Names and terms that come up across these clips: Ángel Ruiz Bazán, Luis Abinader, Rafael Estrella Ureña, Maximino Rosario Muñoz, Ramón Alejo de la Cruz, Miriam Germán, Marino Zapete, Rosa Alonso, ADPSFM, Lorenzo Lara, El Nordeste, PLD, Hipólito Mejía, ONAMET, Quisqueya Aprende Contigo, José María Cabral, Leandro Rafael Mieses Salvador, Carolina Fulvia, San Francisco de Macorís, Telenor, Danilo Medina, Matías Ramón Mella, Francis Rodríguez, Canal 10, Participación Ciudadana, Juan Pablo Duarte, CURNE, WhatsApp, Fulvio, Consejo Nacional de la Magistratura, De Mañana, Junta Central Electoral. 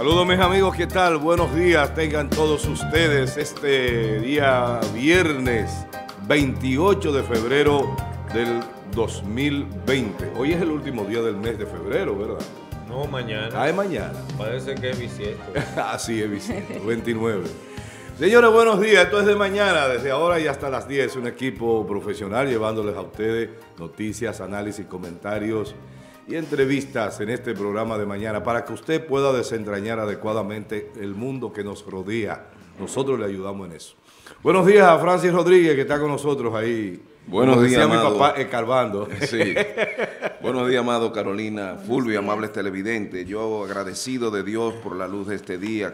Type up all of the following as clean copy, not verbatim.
Saludos mis amigos, ¿qué tal? Buenos días, tengan todos ustedes este día viernes 28 de febrero del 2020. Hoy es el último día del mes de febrero, ¿verdad? No, mañana. Ah, es mañana. Parece que es bisiesto. Así es bisiesto, 29. Señores, buenos días. Esto es de mañana, desde ahora y hasta las 10. Un equipo profesional llevándoles a ustedes noticias, análisis, comentarios y entrevistas en este programa de mañana para que usted pueda desentrañar adecuadamente el mundo que nos rodea. Nosotros le ayudamos en eso. Buenos días a Francis Rodríguez, que está con nosotros ahí. Buenos días, amado. Mi papá, escarbando. Sí. Buenos días, amado Carolina Fulvio, amables televidentes. Yo agradecido de Dios por la luz de este día,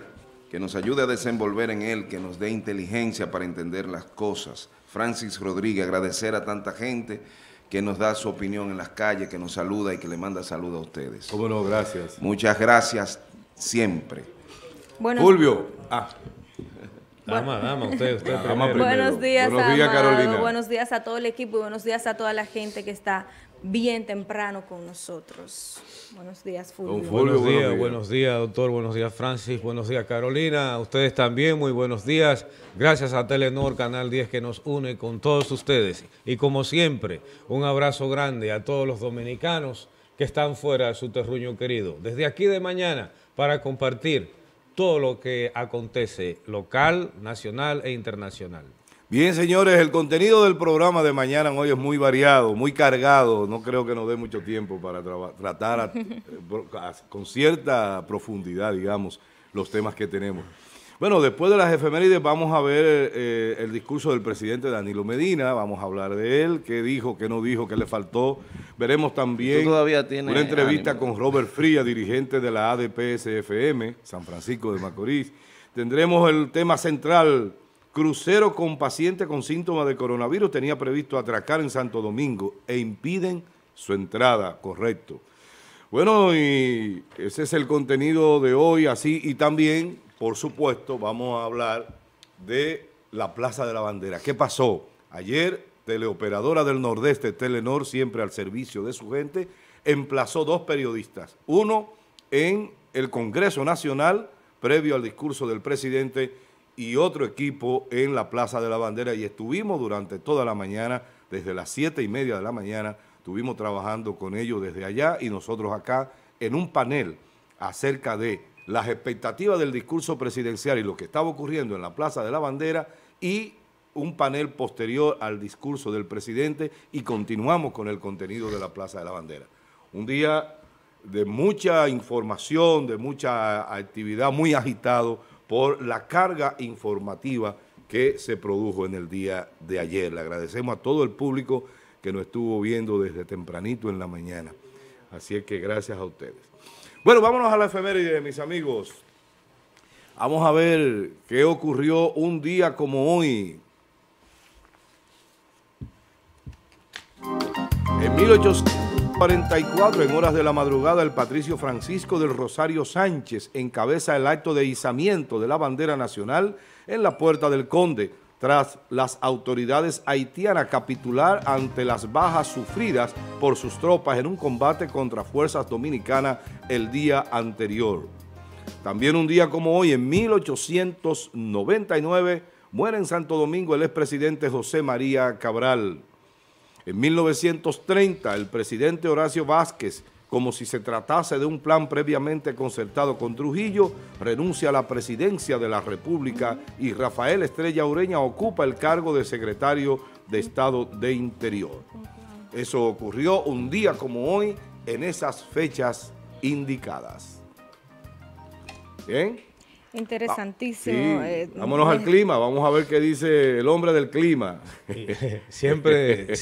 que nos ayude a desenvolver en él, que nos dé inteligencia para entender las cosas. Francis Rodríguez, agradecer a tanta gente que nos da su opinión en las calles, que nos saluda y que le manda saludos a ustedes. Cómo no, gracias. Muchas gracias siempre. Bueno, Fulvio. Ah. Dama, usted primero. Buenos días, Carolina. Buenos días a todo el equipo y buenos días a toda la gente que está bien temprano con nosotros. Buenos días, Fulvio. Buenos días, doctor. Buenos días, Francis. Buenos días, Carolina. A ustedes también, muy buenos días. Gracias a Telenor, Canal 10, que nos une con todos ustedes. Y como siempre, un abrazo grande a todos los dominicanos que están fuera de su terruño querido. Desde aquí de mañana, para compartir todo lo que acontece local, nacional e internacional. Bien, señores, el contenido del programa de mañana hoy es muy variado, muy cargado. No creo que nos dé mucho tiempo para tratar con cierta profundidad, digamos, los temas que tenemos. Bueno, después de las efemérides vamos a ver el discurso del presidente Danilo Medina, vamos a hablar de él, qué dijo, qué no dijo, qué le faltó. Veremos también una entrevista con Robert Frías, dirigente de la ADPSFM, San Francisco de Macorís. Tendremos el tema central, crucero con paciente con síntomas de coronavirus, tenía previsto atracar en Santo Domingo e impiden su entrada, correcto. Bueno, y ese es el contenido de hoy, así y también, por supuesto, vamos a hablar de la Plaza de la Bandera. ¿Qué pasó? Ayer, teleoperadora del Nordeste, Telenor, siempre al servicio de su gente, emplazó dos periodistas. Uno en el Congreso Nacional, previo al discurso del presidente, y otro equipo en la Plaza de la Bandera. Y estuvimos durante toda la mañana, desde las 7:30 de la mañana, estuvimos trabajando con ellos desde allá y nosotros acá en un panel acerca de las expectativas del discurso presidencial y lo que estaba ocurriendo en la Plaza de la Bandera y un panel posterior al discurso del presidente y continuamos con el contenido de la Plaza de la Bandera. Un día de mucha información, de mucha actividad, muy agitado por la carga informativa que se produjo en el día de ayer. Le agradecemos a todo el público que nos estuvo viendo desde tempranito en la mañana. Así es que gracias a ustedes. Bueno, vámonos a la efeméride, mis amigos. Vamos a ver qué ocurrió un día como hoy. En 1844, en horas de la madrugada, el patricio Francisco del Rosario Sánchez encabeza el acto de izamiento de la bandera nacional en la Puerta del Conde, tras las autoridades haitianas capitular ante las bajas sufridas por sus tropas en un combate contra fuerzas dominicanas el día anterior. También un día como hoy, en 1899, muere en Santo Domingo el expresidente José María Cabral. En 1930, el presidente Horacio Vázquez, como si se tratase de un plan previamente concertado con Trujillo, renuncia a la presidencia de la República y Rafael Estrella Ureña ocupa el cargo de secretario de Estado de Interior. Eso ocurrió un día como hoy en esas fechas indicadas. ¿Bien? Interesantísimo. Sí. Vámonos al clima, vamos a ver qué dice el hombre del clima. Siempre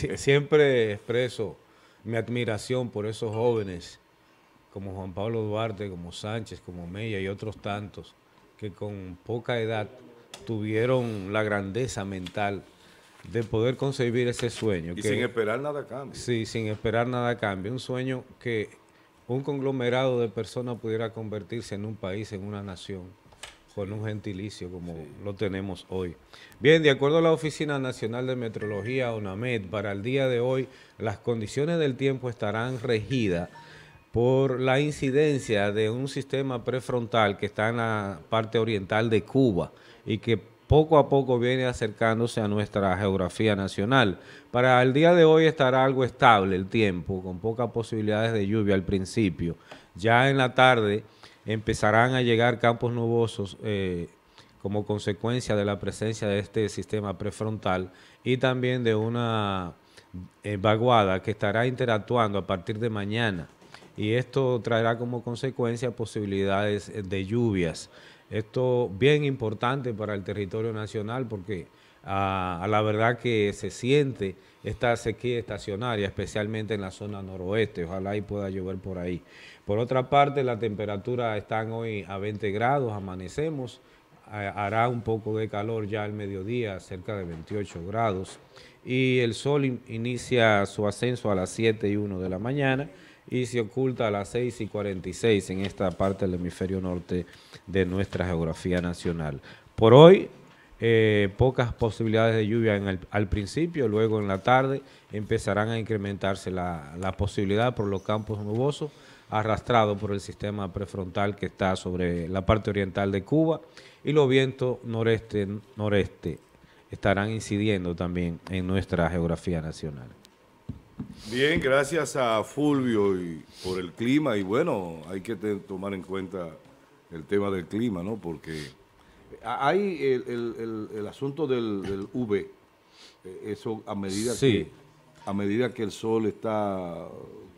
expreso mi admiración por esos jóvenes como Juan Pablo Duarte, como Sánchez, como Mella y otros tantos que con poca edad tuvieron la grandeza mental de poder concebir ese sueño. Y que, sin esperar nada a cambio. Sí, sin esperar nada a cambio. Un sueño que un conglomerado de personas pudiera convertirse en un país, en una nación, con un gentilicio como lo tenemos hoy. Bien, de acuerdo a la Oficina Nacional de Meteorología, ONAMET, para el día de hoy, las condiciones del tiempo estarán regidas por la incidencia de un sistema prefrontal que está en la parte oriental de Cuba y que poco a poco viene acercándose a nuestra geografía nacional. Para el día de hoy estará algo estable el tiempo, con pocas posibilidades de lluvia al principio. Ya en la tarde empezarán a llegar campos nubosos como consecuencia de la presencia de este sistema prefrontal y también de una vaguada que estará interactuando a partir de mañana, y esto traerá como consecuencia posibilidades de lluvias. Esto bien importante para el territorio nacional porque a la verdad que se siente esta sequía estacionaria, especialmente en la zona noroeste. Ojalá y pueda llover por ahí. Por otra parte, la temperatura están hoy a 20 grados, amanecemos, hará un poco de calor ya al mediodía, cerca de 28 grados, y el sol inicia su ascenso a las 7:01 de la mañana y se oculta a las 6:46 en esta parte del hemisferio norte de nuestra geografía nacional. Por hoy, pocas posibilidades de lluvia al principio, luego en la tarde empezarán a incrementarse la posibilidad por los campos nubosos arrastrados por el sistema prefrontal que está sobre la parte oriental de Cuba, y los vientos noreste estarán incidiendo también en nuestra geografía nacional. Bien, gracias a Fulvio por el clima, y bueno, hay que tomar en cuenta el tema del clima, ¿no? Porque hay el asunto del UV, eso a medida, sí, a medida que el sol está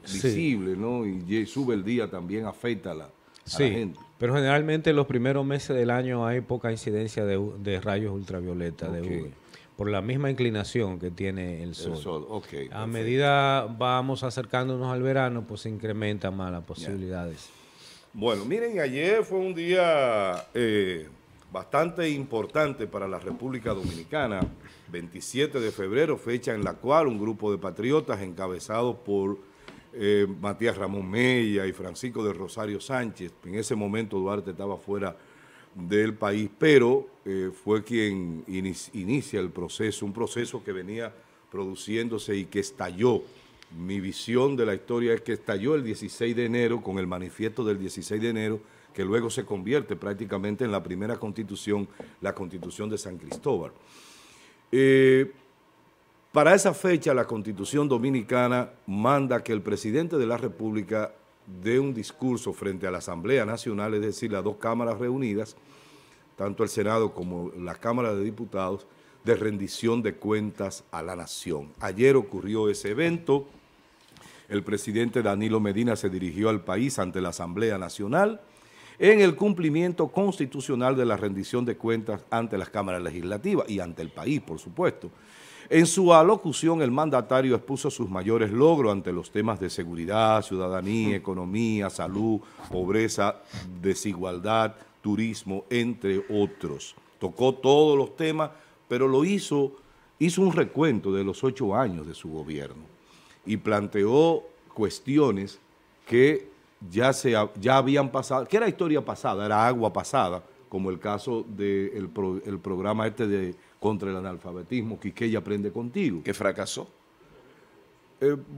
visible, sí, ¿no? Y sube el día también afecta a la gente. Pero generalmente en los primeros meses del año hay poca incidencia de rayos ultravioleta, okay, de UV, por la misma inclinación que tiene el sol. Okay, a medida vamos acercándonos al verano, pues se incrementan más las posibilidades. Bueno, miren, ayer fue un día bastante importante para la República Dominicana, 27 de febrero, fecha en la cual un grupo de patriotas encabezados por Matías Ramón Mella y Francisco del Rosario Sánchez, en ese momento Duarte estaba fuera del país, pero fue quien inicia el proceso, un proceso que venía produciéndose y que estalló. Mi visión de la historia es que estalló el 16 de enero con el manifiesto del 16 de enero, que luego se convierte prácticamente en la primera constitución, la Constitución de San Cristóbal. Para esa fecha la Constitución Dominicana manda que el presidente de la República dé un discurso frente a la Asamblea Nacional, es decir, las dos cámaras reunidas, tanto el Senado como la Cámara de Diputados, de rendición de cuentas a la nación. Ayer ocurrió ese evento. El presidente Danilo Medina se dirigió al país ante la Asamblea Nacional en el cumplimiento constitucional de la rendición de cuentas ante las cámaras legislativas y ante el país, por supuesto. En su alocución, el mandatario expuso sus mayores logros ante los temas de seguridad, ciudadanía, economía, salud, pobreza, desigualdad, turismo, entre otros. Tocó todos los temas, pero lo hizo un recuento de los 8 años de su gobierno y planteó cuestiones que ya habían pasado, que era historia pasada, era agua pasada, como el caso del programa contra el analfabetismo, Quisqueya Aprende Contigo. Que fracasó.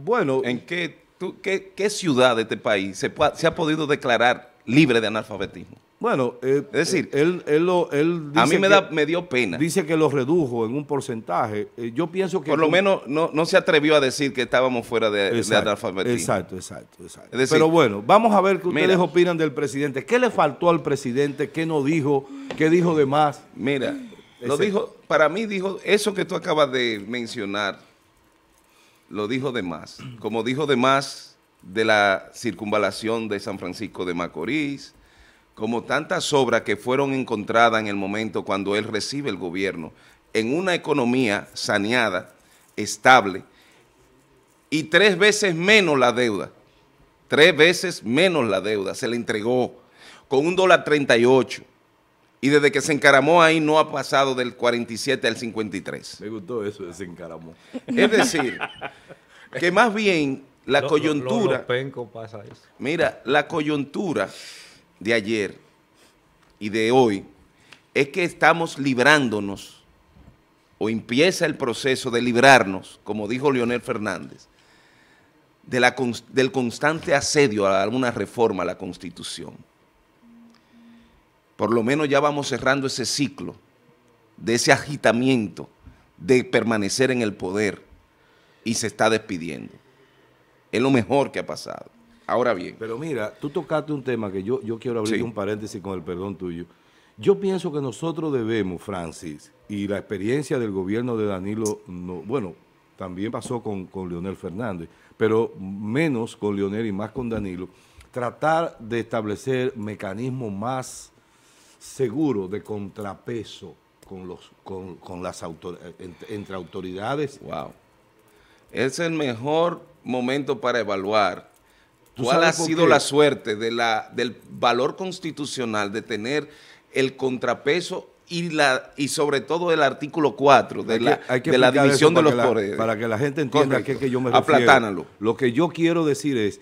Bueno. ¿En qué ciudad de este país se ha podido declarar libre de analfabetismo? Bueno, es decir, él dice, a mí me dio pena. Dice que lo redujo en un porcentaje. Yo pienso que... Por lo menos no se atrevió a decir que estábamos fuera de analfabetismo. Exacto. Es decir, pero bueno, vamos a ver qué ustedes opinan del presidente. ¿Qué le faltó al presidente? ¿Qué no dijo? ¿Qué dijo de más? Mira, lo dijo, para mí dijo, eso que tú acabas de mencionar, lo dijo de más. Como dijo de más de la circunvalación de San Francisco de Macorís, como tantas obras que fueron encontradas en el momento cuando él recibe el gobierno, en una economía saneada, estable, y 3 veces menos la deuda, 3 veces menos la deuda, se le entregó con $1.38, y desde que se encaramó ahí no ha pasado del 47 al 53. Me gustó eso de se encaramó. Es decir, que más bien la coyuntura... Penco pasa eso. Mira, la coyuntura de ayer y de hoy es que estamos librándonos, o empieza el proceso de librarnos, como dijo Leonel Fernández, de del constante asedio a una reforma a la Constitución. Por lo menos ya vamos cerrando ese ciclo de ese agitamiento de permanecer en el poder y se está despidiendo. Es lo mejor que ha pasado. Ahora bien. Pero mira, tú tocaste un tema que yo quiero abrir un paréntesis con el perdón tuyo. Yo pienso que nosotros debemos, Francis, y la experiencia del gobierno de Danilo, bueno, también pasó con Leonel Fernández, pero menos con Leonel y más con Danilo, tratar de establecer mecanismos más seguros de contrapeso con las entre autoridades. Wow. Es el mejor momento para evaluar cuál ha sido la suerte de del valor constitucional de tener el contrapeso y sobre todo el artículo 4 de la división de los poderes. Para que la gente entienda a qué yo me refiero. Aplatánalo. Lo que yo quiero decir es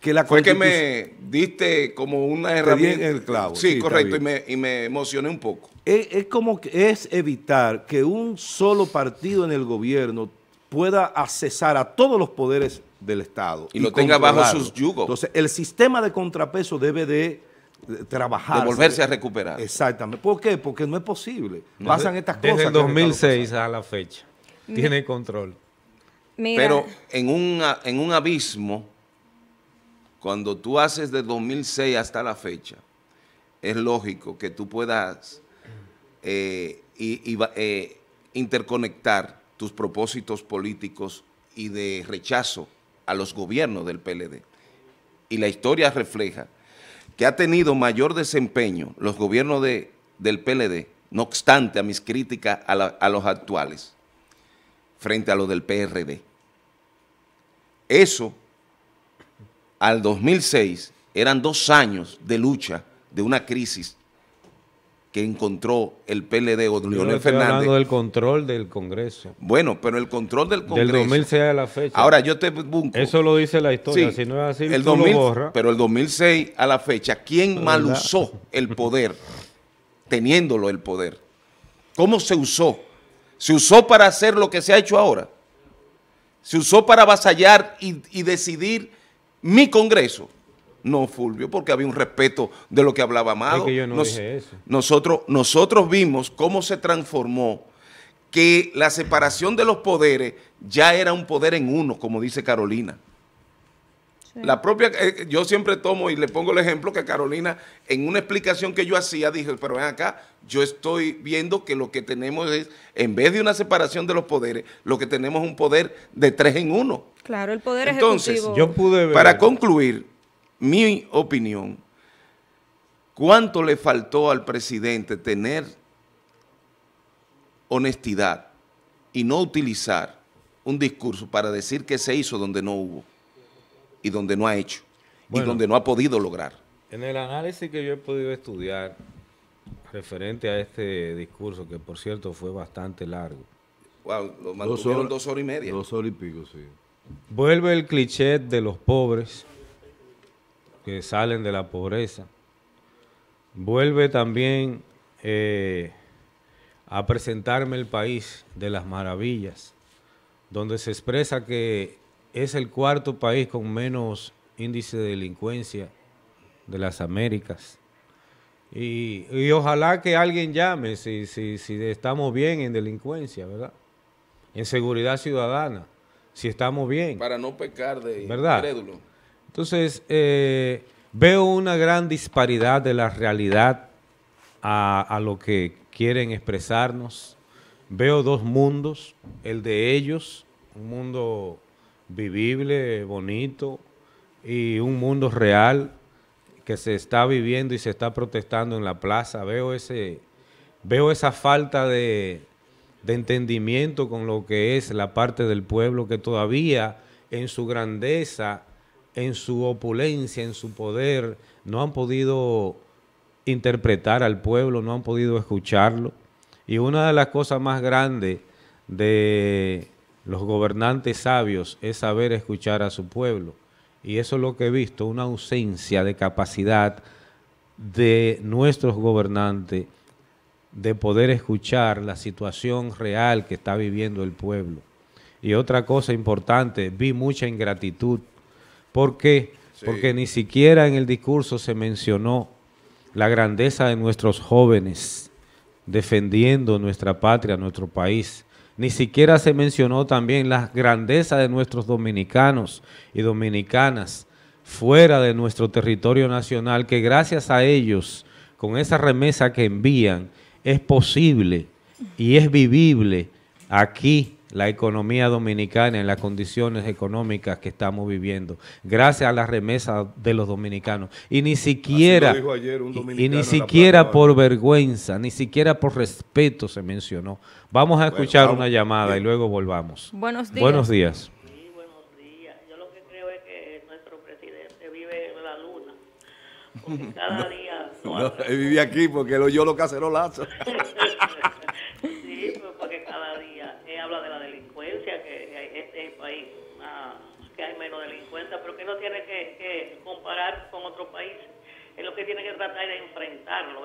que la Constitución... Fue que me diste como una herramienta... En el clavo. Sí, sí, correcto, y me emocioné un poco. Es como que es evitar que un solo partido en el gobierno pueda accesar a todos los poderes del Estado. Y lo tenga bajo sus yugos. Entonces, el sistema de contrapeso debe de trabajar. De volverse a recuperar. Exactamente. ¿Por qué? Porque no es posible. Pasan estas cosas. Desde el 2006 a la fecha. Tiene control. Mira. Pero en un abismo, cuando tú haces de 2006 hasta la fecha, es lógico que tú puedas interconectar tus propósitos políticos y de rechazo a los gobiernos del PLD. Y la historia refleja que ha tenido mayor desempeño los gobiernos del PLD, no obstante a mis críticas a los actuales, frente a los del PRD. Eso, al 2006, eran 2 años de lucha, de una crisis que encontró el PLD o Leonel Fernández. Hablando del control del Congreso. Bueno, pero el control del Congreso. Del 2006 a la fecha. Ahora, yo te busco. Eso lo dice la historia, sí, si no es así, el 2000, lo borra. Pero el 2006 a la fecha, ¿quién mal usó el poder? Teniéndolo el poder. ¿Cómo se usó? ¿Se usó para hacer lo que se ha hecho ahora? ¿Se usó para avasallar y decidir mi Congreso? No, Fulvio, porque había un respeto de lo que hablaba Amado. Es que yo no dije eso. Nosotros vimos cómo se transformó, que la separación de los poderes ya era un poder en uno, como dice Carolina. Sí. La propia, yo siempre tomo y le pongo el ejemplo que Carolina, en una explicación que yo hacía, dije, pero ven acá, yo estoy viendo que lo que tenemos es, en vez de una separación de los poderes, lo que tenemos es un poder de 3 en 1. Claro, el poder ejecutivo. Entonces, yo pude ver. Para concluir... Mi opinión, ¿cuánto le faltó al presidente tener honestidad y no utilizar un discurso para decir que se hizo donde no hubo y donde no ha hecho y donde no ha podido lograr? En el análisis que yo he podido estudiar referente a este discurso, que por cierto fue bastante largo. Wow, lo mantuvieron 2 horas y media. 2 horas y pico, sí. Vuelve el cliché de los pobres que salen de la pobreza. Vuelve también a presentarme el país de las maravillas, donde se expresa que es el 4.º país con menos índice de delincuencia de las Américas. Y ojalá que alguien llame si estamos bien en delincuencia, ¿verdad? En seguridad ciudadana, si estamos bien. Para no pecar de incrédulo. Entonces, veo una gran disparidad de la realidad a lo que quieren expresarnos. Veo 2 mundos, el de ellos, un mundo vivible, bonito, y un mundo real que se está viviendo y se está protestando en la plaza. Veo esa falta de entendimiento con lo que es la parte del pueblo que todavía en su grandeza, en su opulencia, en su poder, no han podido interpretar al pueblo, no han podido escucharlo. Y una de las cosas más grandes de los gobernantes sabios es saber escuchar a su pueblo. Y eso es lo que he visto, una ausencia de capacidad de nuestros gobernantes de poder escuchar la situación real que está viviendo el pueblo. Y otra cosa importante, vi mucha ingratitud ¿Por qué? Sí. Porque ni siquiera en el discurso se mencionó la grandeza de nuestros jóvenes defendiendo nuestra patria, nuestro país. Ni siquiera se mencionó también la grandeza de nuestros dominicanos y dominicanas fuera de nuestro territorio nacional, que gracias a ellos, con esa remesa que envían, es posible y es vivible aquí la economía dominicana en las condiciones económicas que estamos viviendo, gracias a la remesa de los dominicanos. Y ni siquiera, por vergüenza, ni siquiera por respeto se mencionó. Vamos a escuchar una llamada y luego volvamos. Buenos días. Buenos días. Sí, buenos días. Yo lo que creo es que nuestro presidente vive en la luna, porque cada día... él vive aquí porque él oyó lo que hace los lazos. Pero que no tiene que comparar con otros países, es lo que tiene que tratar de enfrentarlo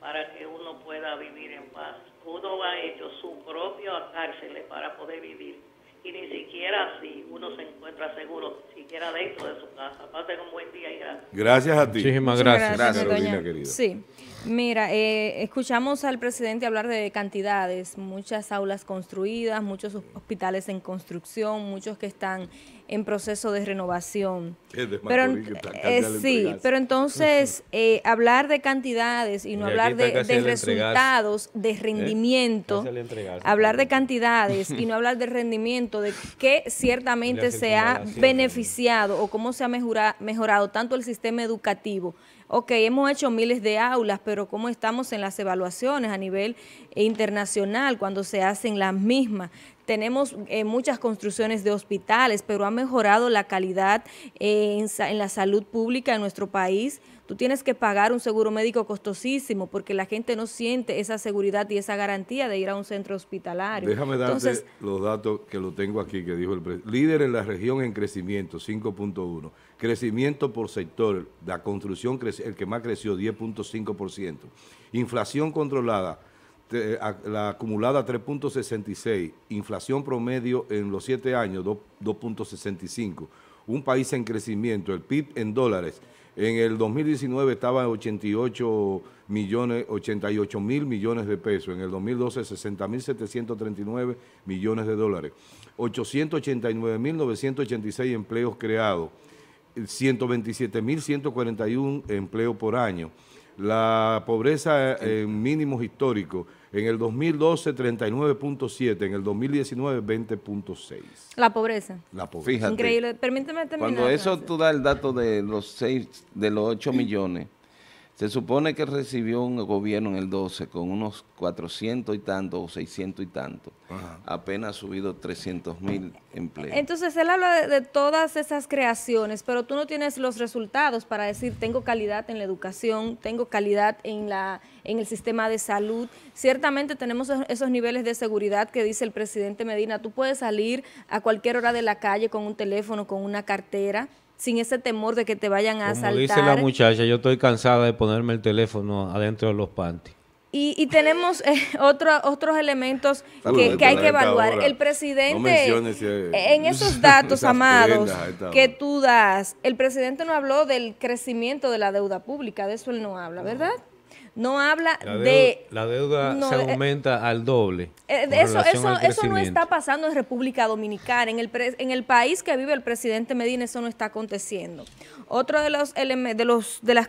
para que uno pueda vivir en paz. Uno ha hecho su propia cárcel para poder vivir y ni siquiera así uno se encuentra seguro, ni siquiera dentro de su casa. Pasen un buen día y gracias. Gracias a ti. Muchísimas gracias. Gracias, Carolina, querida. Sí. Mira, escuchamos al presidente hablar de cantidades, muchas aulas construidas, muchos hospitales en construcción, muchos que están en proceso de renovación. Pero entonces hablar de cantidades y no hablar de resultados, de rendimiento, hablar de cantidades y no hablar de rendimiento, de que ciertamente se ha beneficiado o cómo se ha mejorado tanto el sistema educativo. Ok, hemos hecho miles de aulas, pero ¿cómo estamos en las evaluaciones a nivel internacional cuando se hacen las mismas? Tenemos muchas construcciones de hospitales, pero ha mejorado la calidad en la salud pública en nuestro país. Tú tienes que pagar un seguro médico costosísimo porque la gente no siente esa seguridad y esa garantía de ir a un centro hospitalario. Déjame darte los datos que lo tengo aquí, que dijo el presidente. Líder en la región en crecimiento, 5.1. Crecimiento por sector, la construcción, el que más creció, 10.5%. Inflación controlada, la acumulada 3.66. Inflación promedio en los 7 años, 2.65. Un país en crecimiento, el PIB en dólares. En el 2019 estaba en 88 mil millones de pesos. En el 2012, 60.739 millones de dólares. 889.986 empleos creados. 127.141 empleos por año. La pobreza en mínimos históricos, en el 2012 39.7, en el 2019 20.6. La pobreza. La pobreza. Fíjate, increíble. Permíteme terminar. Cuando eso tú das el dato de los 8 millones, se supone que recibió un gobierno en el 12 con unos 400 y tanto o 600 y tanto. Ajá. Apenas ha subido 300.000 empleos. Entonces él habla de todas esas creaciones, pero tú no tienes los resultados para decir tengo calidad en la educación, tengo calidad en el sistema de salud. Ciertamente tenemos esos niveles de seguridad que dice el presidente Medina. Tú puedes salir a cualquier hora de la calle con un teléfono, con una cartera, sin ese temor de que te vayan a asaltar. Como dice la muchacha, yo estoy cansada de ponerme el teléfono adentro de los panties. Y tenemos otros elementos que hay que evaluar. Hora. El presidente, no en esos datos, amados, que tú das, el presidente no habló del crecimiento de la deuda pública, de eso él no habla, ¿verdad? No habla de... La deuda no, se aumenta al doble. Eso no está pasando en República Dominicana. En el país que vive el presidente Medina eso no está aconteciendo. Otro de las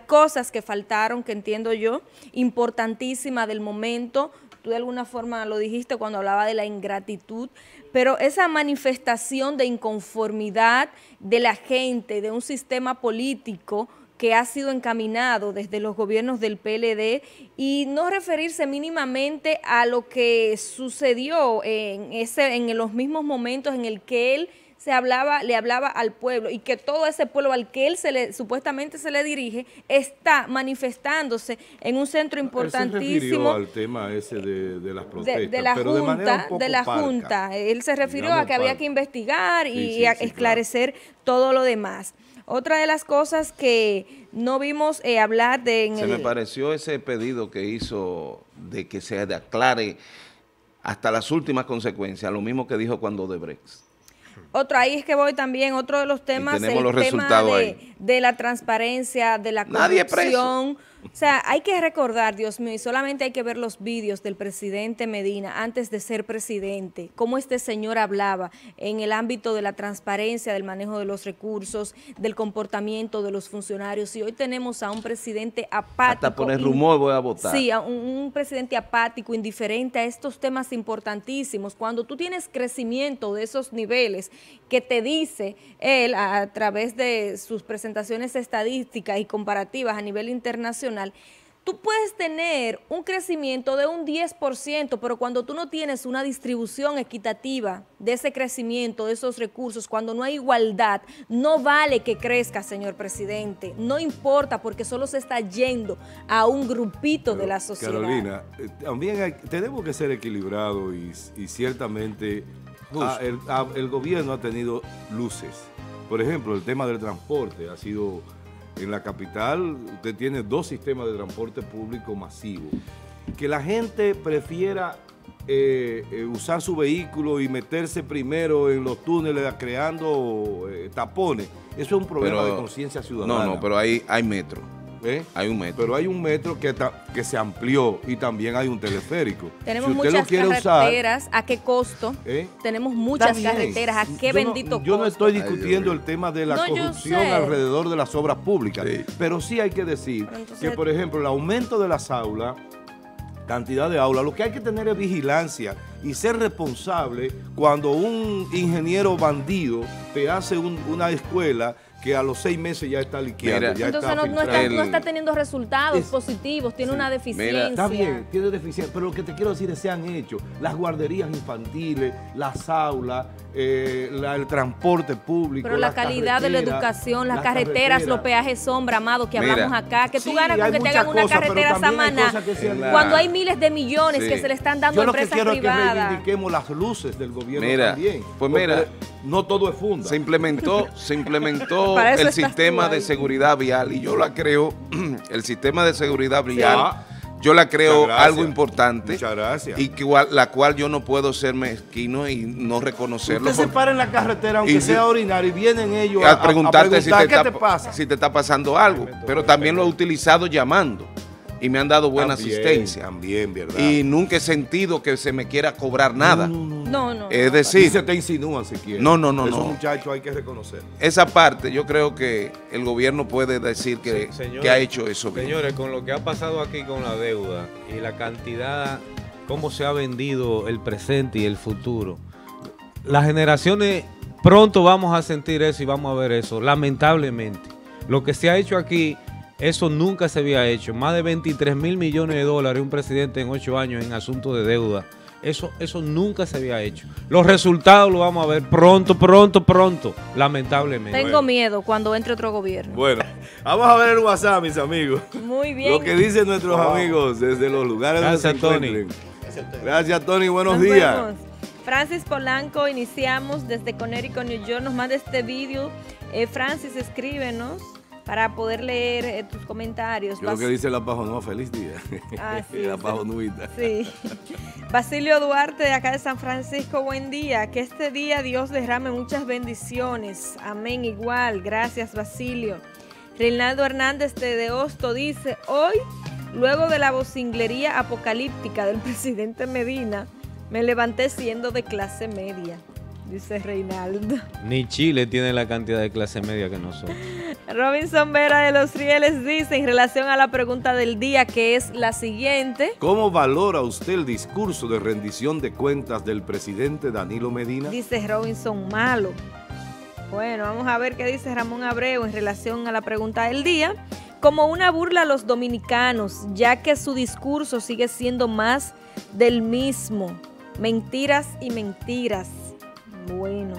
cosas que faltaron, que entiendo yo, importantísima del momento, tú de alguna forma lo dijiste cuando hablaba de la ingratitud, pero esa manifestación de inconformidad de la gente, de un sistema político que ha sido encaminado desde los gobiernos del PLD y no referirse mínimamente a lo que sucedió en los mismos momentos en el que él le hablaba al pueblo y que todo ese pueblo al que él supuestamente se le dirige está manifestándose en un centro importantísimo. Él se refirió al tema ese de las protestas, de la Junta. Él se refirió a que había que investigar esclarecer todo lo demás. Otra de las cosas que no vimos hablar de... me pareció ese pedido que hizo de que se aclare hasta las últimas consecuencias, lo mismo que dijo cuando Odebrecht. Otro, ahí es que voy también, otro de los temas, el tema de la transparencia, de la corrupción. O sea, hay que recordar, Dios mío, y solamente hay que ver los vídeos del presidente Medina antes de ser presidente, cómo este señor hablaba en el ámbito de la transparencia, del manejo de los recursos, del comportamiento de los funcionarios. Y hoy tenemos a un presidente apático. Hasta por el rumor voy a votar. Sí, a un presidente apático, indiferente a estos temas importantísimos. Cuando tú tienes crecimiento de esos niveles que te dice él a través de sus presentaciones estadísticas y comparativas a nivel internacional, tú puedes tener un crecimiento de un 10%, pero cuando tú no tienes una distribución equitativa de ese crecimiento, de esos recursos, cuando no hay igualdad, no vale que crezca, señor presidente. No importa, porque solo se está yendo a un grupito de la sociedad. Carolina, también tenemos que ser equilibrados y ciertamente el gobierno ha tenido luces. Por ejemplo, el tema del transporte ha sido... En la capital usted tiene dos sistemas de transporte público masivo. Que la gente prefiera usar su vehículo y meterse primero en los túneles creando tapones, eso es un problema de conciencia ciudadana. No, no, pero hay metro. Hay un metro. Pero hay un metro que se amplió y también hay un teleférico. Tenemos muchas carreteras, ¿a qué costo? Tenemos muchas carreteras, ¿a qué bendito costo? Yo no estoy discutiendo el tema de la corrupción alrededor de las obras públicas, pero sí hay que decir que, por ejemplo, el aumento de las aulas, cantidad de aulas, lo que hay que tener es vigilancia y ser responsable cuando un ingeniero bandido te hace una escuela que a los 6 meses ya está liquidado. Mira, ya entonces está no está teniendo resultados positivos, tiene una deficiencia. Mira, está bien, tiene deficiencia, pero lo que te quiero decir es que se han hecho las guarderías infantiles, las aulas, el transporte público. Pero la calidad de la educación, las carreteras, los peajes sombra, amado, que hablamos acá, que tú ganas con que te hagan una carretera Samaná, cuando hay miles de millones que se le están dando a empresas privadas. Yo lo que quiero es que reivindiquemos las luces del gobierno también. Pues mira, no todo es funda. Se implementó el sistema de seguridad vial y yo la creo, el sistema de seguridad vial, yo la creo algo importante y que la cual yo no puedo ser mezquino y no reconocerlo. Usted se para en la carretera aunque sea orinar y vienen ellos a preguntarte si te está pasando algo, pero también lo he utilizado llamando. Y me han dado buena asistencia. También, ¿verdad? Y nunca he sentido que se me quiera cobrar nada. No. Es decir... Y se te insinúan si quieres. No. Esos muchachos hay que reconocer. Esa parte yo creo que el gobierno puede decir que, señores, que ha hecho eso. Señores, con lo que ha pasado aquí con la deuda y la cantidad, cómo se ha vendido el presente y el futuro, las generaciones pronto vamos a sentir eso y vamos a ver eso, lamentablemente. Lo que se ha hecho aquí... Eso nunca se había hecho. Más de 23.000 millones de dólares un presidente en 8 años en asunto de deuda. Eso nunca se había hecho. Los resultados los vamos a ver pronto, lamentablemente. Tengo miedo cuando entre otro gobierno. Bueno, vamos a ver el WhatsApp, mis amigos. Muy bien. Lo que dicen nuestros amigos desde los lugares donde se encuentren. Gracias, Tony. Buenos días. Nos vemos. Francis Polanco, iniciamos desde Connecticut, New York. Nos manda este vídeo. Francis, escríbenos para poder leer tus comentarios. Lo que dice la Pajonúa, feliz día. Así la Pajonúita. Sí. Basilio Duarte, de acá de San Francisco, buen día. Que este día Dios derrame muchas bendiciones. Amén, igual. Gracias, Basilio. Reinaldo Hernández, de Hosto, dice, hoy, luego de la vocinglería apocalíptica del presidente Medina, me levanté siendo de clase media. Dice Reinaldo. Ni Chile tiene la cantidad de clase media que nosotros. Robinson Vera, de Los Rieles, dice, en relación a la pregunta del día, que es la siguiente. ¿Cómo valora usted el discurso de rendición de cuentas del presidente Danilo Medina? Dice Robinson, malo. Bueno, vamos a ver qué dice Ramón Abreu en relación a la pregunta del día. Como una burla a los dominicanos, ya que su discurso sigue siendo más del mismo. Mentiras y mentiras. Bueno,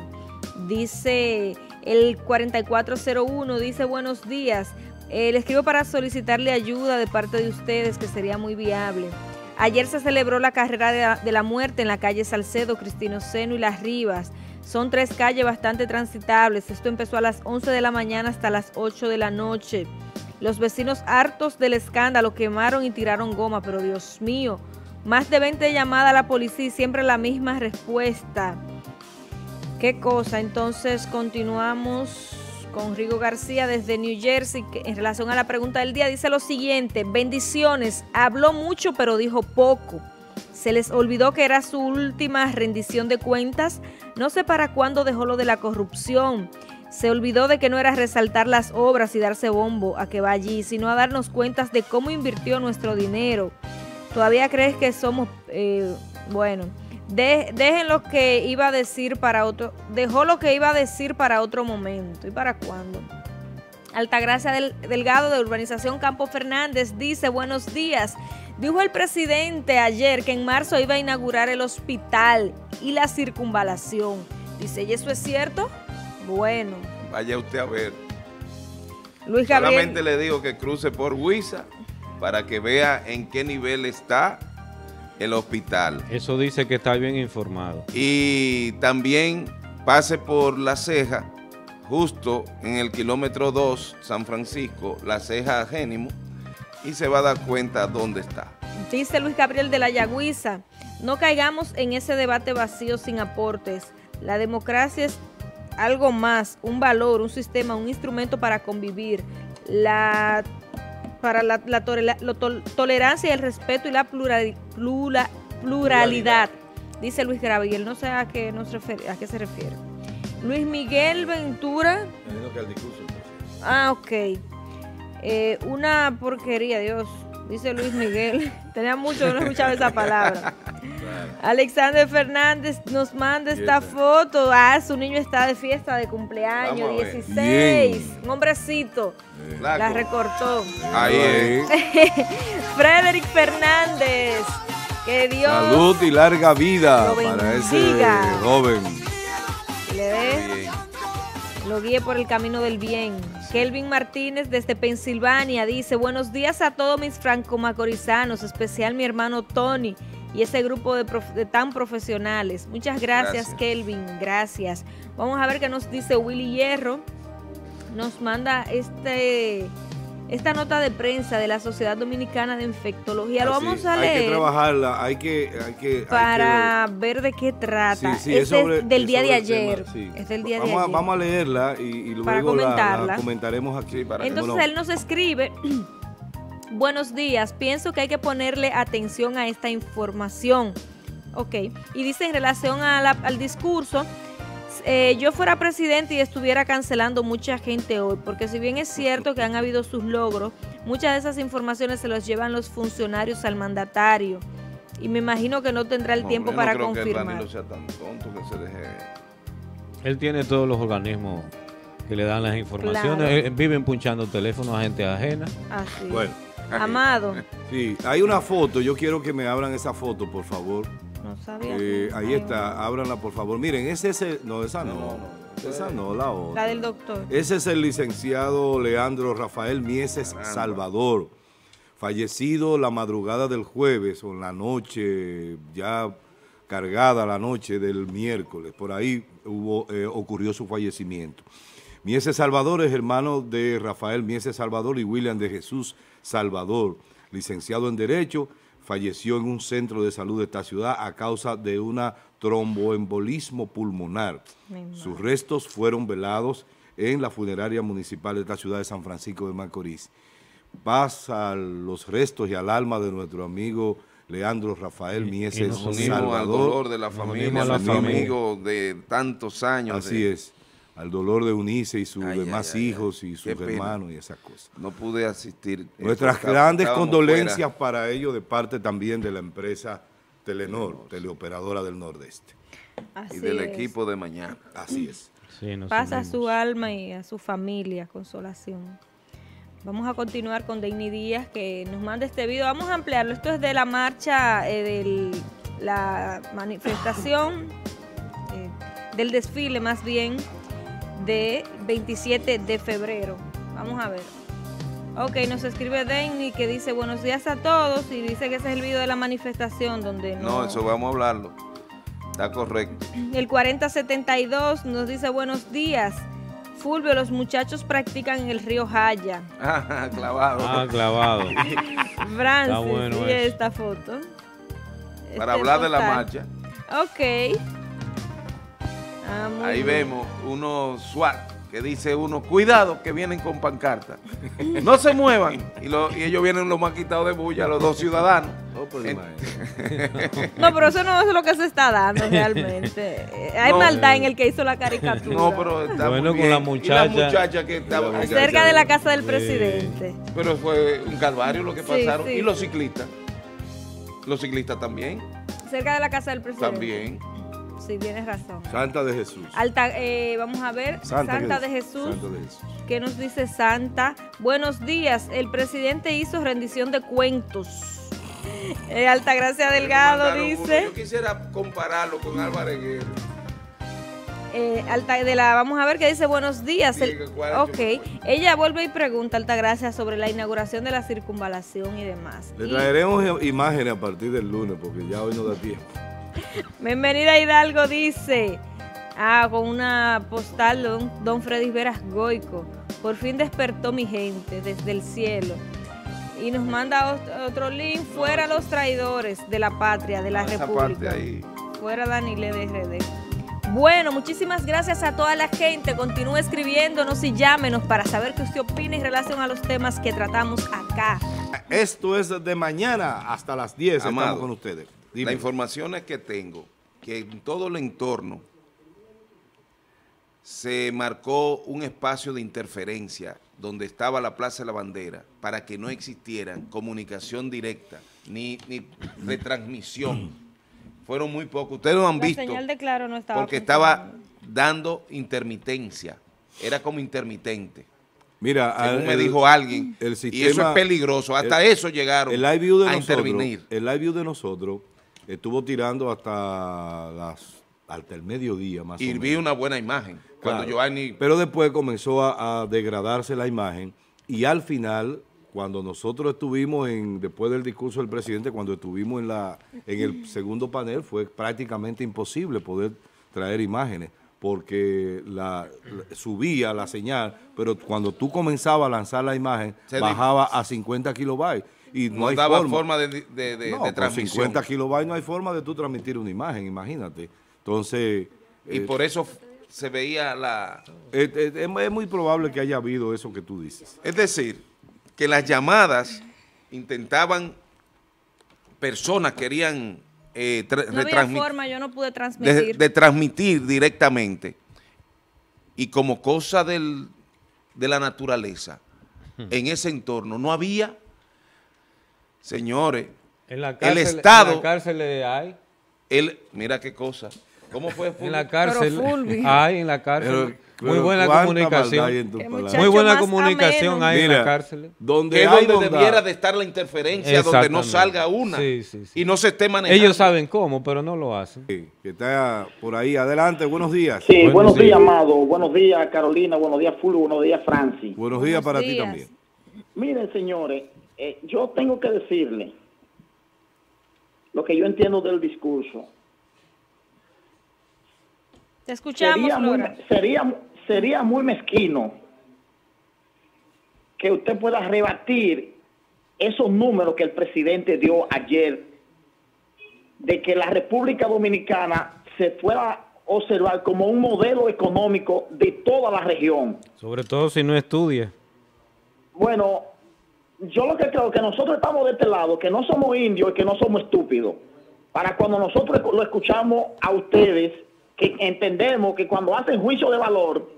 dice el 4401, dice buenos días, le escribo para solicitarle ayuda de parte de ustedes que sería muy viable. Ayer se celebró la carrera de la muerte en la calle Salcedo, Cristino Seno y Las Rivas. Son 3 calles bastante transitables, esto empezó a las 11 de la mañana hasta las 8 de la noche. Los vecinos hartos del escándalo quemaron y tiraron goma, pero Dios mío, más de 20 llamadas a la policía y siempre la misma respuesta. Qué cosa. Entonces continuamos con Rigo García desde New Jersey, que en relación a la pregunta del día dice lo siguiente: bendiciones, habló mucho pero dijo poco. Se les olvidó que era su última rendición de cuentas. No sé para cuándo dejó lo de la corrupción. Se olvidó de que no era resaltar las obras y darse bombo a que va allí, sino a darnos cuentas de cómo invirtió nuestro dinero. ¿Todavía crees que somos... bueno, dejen lo que iba a decir para otro... Dejó lo que iba a decir para otro momento. ¿Y para cuándo? Altagracia Delgado de Urbanización Campo Fernández dice: buenos días. Dijo el presidente ayer que en marzo iba a inaugurar el hospital y la circunvalación. Dice, ¿y eso es cierto? Bueno. Vaya usted a ver. Luis Gabriel. Solamente le digo que cruce por Huiza para que vea en qué nivel está el hospital. Eso dice que está bien informado. Y también pase por La Ceja, justo en el kilómetro 2, San Francisco, La Ceja Génimo, y se va a dar cuenta dónde está. Dice Luis Gabriel de la Yagüiza: no caigamos en ese debate vacío sin aportes. La democracia es algo más, un valor, un sistema, un instrumento para convivir, para la tolerancia y el respeto y la pluralidad. Dice Luis Gabriel, no sé a qué se refiere. Luis Miguel Ventura. Ah, ok. Una porquería, Dios, dice Luis Miguel. Tenía mucho que no escuchaba esa palabra. Claro. Alexander Fernández nos manda esta foto. Ah, su niño está de fiesta de cumpleaños, 16. Bien. Un hombrecito. Bien. La recortó. Ahí es. Frederick Fernández. Que Dios. Salud y larga vida para ese joven. Le dé. Lo guíe por el camino del bien. Kelvin Martínez desde Pensilvania dice: buenos días a todos mis franco-macorizanos, especial mi hermano Tony y ese grupo de tan profesionales. Muchas gracias, Kelvin, gracias. Vamos a ver qué nos dice Willy Hierro. Nos manda esta nota de prensa de la Sociedad Dominicana de Infectología. Lo vamos a leer. Hay que trabajarla, hay que ver de qué trata. Sí, es del día de ayer. Es del día de ayer. Vamos a leerla y luego la comentaremos aquí. Entonces él nos escribe: buenos días, pienso que hay que ponerle atención a esta información. Ok, y dice en relación a al discurso: yo fuera presidente y estuviera cancelando mucha gente hoy, porque si bien es cierto que han habido sus logros, muchas de esas informaciones se las llevan los funcionarios al mandatario, y me imagino que no tendrá el tiempo para confirmar. Él tiene todos los organismos que le dan las informaciones, claro. Viven punchando teléfonos a gente ajena. Así es. Bueno. Amado. Sí, hay una foto, yo quiero que me abran esa foto, por favor. No sabía. Ahí está, ábranla por favor. Miren, esa no, la otra. La del doctor. Ese es el licenciado Leandro Rafael Mieses Salvador, fallecido la madrugada del jueves o en la noche, ya cargada la noche del miércoles. Por ahí ocurrió su fallecimiento. Mieses Salvador es hermano de Rafael Mieses Salvador y William de Jesús Salvador, licenciado en Derecho. Falleció en un centro de salud de esta ciudad a causa de un tromboembolismo pulmonar. Sus restos fueron velados en la funeraria municipal de esta ciudad de San Francisco de Macorís. Paz a los restos y al alma de nuestro amigo Leandro Rafael Mieses Salvador. Nos unimos al dolor de la familia, nuestro amigo de tantos años. Así es, al dolor de Unice y sus demás hijos y sus hermanos y esas cosas. No pude asistir. Nuestras grandes condolencias para ellos de parte también de la empresa Telenor, teleoperadora del Nordeste. Así y del equipo de mañana. Así es. Sí, pasa a su alma y a su familia, consolación. Vamos a continuar con Deini Díaz, que nos manda este video. Vamos a ampliarlo. Esto es de la marcha, de la manifestación, del desfile más bien, de 27 de febrero. Vamos a ver. Ok, nos escribe Deini que dice: buenos días a todos, y dice que ese es el video de la manifestación donde no, eso vamos a hablarlo. Está correcto. El 4072 nos dice: buenos días, Fulvio, los muchachos practican en el río Jaya. Ah, clavado. Ah, clavado. Francis, está bueno esta foto. Para hablar de la marcha. Ok. Ahí vemos unos SWAT que dice uno, cuidado que vienen con pancarta. No se muevan. Y ellos vienen los más quitados de bulla, los dos ciudadanos. No, pero eso no es lo que se está dando realmente. Hay maldad en el que hizo la caricatura. No, pero está bueno, muy bien. Con la muchacha, y la muchacha que estaba cerca de la casa del presidente. Pero fue un calvario lo que pasaron. Sí. Y los ciclistas. Los ciclistas también. Cerca de la casa del presidente. También. Sí, tienes razón. Santa de Jesús. Vamos a ver, Santa de Jesús. ¿Qué nos dice Santa? Buenos días, el presidente hizo rendición de cuentos. Altagracia Delgado dice... Yo quisiera compararlo con Álvarez Guerra. Vamos a ver qué dice. Buenos días. Ella vuelve y pregunta, Altagracia, sobre la inauguración de la circunvalación y demás. Le traeremos imágenes a partir del lunes, porque ya hoy no da tiempo. Bienvenida Hidalgo dice, con una postal don Freddy Veras Goico, por fin despertó mi gente desde el cielo. Y nos manda otro link, fuera los traidores de la patria, de la República. Fuera Danilo de RD. Bueno, muchísimas gracias a toda la gente. Continúe escribiéndonos y llámenos para saber qué usted opina en relación a los temas que tratamos acá. Esto es de mañana hasta las 10, estamos con ustedes. La información es que tengo, que en todo el entorno se marcó un espacio de interferencia donde estaba la Plaza de la Bandera para que no existieran comunicación directa ni retransmisión. Fueron muy pocos. Ustedes lo han visto. La señal de Claro no estaba porque estaba dando intermitencia. Era como intermitente. Mira, según me dijo alguien, y eso es peligroso. Hasta eso llegaron a intervenir. El live view de nosotros estuvo tirando hasta el mediodía más o menos. Y vi una buena imagen. Cuando Giovanni... Pero después comenzó a degradarse la imagen y al final, cuando nosotros estuvimos, después del discurso del presidente, cuando estuvimos en el segundo panel, fue prácticamente imposible poder traer imágenes, porque subía la señal, pero cuando tú comenzabas a lanzar la imagen, bajaba a 50 kilobytes. Y no daba forma de transmisión. 50 kilobytes no hay forma de tú transmitir una imagen, imagínate. Entonces... Y por eso se veía la... es muy probable que haya habido eso que tú dices. Es decir, que las llamadas intentaban, personas querían... no había forma, yo no pude transmitir. De transmitir directamente. Y como cosa de la naturaleza, en ese entorno no había, señores, en la cárcel, el Estado... En la cárcel hay. Mira qué cosa. ¿Cómo fue Fulvio? En la cárcel hay, en la cárcel... muy buena comunicación. Muy buena comunicación ahí en la cárcel. Donde debiera de estar la interferencia, donde no salga una y no se esté manejando. Ellos saben cómo, pero no lo hacen. Sí, que está por ahí. Adelante, buenos días. Sí, buenos días, Amado. Buenos días, Carolina. Buenos días, Fulvio. Buenos días, Francis. Buenos días para ti también. Miren, señores, yo tengo que decirle lo que yo entiendo del discurso. Te escuchamos, Flora. Sería muy mezquino que usted pueda rebatir esos números que el presidente dio ayer de que la República Dominicana se fuera a observar como un modelo económico de toda la región. Sobre todo si no estudia. Bueno, yo lo que creo que nosotros estamos de este lado, que no somos indios y que no somos estúpidos. Para cuando nosotros lo escuchamos a ustedes, que entendemos que cuando hacen juicio de valor...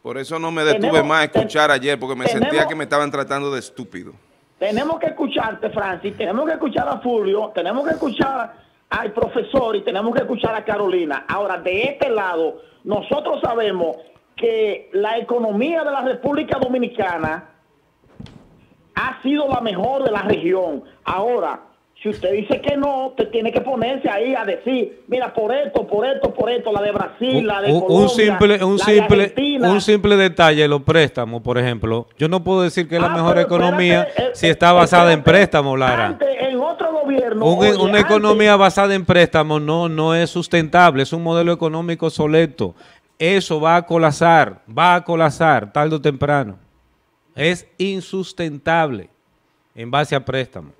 Por eso no me detuve más a escuchar ayer, porque sentía que me estaban tratando de estúpido. Tenemos que escucharte, Francis, tenemos que escuchar a Fulvio, tenemos que escuchar al profesor y tenemos que escuchar a Carolina. Ahora, de este lado, nosotros sabemos que la economía de la República Dominicana ha sido la mejor de la región. Ahora... Si usted dice que no, usted tiene que ponerse ahí a decir, mira, por esto, por esto, por esto, la de Brasil, la de Colombia, la de Argentina. Un simple detalle, los préstamos, por ejemplo. Yo no puedo decir que es la mejor economía si está basada en préstamos, Lara. En otro gobierno... Una economía basada en préstamos no es sustentable, es un modelo económico obsoleto. Eso va a colapsar tarde o temprano. Es insustentable en base a préstamos.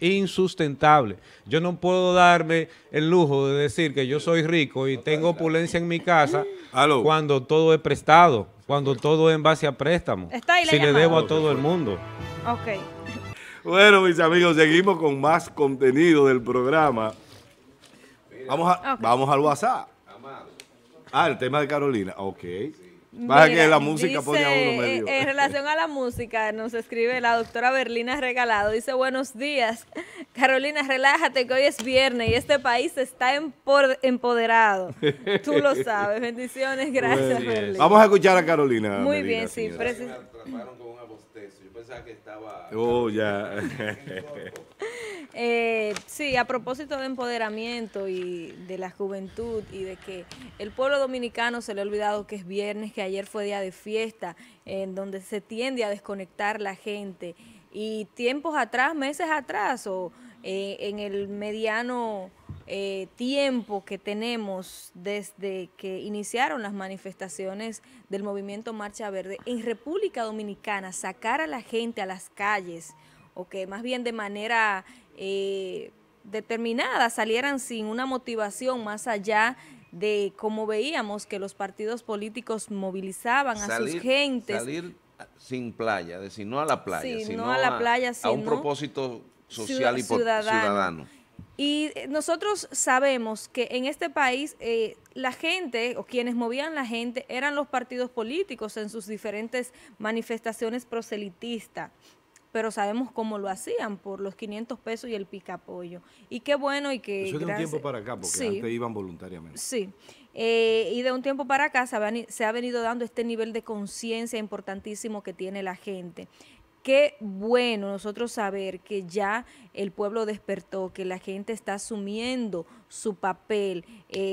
insustentable. Yo no puedo darme el lujo de decir que yo soy rico y tengo opulencia en mi casa cuando todo es prestado, cuando todo es en base a préstamo. Si le debo a todo el mundo. Ok. Bueno, mis amigos, seguimos con más contenido del programa. Vamos al WhatsApp. El tema de Carolina. Ok. Baja que la música dice, pone a uno medio. En relación a la música, nos escribe la doctora Berlina Regalado. Dice, buenos días. Carolina, relájate que hoy es viernes y este país está empoderado. Tú lo sabes. Bendiciones. Gracias, bueno, Berlina. Vamos a escuchar a Carolina. Muy Medina, bien, sí. Me atraparon con un abostezo. Yo pensaba que estaba... Oh, ya. Sí, a propósito de empoderamiento y de la juventud y de que el pueblo dominicano se le ha olvidado que es viernes, que ayer fue día de fiesta, en donde se tiende a desconectar la gente. Y tiempos atrás, meses atrás, o en el mediano tiempo que tenemos desde que iniciaron las manifestaciones del movimiento Marcha Verde, en República Dominicana, sacar a la gente a las calles, o que más bien de manera determinada salieran sin una motivación más allá de como veíamos que los partidos políticos movilizaban a sus gentes. Salir sin playa, decir no a la playa, sí, sino no a la playa, sino a un propósito social y ciudadano. Y nosotros sabemos que en este país la gente o quienes movían la gente eran los partidos políticos en sus diferentes manifestaciones proselitistas, pero sabemos cómo lo hacían por los 500 pesos y el picapollo. Y qué bueno y que... Eso de un tiempo para acá, porque antes iban voluntariamente. Sí, y de un tiempo para acá se ha venido dando este nivel de conciencia importantísimo que tiene la gente. Qué bueno nosotros saber que ya el pueblo despertó, que la gente está asumiendo su papel,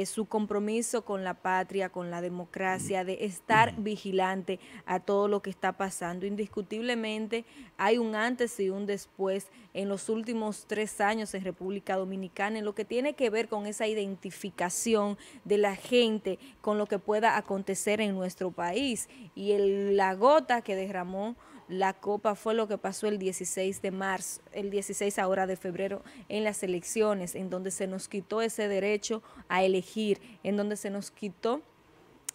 su compromiso con la patria, con la democracia, de estar vigilante a todo lo que está pasando. Indiscutiblemente hay un antes y un después en los últimos 3 años en República Dominicana, en lo que tiene que ver con esa identificación de la gente con lo que pueda acontecer en nuestro país. Y la gota que derramó la copa fue lo que pasó el 16 de marzo, el 16 ahora de febrero, en las elecciones, en donde se nos quitó ese derecho a elegir, en donde se nos quitó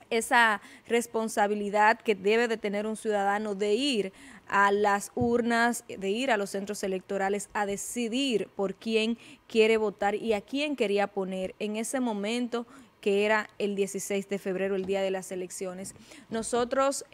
esa responsabilidad que debe de tener un ciudadano de ir a las urnas, de ir a los centros electorales a decidir por quién quiere votar y a quién quería poner en ese momento que era el 16 de febrero, el día de las elecciones. Nosotros,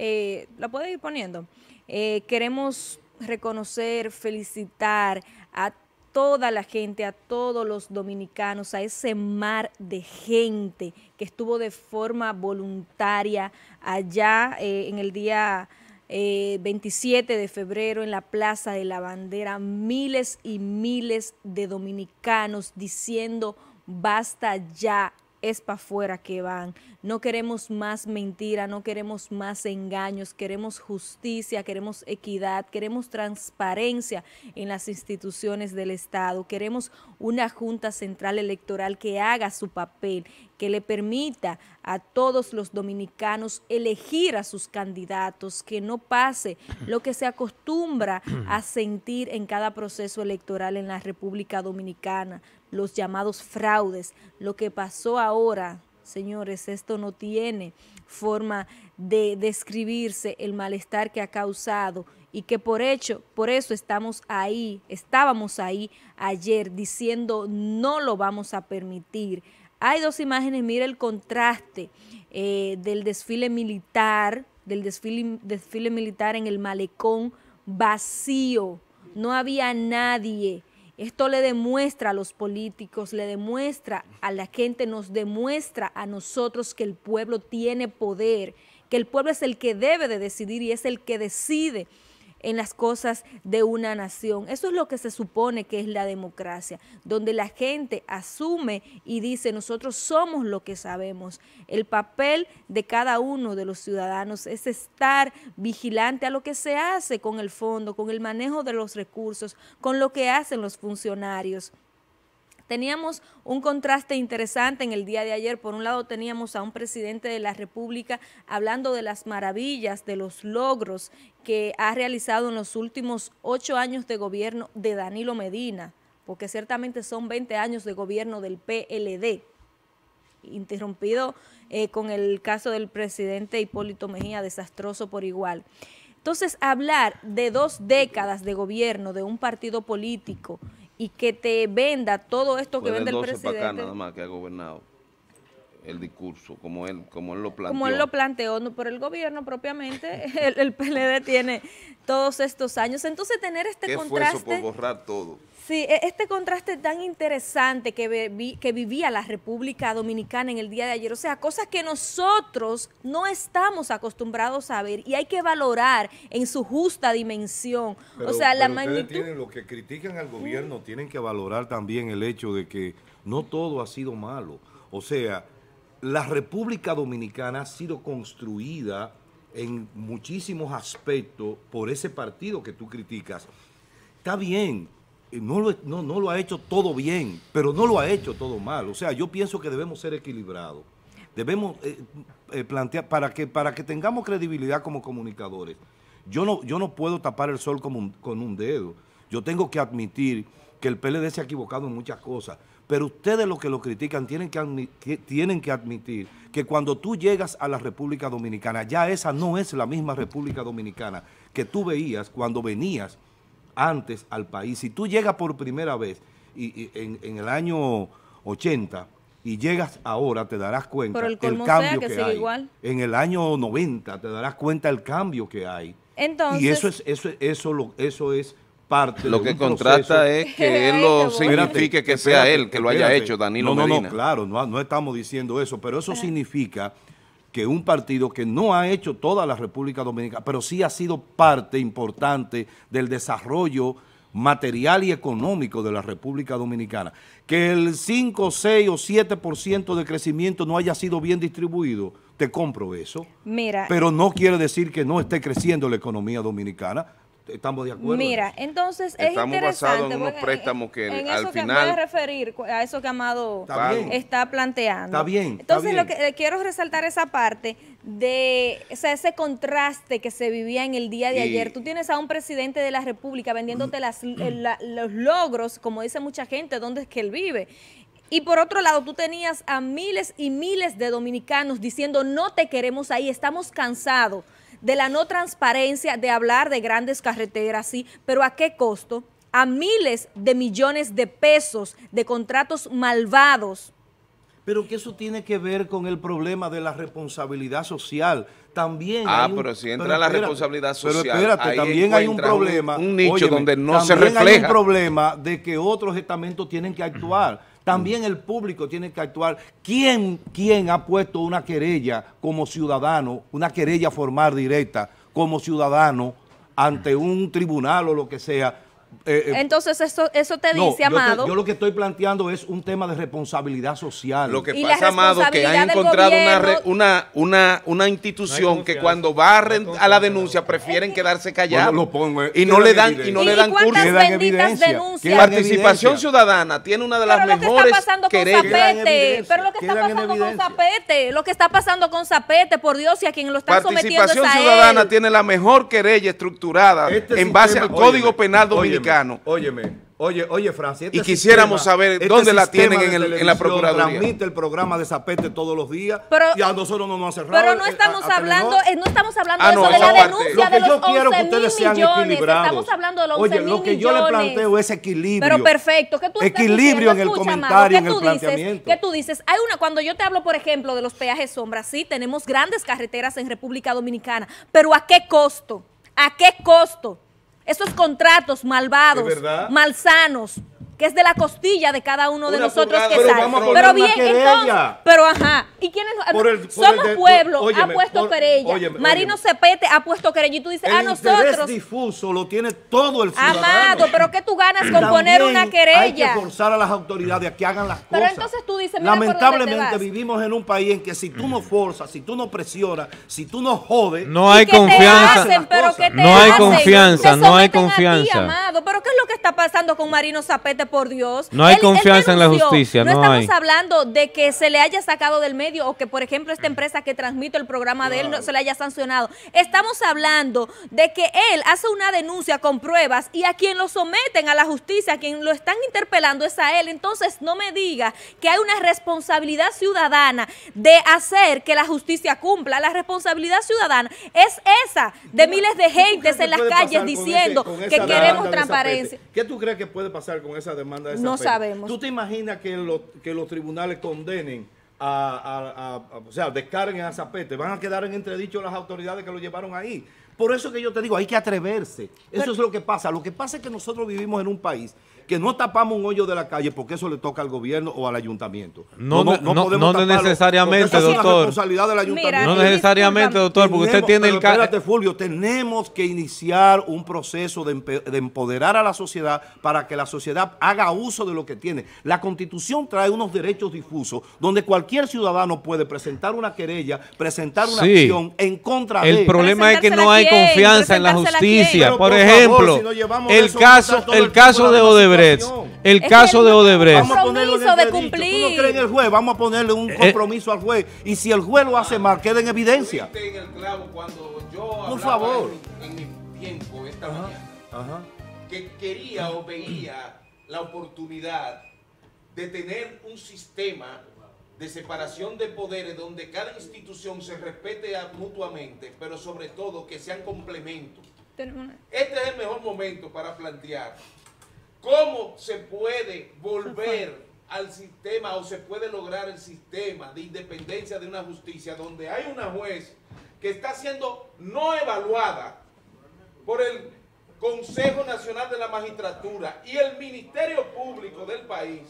¿la puede ir poniendo? Queremos reconocer, felicitar a toda la gente, a todos los dominicanos, a ese mar de gente que estuvo de forma voluntaria allá en el día 27 de febrero en la Plaza de la Bandera, miles y miles de dominicanos diciendo basta ya, es para afuera que van. No queremos más mentira, no queremos más engaños, queremos justicia, queremos equidad, queremos transparencia en las instituciones del Estado, queremos una Junta Central Electoral que haga su papel, que le permita a todos los dominicanos elegir a sus candidatos, que no pase lo que se acostumbra a sentir en cada proceso electoral en la República Dominicana, los llamados fraudes. Lo que pasó ahora, señores, esto no tiene forma de describirse el malestar que ha causado y que por eso estábamos ahí ayer diciendo no lo vamos a permitir. Hay 2 imágenes, mira el contraste del desfile militar, del desfile militar en el malecón vacío, no había nadie. Esto le demuestra a los políticos, le demuestra a la gente, nos demuestra a nosotros que el pueblo tiene poder, que el pueblo es el que debe de decidir y es el que decide en las cosas de una nación. Eso es lo que se supone que es la democracia, donde la gente asume y dice nosotros somos lo que sabemos. El papel de cada uno de los ciudadanos es estar vigilante a lo que se hace con el fondo, con el manejo de los recursos, con lo que hacen los funcionarios. teníamos un contraste interesante en el día de ayer. Por un lado teníamos a un presidente de la República hablando de las maravillas, de los logros que ha realizado en los últimos 8 años de gobierno de Danilo Medina, porque ciertamente son 20 años de gobierno del PLD, interrumpido con el caso del presidente Hipólito Mejía, desastroso por igual. Entonces, hablar de 2 décadas de gobierno de un partido político y que te venda todo esto que vende el presidente. Para acá nada más que ha gobernado el discurso, como él lo planteó. Como él lo planteó, no por el gobierno propiamente, el PLD tiene todos estos años. Entonces, tener este contraste. ¿Qué esfuerzo por borrar todo? Sí, este contraste tan interesante que vivía la República Dominicana en el día de ayer, o sea, cosas que nosotros no estamos acostumbrados a ver y hay que valorar en su justa dimensión. Pero, o sea, la magnitud. Los que critican al gobierno tienen que valorar también el hecho de que no todo ha sido malo. O sea, la República Dominicana ha sido construida en muchísimos aspectos por ese partido que tú criticas. Está bien. No lo ha hecho todo bien, pero no lo ha hecho todo mal. O sea, yo pienso que debemos ser equilibrados. Debemos plantear, para que tengamos credibilidad como comunicadores. Yo no puedo tapar el sol con un dedo. Yo tengo que admitir que el PLD se ha equivocado en muchas cosas, pero ustedes los que lo critican tienen que admitir que cuando tú llegas a la República Dominicana, ya esa no es la misma República Dominicana que tú veías cuando venías antes al país. Si tú llegas por primera vez en el año 80 y llegas ahora, te darás cuenta el cambio que hay. Igual. En el año 90 te darás cuenta el cambio que hay. Entonces, y eso es parte de lo que contrasta es que él lo signifique que sea él, que lo haya hecho Danilo Medina. No, claro, no estamos diciendo eso, pero eso significa que un partido que no ha hecho toda la República Dominicana, pero sí ha sido parte importante del desarrollo material y económico de la República Dominicana. Que el 5, 6 o 7% de crecimiento no haya sido bien distribuido, te compro eso. Mira, pero no quiere decir que no esté creciendo la economía dominicana. Estamos de acuerdo. Mira, entonces es interesante. Estamos basados en unos préstamos que al final. Me voy a referir a eso que Amado está planteando. Está bien. Entonces lo que quiero resaltar esa parte de ese contraste que se vivía en el día de ayer. Tú tienes a un presidente de la República vendiéndote los logros, como dice mucha gente, dónde es que él vive. Y por otro lado, tú tenías a miles y miles de dominicanos diciendo no te queremos ahí, estamos cansados de la no transparencia, de hablar de grandes carreteras, sí, pero ¿a qué costo? A miles de millones de pesos de contratos malvados. Pero que eso tiene que ver con el problema de la responsabilidad social. También pero si entra la responsabilidad social. Pero espérate, también hay un problema. Un nicho donde no se refleja. También hay un problema de que otros estamentos tienen que actuar. También el público tiene que actuar. ¿Quién ha puesto una querella como ciudadano, una querella formal directa como ciudadano ante un tribunal o lo que sea? Entonces, eso te dice, Amado. Yo lo que estoy planteando es un tema de responsabilidad social. Lo que pasa, Amado, que ha encontrado una institución que cuando va a la denuncia prefieren quedarse callados y no le dan curso. Participación Ciudadana tiene una de las mejores querellas. Pero lo que está pasando con Zapete, por Dios, y a quien lo están sometiendo es a él. Participación Ciudadana tiene la mejor querella estructurada en base al Código Penal Dominicano. Oye, Francis. Y quisiéramos saber dónde la tienen en la Procuraduría. Transmite el programa de Zapete todos los días y a nosotros no nos ha cerrado. Pero no estamos hablando de eso, de la denuncia de los 11 mil millones. Estamos hablando de los 11 mil millones. Oye, lo que yo le planteo es equilibrio. Pero perfecto. Equilibrio en el comentario, en el planteamiento. ¿Qué tú dices? Cuando yo te hablo, por ejemplo, de los peajes sombra, sí, tenemos grandes carreteras en República Dominicana, pero ¿a qué costo? ¿A qué costo? Esos contratos malvados, malsanos, que es de la costilla de cada uno de nosotros que sale. Pero bien, entonces, ¿y quiénes? Somos Pueblo, ha puesto querella. Marino Zapete ha puesto querella. Y tú dices, a nosotros. El interés difuso lo tiene todo el ciudadano. Amado, pero ¿qué tú ganas con poner una querella? Hay que forzar a las autoridades a que hagan las cosas. Pero entonces tú dices, mira, lamentablemente vivimos en un país en que si tú no forzas, si tú no presionas, si tú no jodes. No hay confianza. No hay confianza. Amado, pero ¿qué es lo que está pasando con Marino Zapete? por Dios. No hay confianza en la justicia. No estamos hablando de que se le haya sacado del medio o que, por ejemplo, esta empresa que transmite el programa de él no se le haya sancionado. Estamos hablando de que él hace una denuncia con pruebas y a quien lo someten a la justicia, a quien lo están interpelando es a él. Entonces no me diga que hay una responsabilidad ciudadana de hacer que la justicia cumpla. La responsabilidad ciudadana es esa de miles de gentes en las calles diciendo que queremos transparencia. ¿Qué tú crees que puede pasar con esa demanda de Zapete? No sabemos. ¿Tú te imaginas que los tribunales condenen o sea, descarguen a Zapete? Van a quedar en entredicho las autoridades que lo llevaron ahí. Por eso que yo te digo, hay que atreverse. Eso es lo que pasa. Lo que pasa es que nosotros vivimos en un país que no tapamos un hoyo de la calle porque eso le toca al gobierno o al ayuntamiento. No necesariamente, doctor. Es la responsabilidad del ayuntamiento. Mira, no necesariamente, doctor, porque usted tiene el caso. Espérate, Fulvio, tenemos que iniciar un proceso de empoderar a la sociedad para que la sociedad haga uso de lo que tiene. La Constitución trae unos derechos difusos donde cualquier ciudadano puede presentar una querella, presentar una acción en contra de... El problema es que no hay confianza en la justicia. Por ejemplo, el caso de Odebrecht. El caso de Odebrecht. Vamos a ponerlo en el cumplir. ¿Tú no crees en el juez? Vamos a ponerle un compromiso al juez. Y si el juez lo hace mal, queda en evidencia. En el clavo cuando yo por favor. En mi tiempo esta mañana, que quería o veía la oportunidad de tener un sistema de separación de poderes donde cada institución se respete mutuamente, pero sobre todo que sean complementos. Este es el mejor momento para plantear ¿cómo se puede volver al sistema o se puede lograr el sistema de independencia de una justicia donde hay una juez que está siendo no evaluada por el Consejo Nacional de la Magistratura y el Ministerio Público del país?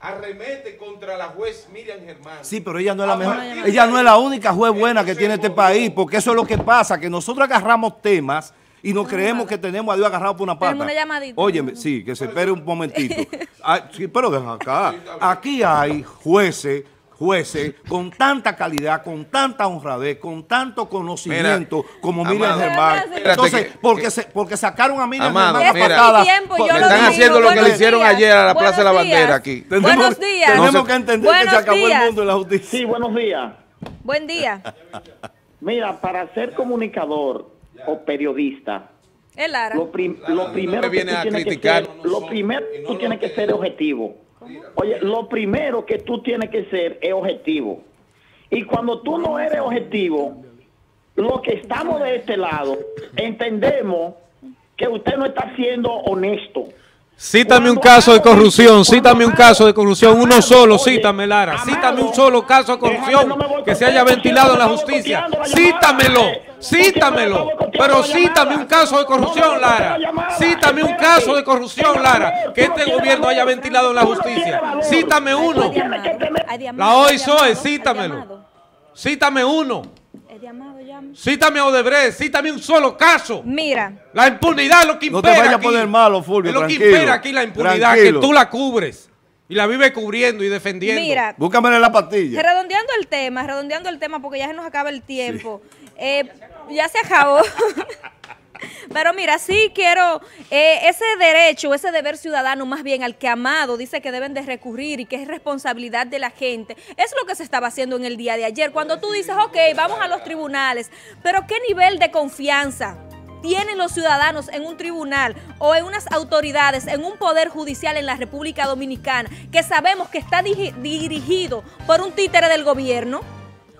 Arremete contra la juez Miriam Germán. Sí, pero ella no es la mejor, ella no es la única juez buena que tiene este país, porque eso es lo que pasa, que nosotros agarramos temas y nos creemos que tenemos a Dios agarrado por una pata. Óyeme, sí, que se espere un momentito. Ah, sí, pero deja acá. Aquí hay jueces con tanta calidad, con tanta honradez, con tanto conocimiento como Miriam Germán. Entonces, porque sacaron a Miriam Germán patadas. Están haciendo lo que le hicieron ayer a la Plaza de la Bandera aquí. Buenos días. Tenemos que entender que se acabó el mundo de la justicia. Sí, buenos días. Buen día. Mira, para ser comunicador o periodista, lo primero que tú tienes que ser es objetivo. Oye, lo primero que tú tienes que ser es objetivo. Y cuando tú no eres objetivo, los que estamos de este lado entendemos que usted no está siendo honesto. Cítame un caso de corrupción, uno solo, cítame, Lara, cítame un solo caso de corrupción que se haya ventilado en la justicia, cítamelo, pero cítame un caso de corrupción, Lara, que este gobierno haya ventilado en la justicia, cítame uno, la OISOE, cítame uno. Cítame a Odebrecht, cítame un solo caso. Mira, la impunidad es lo que impera. No te vayas a poner malo, Fulvio. Es lo que impera aquí, la impunidad, que tú la cubres y la vives cubriendo y defendiendo. Mira, búscame la pastilla. Redondeando el tema, porque ya se nos acaba el tiempo. Sí. Ya se acabó. Pero mira, sí quiero ese derecho, ese deber ciudadano más bien al que Amado dice que deben de recurrir y que es responsabilidad de la gente. Es lo que se estaba haciendo en el día de ayer. Cuando tú dices, ok, vamos a los tribunales, pero ¿qué nivel de confianza tienen los ciudadanos en un tribunal o en unas autoridades, en un poder judicial en la República Dominicana, que sabemos que está dirigido por un títere del gobierno?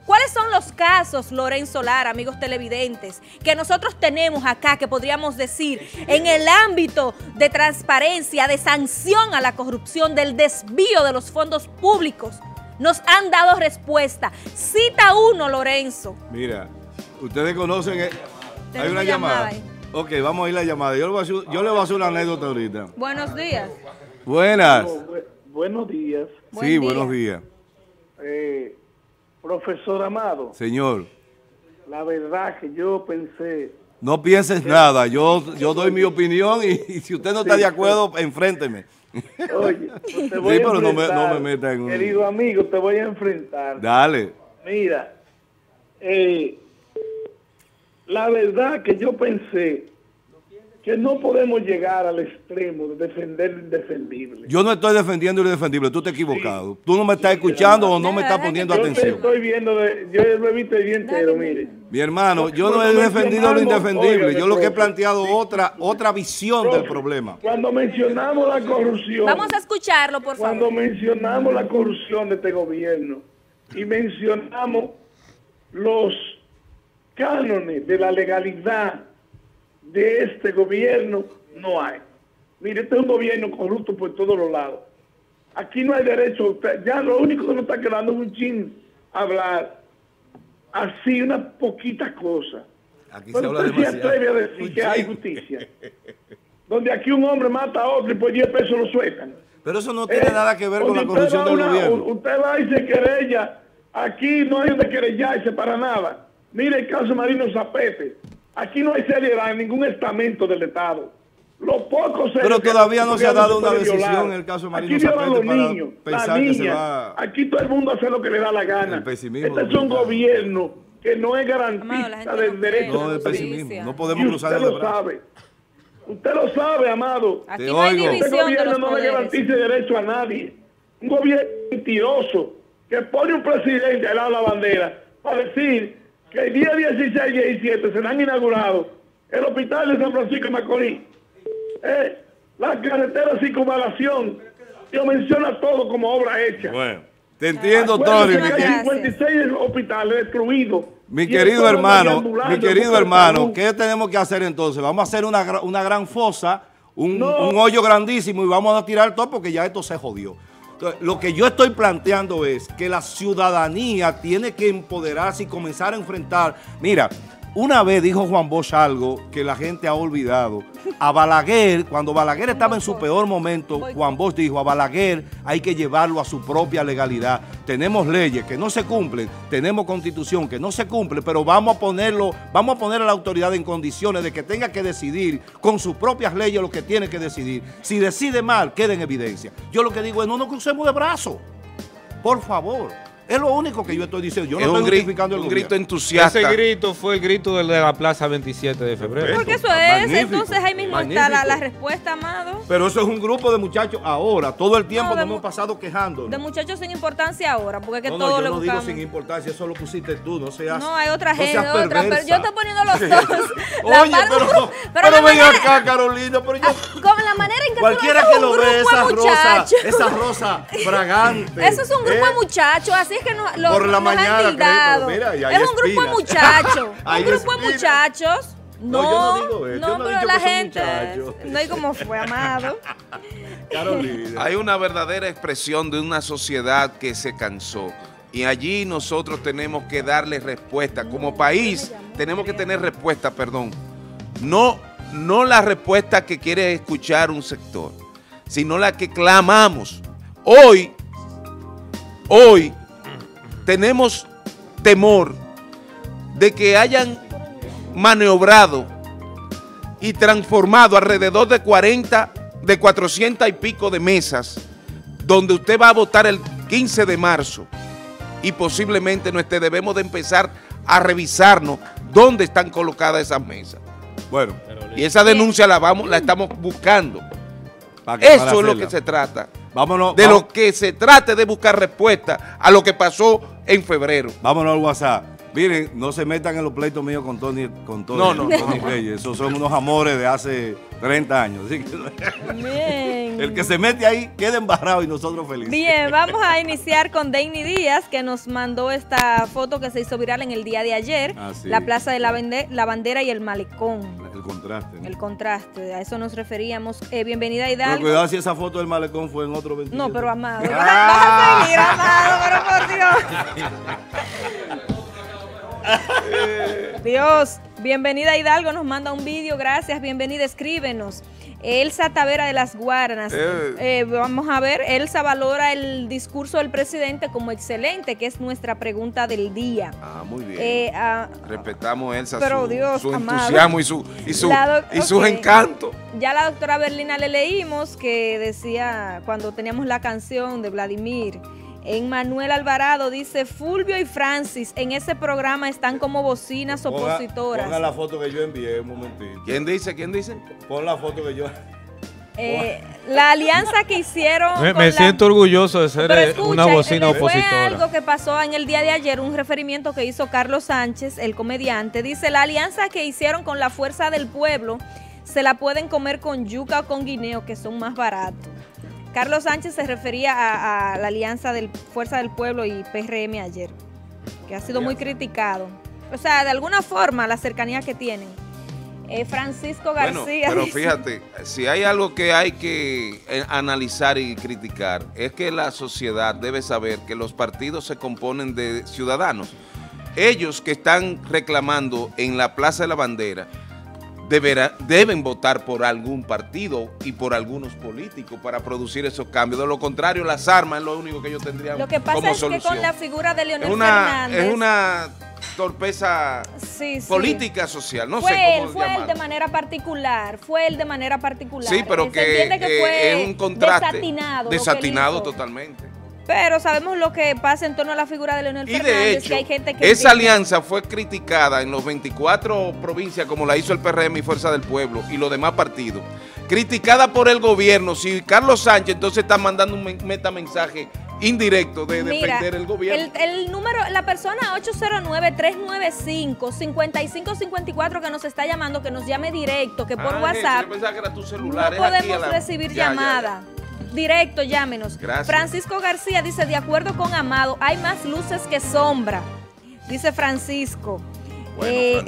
¿Cuáles son los casos, Lorenzo Lara, amigos televidentes, que nosotros tenemos acá, que podríamos decir, en el ámbito de transparencia, de sanción a la corrupción, del desvío de los fondos públicos? Nos han dado respuesta. Cita uno, Lorenzo. Mira, ustedes conocen... Hay una llamada. Ok, vamos a ir a la llamada. Yo le voy a hacer una anécdota ahorita. Buenos días. Buenas. Buenos días. Sí, buenos días. Profesor Amado. Señor. La verdad que yo pensé... No pienses nada, yo doy mi opinión y si usted no está de acuerdo, enfrénteme. Oye, pues te voy a enfrentar, pero no me meta en un... Querido amigo, te voy a enfrentar. Dale. Mira, la verdad que yo pensé que no podemos llegar al extremo de defender lo indefendible. Yo no estoy defendiendo lo indefendible, tú te has equivocado. Sí. Tú no me estás escuchando o no me estás poniendo atención. Yo te estoy viendo, yo lo he visto el día entero, mire. Mi hermano, yo no he defendido lo indefendible, oiga, yo lo que he planteado otra visión del problema. Cuando mencionamos la corrupción... Vamos a escucharlo, por favor. Cuando mencionamos la corrupción de este gobierno y mencionamos los cánones de la legalidad de este gobierno, no hay. Mire, este es un gobierno corrupto por todos los lados. Aquí no hay derecho. Ya lo único que nos está quedando es un chin hablar. Así, una poquita cosa. Aquí pero se habla demasiado. Usted se atreve a decir que hay justicia. Donde aquí un hombre mata a otro y por 10 pesos lo sueltan. Pero eso no tiene nada que ver con la corrupción del gobierno. Usted va y se querella. Aquí no hay donde querellarse para nada. Mire el caso Marino Zapete. Aquí no hay seriedad en ningún estamento del Estado. Los pocos... Pero todavía no se ha dado una decisión en el caso de Marino Zapete para pensar que se va... Aquí todo el mundo hace lo que le da la gana. Este es un gobierno que no es garantista del derecho. No, del pesimismo. No podemos cruzar el brazo. Usted lo sabe, amado. Te oigo. Este gobierno no le garantiza derecho a nadie. Un gobierno mentiroso que pone un presidente al lado de la bandera para decir que el día 16 y 17 se han inaugurado el hospital de San Francisco de Macorís, la carretera sin circunvalación, yo menciona todo como obra hecha. Bueno, te entiendo, Tori. Hay 56 hospitales destruidos. Mi querido hermano, ¿qué tenemos que hacer entonces? Vamos a hacer una gran fosa, un hoyo grandísimo y vamos a tirar todo porque ya esto se jodió. Lo que yo estoy planteando es que la ciudadanía tiene que empoderarse y comenzar a enfrentar. Mira, una vez dijo Juan Bosch algo que la gente ha olvidado. A Balaguer, cuando Balaguer estaba en su peor momento, Juan Bosch dijo, a Balaguer hay que llevarlo a su propia legalidad. Tenemos leyes que no se cumplen, tenemos constitución que no se cumple, pero vamos a poner a la autoridad en condiciones de que tenga que decidir con sus propias leyes lo que tiene que decidir. Si decide mal, queda en evidencia. Yo lo que digo es, no nos crucemos de brazos, por favor. Es lo único que yo estoy diciendo. Yo no estoy justificando el grito entusiasta. Ese grito fue el grito de la Plaza 27 de febrero. Porque eso es, entonces ahí mismo está la respuesta, amado. Pero eso es un grupo de muchachos ahora. Todo el tiempo nos hemos pasado quejándonos. De muchachos sin importancia ahora, porque es que todo lo buscamos. No, yo no digo sin importancia, eso lo pusiste tú, no seas... No, hay otra gente, otra... Pero yo estoy poniendo los dos. Oye, pero ven acá, Carolina, pero yo... Con la manera en que cualquiera que lo ve, esa rosa fragante. Eso es un grupo de muchachos, así es que es un grupo de muchachos, un grupo de muchachos. No, yo no digo eso. No, pero la gente, no hay como fue, amado. Hay una verdadera expresión de una sociedad que se cansó y allí nosotros tenemos que darle respuesta. Como país tenemos que tener respuesta, perdón. No la respuesta que quiere escuchar un sector, sino la que clamamos. Hoy tenemos temor de que hayan maniobrado y transformado alrededor de 400 y pico de mesas donde usted va a votar el 15 de marzo y posiblemente debemos de empezar a revisarnos dónde están colocadas esas mesas. Bueno, y esa denuncia la estamos buscando. Eso es lo que se trata. Vámonos, lo que se trate de buscar respuesta a lo que pasó en febrero. Vámonos al WhatsApp. Miren, no se metan en los pleitos míos con Tony Tony Reyes. Esos son unos amores de hace 30 años. Así que el que se mete ahí queda embarrado y nosotros felices. Bien, vamos a iniciar con Deiny Díaz, que nos mandó esta foto que se hizo viral en el día de ayer. Ah, sí. La Plaza de la Bandera y el Malecón. El contraste, ¿no? El contraste, a eso nos referíamos. Bienvenida, Hidalgo. Pero cuidado si esa foto del Malecón fue en otro 27. No, pero amado, vas a seguir, amado, pero por Dios. Dios, bienvenida Hidalgo, nos manda un vídeo, gracias, bienvenida, escríbenos. Elsa Tavera de las Guaranas, vamos a ver, Elsa valora el discurso del presidente como excelente, que es nuestra pregunta del día. Ah, muy bien. Respetamos, Elsa, pero su entusiasmo y sus encantos. Ya la doctora Berlina le leímos que decía, cuando teníamos la canción de Vladimir, En Manuel Alvarado dice, Fulvio y Francis en ese programa están como bocinas opositoras. Ponga la foto que yo envié, un momentito. ¿Quién dice? ¿Quién dice? Pon la foto que yo... la alianza que hicieron... Me siento orgulloso de ser una bocina opositora. Fue algo que pasó en el día de ayer, un referimiento que hizo Carlos Sánchez, el comediante. Dice, la alianza que hicieron con la Fuerza del Pueblo se la pueden comer con yuca o con guineo, que son más baratos. Carlos Sánchez se refería a la alianza de Fuerza del Pueblo y PRM ayer, que ha sido muy criticado. O sea, de alguna forma, la cercanía que tienen. Francisco García. Bueno, pero fíjate, si hay algo que hay que analizar y criticar, es que la sociedad debe saber que los partidos se componen de ciudadanos. Ellos que están reclamando en la Plaza de la Bandera, deben votar por algún partido y por algunos políticos para producir esos cambios. De lo contrario, las armas es lo único que ellos tendrían como solución. Lo que pasa es que con la figura de Leonel Fernández... Es una torpeza política, social, no sé cómo llamarlo. Fue él de manera particular, Sí, pero que fue un contraste desatinado totalmente. Pero sabemos lo que pasa en torno a la figura de Leonel Fernández. Y de hecho, que hay gente que esa alianza fue criticada en los 24 provincias, como la hizo el PRM y Fuerza del Pueblo y los demás partidos. Criticada por el gobierno. Si Carlos Sánchez entonces está mandando un metamensaje indirecto de defender el gobierno. El número, la persona 809-395-5554 que nos está llamando, que nos llame directo, que por WhatsApp. Yo pensaba que era tu celular, no podemos recibir llamada. Ya. Directo, llámenos. Gracias. Francisco García dice, de acuerdo con Amado, hay más luces que sombra, dice Francisco. Bueno,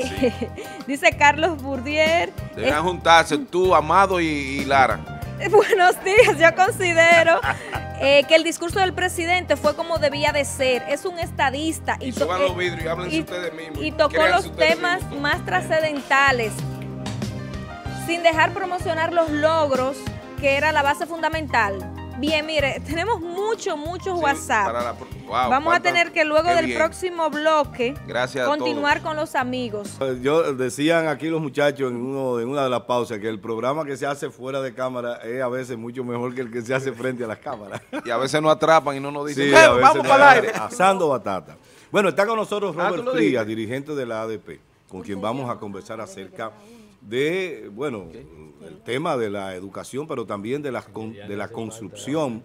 dice Carlos Burdier. Deberían juntarse tú, Amado y Lara. Buenos días, yo considero que el discurso del presidente fue como debía de ser. Es un estadista. Y suban los vidrios y háblense ustedes mismos. Y tocó los temas más trascendentales, sin dejar promocionar los logros, que era la base fundamental. Bien, mire, tenemos muchos WhatsApp. Vamos a tener que luego del próximo bloque continuar con los amigos. Decían aquí los muchachos en una de las pausas que el programa que se hace fuera de cámara es a veces mucho mejor que el que se hace frente a las cámaras. Y a veces nos atrapan y no nos dicen, vamos para el aire. Asando batata. Bueno, está con nosotros Robert Frías, dirigente de la ADP, con quien vamos a conversar acerca de, bueno, el tema de la educación, pero también de la construcción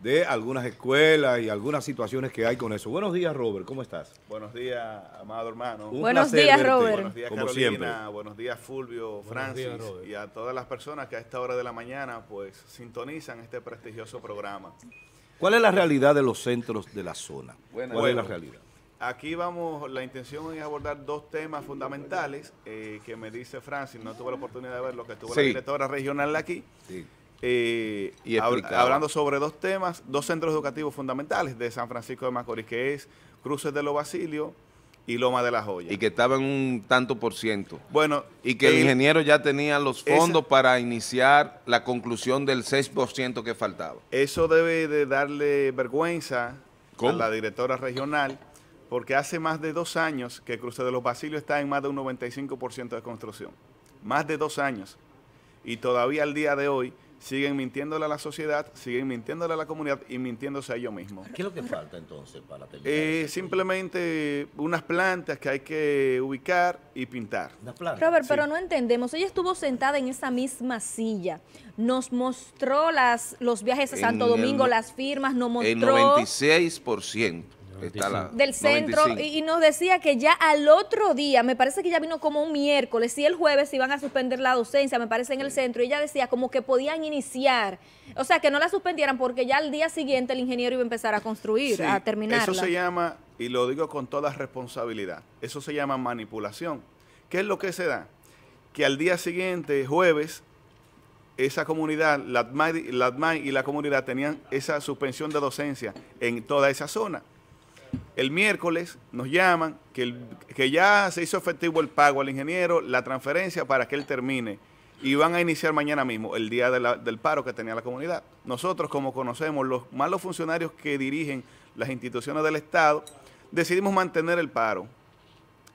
de algunas escuelas y algunas situaciones que hay con eso. Buenos días, Robert, ¿cómo estás? Buenos días, amado hermano. Buenos días, Robert. Buenos días, Carolina. Como siempre. Buenos días, Fulvio, Francis, y a todas las personas que a esta hora de la mañana pues sintonizan este prestigioso programa. ¿Cuál es la realidad de los centros de la zona? ¿Cuál es la realidad? Aquí vamos, la intención es abordar dos temas fundamentales que me dice Francis, no tuve la oportunidad de ver lo que estuvo la directora regional aquí, y hablando sobre dos temas, dos centros educativos fundamentales de San Francisco de Macorís, que es Cruces de los Basilios y Loma de la Joya. Y que estaba en un tanto por ciento. Bueno, y que el ingeniero ya tenía los fondos para iniciar la conclusión del 6% que faltaba. Eso debe de darle vergüenza a la directora regional, porque hace más de 2 años que Cruce de los Basilios está en más de un 95% de construcción. Más de 2 años. Y todavía al día de hoy siguen mintiéndole a la sociedad, siguen mintiéndole a la comunidad y mintiéndose a ellos mismos. ¿Qué es lo que falta entonces para terminar? Simplemente unas plantas que hay que ubicar y pintar. Robert, pero no entendemos. Ella estuvo sentada en esa misma silla. Nos mostró los viajes a Santo Domingo, las firmas, nos mostró... El 96%. Del centro, y nos decía que ya al otro día, me parece que ya vino como un miércoles, y el jueves iban a suspender la docencia, me parece, en el centro, y ella decía como que podían iniciar, o sea, que no la suspendieran porque ya al día siguiente el ingeniero iba a empezar a construir, a terminarla. Eso se llama, y lo digo con toda responsabilidad, eso se llama manipulación. ¿Qué es lo que se da? Que al día siguiente, jueves, esa comunidad, la ADMAI y la comunidad tenían esa suspensión de docencia en toda esa zona. El miércoles nos llaman que ya se hizo efectivo el pago al ingeniero, la transferencia para que él termine, y van a iniciar mañana mismo, el día del paro que tenía la comunidad. Nosotros, como conocemos los malos funcionarios que dirigen las instituciones del Estado, decidimos mantener el paro.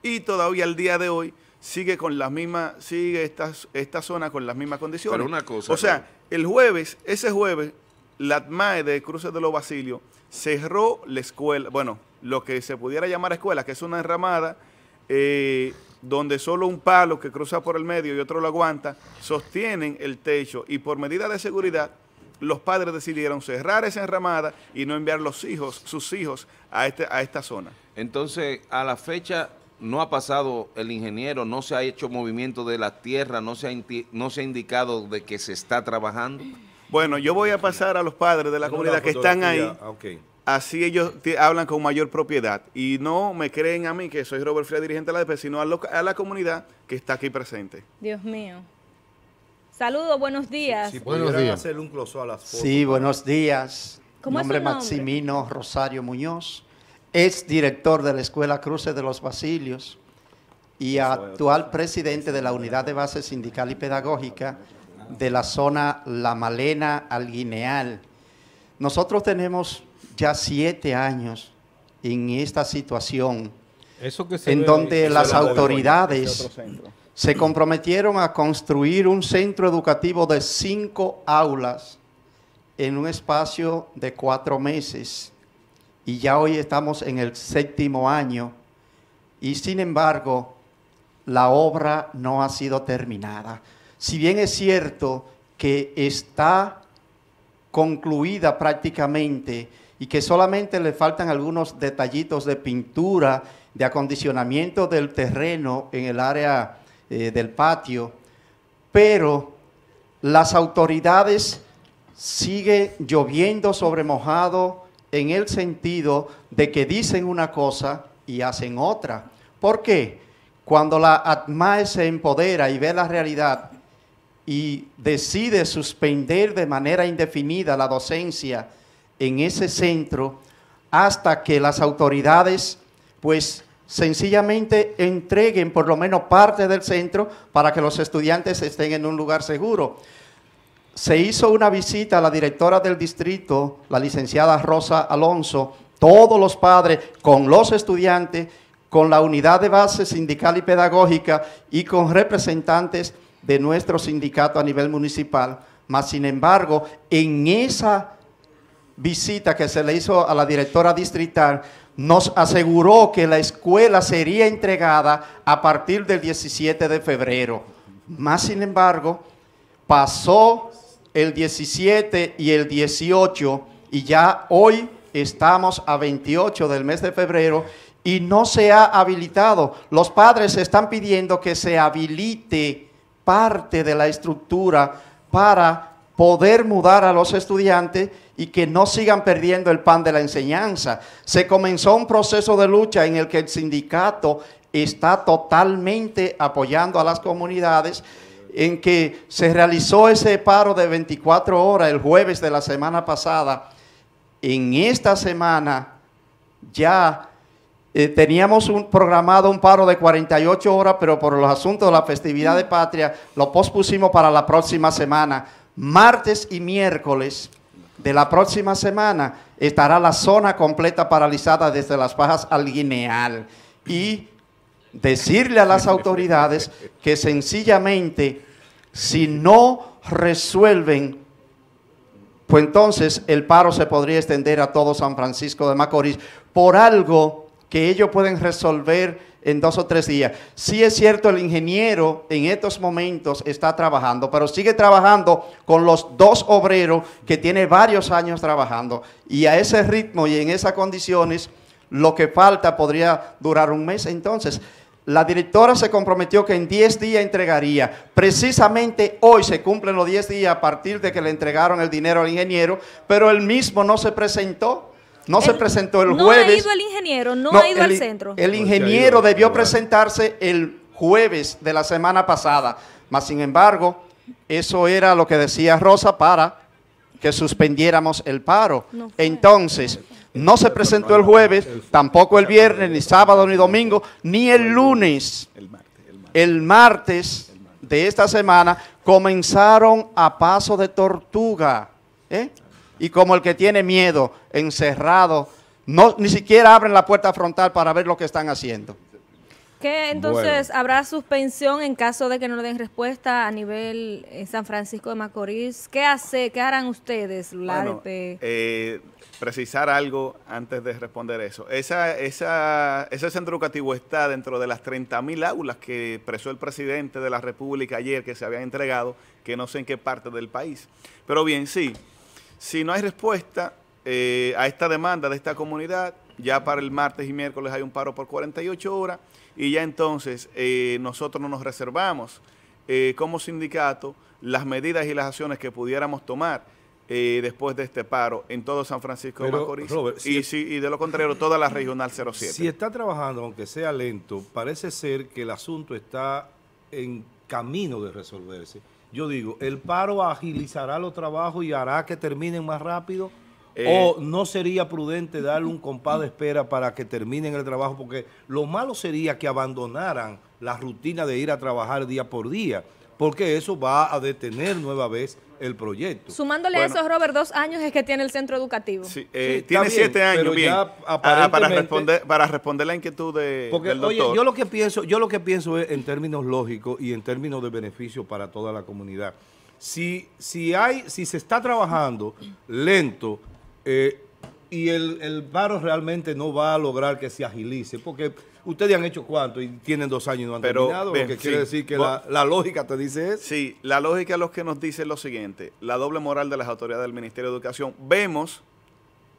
Y todavía al día de hoy sigue con las mismas, sigue esta zona con las mismas condiciones. Pero una cosa, o sea, el jueves, ese jueves, la ATMAE de Cruces de los Basilios cerró la escuela, bueno, lo que se pudiera llamar escuela, que es una enramada donde solo un palo que cruza por el medio y otro lo aguanta, sostienen el techo, y por medida de seguridad los padres decidieron cerrar esa enramada y no enviar los hijos, sus hijos a esta zona. Entonces, a la fecha no ha pasado el ingeniero, no se ha hecho movimiento de la tierra, no se ha indicado de que se está trabajando. Bueno, yo voy a pasar a los padres de la comunidad que están ahí, okay. Así ellos hablan con mayor propiedad, y no me creen a mí, que soy Robert Frías, dirigente de la ADP, sino a la comunidad que está aquí presente. Dios mío. Saludos, buenos días. Si pudieran hacer un close a las fotos. Sí, buenos días. ¿Cómo es su nombre? Maximino Rosario Muñoz, ex director de la Escuela Cruces de los Basilios y actual presidente de la Unidad de Base Sindical y Pedagógica de la zona La Malena al Guineal. Nosotros tenemos ya 7 años en esta situación, donde las autoridades se comprometieron a construir un centro educativo de 5 aulas en un espacio de 4 meses, y ya hoy estamos en el 7.º año, y sin embargo la obra no ha sido terminada. Si bien es cierto que está concluida prácticamente y que solamente le faltan algunos detallitos de pintura, de acondicionamiento del terreno en el área del patio, pero las autoridades siguen lloviendo sobre mojado, en el sentido de que dicen una cosa y hacen otra. ¿Por qué? Cuando la ATMAE se empodera y ve la realidad y decide suspender de manera indefinida la docencia en ese centro hasta que las autoridades pues sencillamente entreguen por lo menos parte del centro para que los estudiantes estén en un lugar seguro. Se hizo una visita a la directora del distrito, la licenciada Rosa Alonso, todos los padres, con los estudiantes, con la unidad de base sindical y pedagógica y con representantes de nuestro sindicato a nivel municipal. Mas, sin embargo, en esa visita que se le hizo a la directora distrital, nos aseguró que la escuela sería entregada a partir del 17 de febrero. Más sin embargo, pasó el 17 y el 18 y ya hoy estamos a 28 del mes de febrero y no se ha habilitado. Los padres están pidiendo que se habilite parte de la estructura para poder mudar a los estudiantes y que no sigan perdiendo el pan de la enseñanza. Se comenzó un proceso de lucha en el que el sindicato está totalmente apoyando a las comunidades, en que se realizó ese paro de 24 horas el jueves de la semana pasada. En esta semana ya teníamos programado un paro de 48 horas, pero por los asuntos de la festividad de patria lo pospusimos para la próxima semana. Martes y miércoles de la próxima semana estará la zona completa paralizada desde Las Pajas al Guineal, y decirle a las autoridades que sencillamente si no resuelven, pues entonces el paro se podría extender a todo San Francisco de Macorís por algo que ellos pueden resolver en 2 o 3 días. Sí es cierto, el ingeniero en estos momentos está trabajando, pero sigue trabajando con los 2 obreros que tiene varios años trabajando. Y a ese ritmo y en esas condiciones, lo que falta podría durar un mes. Entonces, la directora se comprometió que en 10 días entregaría. Precisamente hoy se cumplen los 10 días a partir de que le entregaron el dinero al ingeniero, pero él mismo no se presentó. No se presentó el jueves. No ha ido el ingeniero, no ha ido al centro. El ingeniero debió presentarse el jueves de la semana pasada. Mas, sin embargo, eso era lo que decía Rosa para que suspendiéramos el paro. Entonces, no se presentó el jueves, tampoco el viernes, ni sábado, ni domingo, ni el lunes. El martes de esta semana comenzaron a paso de tortuga, ¿eh? Y como el que tiene miedo, encerrado, no, ni siquiera abren la puerta frontal para ver lo que están haciendo. Que entonces habrá suspensión en caso de que no le den respuesta a nivel San Francisco de Macorís. ¿Qué harán ustedes, la ADP? Precisar algo antes de responder eso. Ese centro educativo está dentro de las 30.000 aulas que expresó el presidente de la República ayer que se habían entregado, que no sé en qué parte del país. Pero bien, sí, si no hay respuesta a esta demanda de esta comunidad, ya para el martes y miércoles hay un paro por 48 horas y ya entonces nosotros no nos reservamos como sindicato las medidas y las acciones que pudiéramos tomar después de este paro en todo San Francisco de Macorís, Robert, y de lo contrario toda la Regional 07. Si está trabajando, aunque sea lento, parece ser que el asunto está en camino de resolverse. Yo digo, ¿el paro agilizará los trabajos y hará que terminen más rápido? ¿O no sería prudente darle un compás de espera para que terminen el trabajo? Porque lo malo sería que abandonaran la rutina de ir a trabajar día por día, porque eso va a detener nueva vez el proyecto. Sumándole a eso, Robert, 2 años es que tiene el centro educativo. Sí, sí, tiene bien, 7 años, bien. Para responder la inquietud del doctor. Oye, yo lo que pienso es en términos lógicos y en términos de beneficio para toda la comunidad. Si se está trabajando lento, y el paro realmente no va a lograr que se agilice, porque ustedes han hecho cuánto y tienen 2 años y no han terminado, lo que quiere decir que la lógica te dice eso. Sí, la lógica lo que nos dice es lo siguiente, la doble moral de las autoridades del Ministerio de Educación. Vemos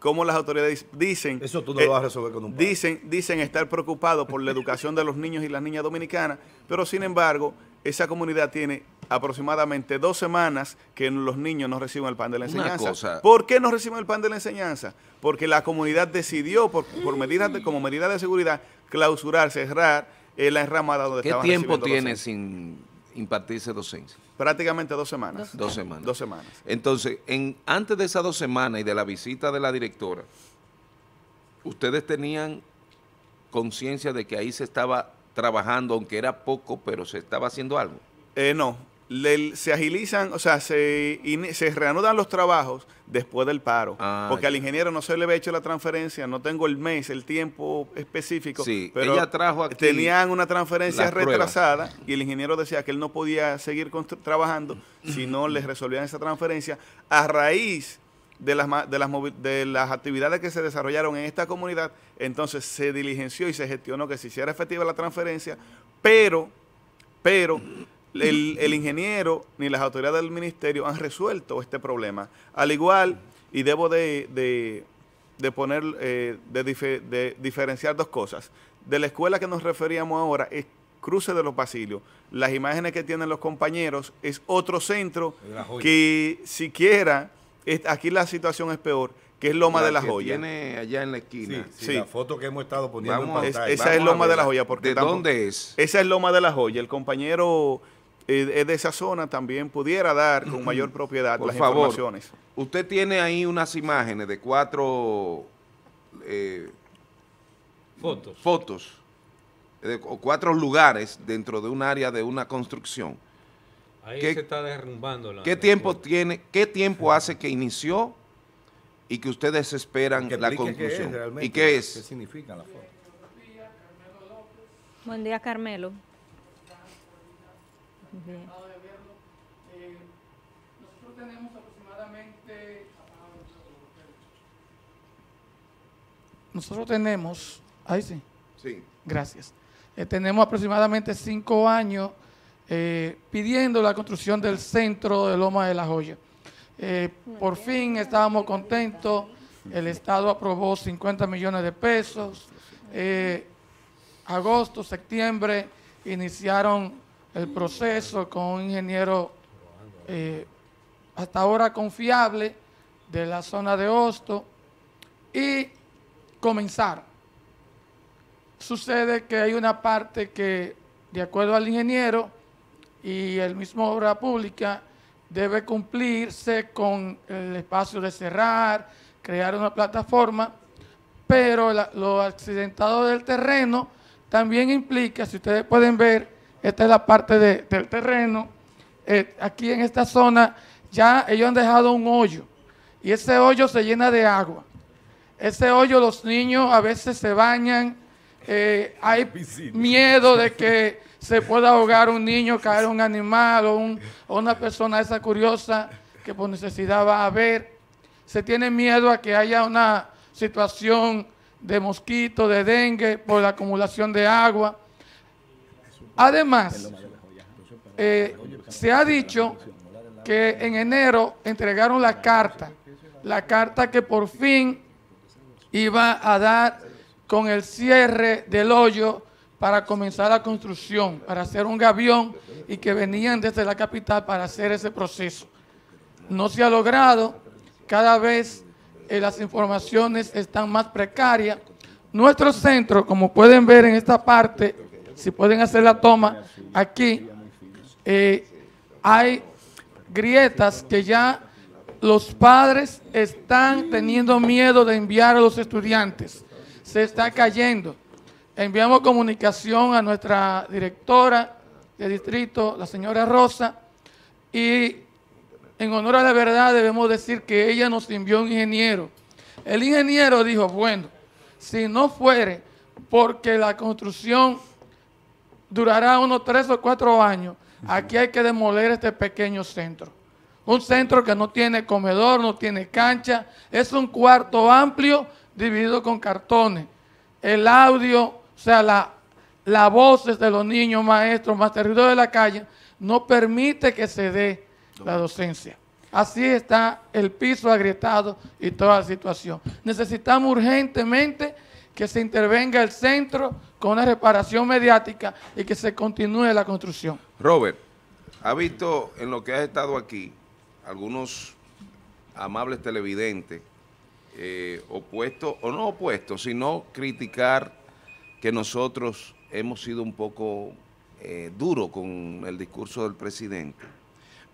cómo las autoridades dicen... Eso tú no lo vas a resolver con un paro. Dicen estar preocupados por la educación de los niños y las niñas dominicanas, pero sin embargo, esa comunidad tiene aproximadamente 2 semanas que los niños no reciben el pan de la enseñanza. ¿Por qué no reciben el pan de la enseñanza? Porque la comunidad decidió, como medida de seguridad, clausurar, cerrar la enramada donde estaban recibiendo. ¿Qué tiempo tiene sin impartirse docencia? Prácticamente 2 semanas. 2 semanas. 2 semanas. Entonces, antes de esas 2 semanas y de la visita de la directora, ¿ustedes tenían conciencia de que ahí se estaba trabajando, aunque era poco, pero se estaba haciendo algo? No. Se agilizan, o sea, se reanudan los trabajos después del paro, porque al ingeniero no se le había hecho la transferencia, no tengo el mes, el tiempo específico, sí, pero ella trajo aquí, tenían una transferencia retrasada y el ingeniero decía que él no podía seguir trabajando si no les resolvían esa transferencia. A raíz de las actividades que se desarrollaron en esta comunidad, entonces se diligenció y se gestionó que se hiciera efectiva la transferencia, pero el ingeniero ni las autoridades del ministerio han resuelto este problema. Al igual, y debo de diferenciar 2 cosas. De la escuela que nos referíamos ahora es Cruce de los Basilios. Las imágenes que tienen los compañeros es otro centro que siquiera, aquí la situación es peor, que es Loma de la Joya. Tiene allá en la esquina. Sí, sí, sí. La foto que hemos estado poniendo en pantalla. Esa es Loma de la Joya. Porque ¿de dónde es? Esa es Loma de la Joya. El compañero de esa zona también pudiera dar con mayor propiedad por las informaciones. Usted tiene ahí unas imágenes de 4 fotos o 4 lugares dentro de un área de una construcción. Ahí se está derrumbando la... ¿Qué tiempo hace que inició y que ustedes esperan que la conclusión? ¿Y qué es? ¿Qué significa la foto? Buen día, Carmelo. Bien. Nosotros tenemos aproximadamente... Ahí sí. Sí. Gracias. Tenemos aproximadamente 5 años pidiendo la construcción del centro de Loma de la Joya. Por fin estábamos contentos, el Estado aprobó 50 millones de pesos, agosto, septiembre, iniciaron el proceso con un ingeniero hasta ahora confiable de la zona de Hosto y comenzaron. Sucede que hay una parte que, de acuerdo al ingeniero y el mismo obra pública, debe cumplirse con el espacio de cerrar, crear una plataforma, pero lo accidentado del terreno también implica, si ustedes pueden ver, esta es la parte del terreno, aquí en esta zona ya ellos han dejado un hoyo y ese hoyo se llena de agua. Ese hoyo los niños a veces se bañan, hay miedo de que se pueda ahogar un niño, caer un animal o una persona esa curiosa que por necesidad va a ver. Se tiene miedo a que haya una situación de mosquito, de dengue, por la acumulación de agua. Además, se ha dicho que en enero entregaron la carta que por fin iba a dar con el cierre del hoyo para comenzar la construcción, para hacer un gavión, y que venían desde la capital para hacer ese proceso. No se ha logrado, cada vez las informaciones están más precarias. Nuestro centro, como pueden ver en esta parte, si pueden hacer la toma aquí, hay grietas que ya los padres están teniendo miedo de enviar a los estudiantes. Se está cayendo. Enviamos comunicación a nuestra directora de distrito, la señora Rosa, y en honor a la verdad debemos decir que ella nos envió un ingeniero. El ingeniero dijo, bueno, si no fuere porque la construcción durará unos 3 o 4 años, aquí hay que demoler este pequeño centro. Un centro que no tiene comedor, no tiene cancha, es un cuarto amplio dividido con cartones. El audio, o sea, las voces de los niños, maestros, más territorio de la calle, no permite que se dé la docencia. Así está el piso agrietado y toda la situación. Necesitamos urgentemente que se intervenga el centro con una reparación mediática y que se continúe la construcción. Robert, ¿ha visto en lo que has estado aquí algunos amables televidentes opuestos, o no opuestos, sino criticar que nosotros hemos sido un poco duros con el discurso del presidente?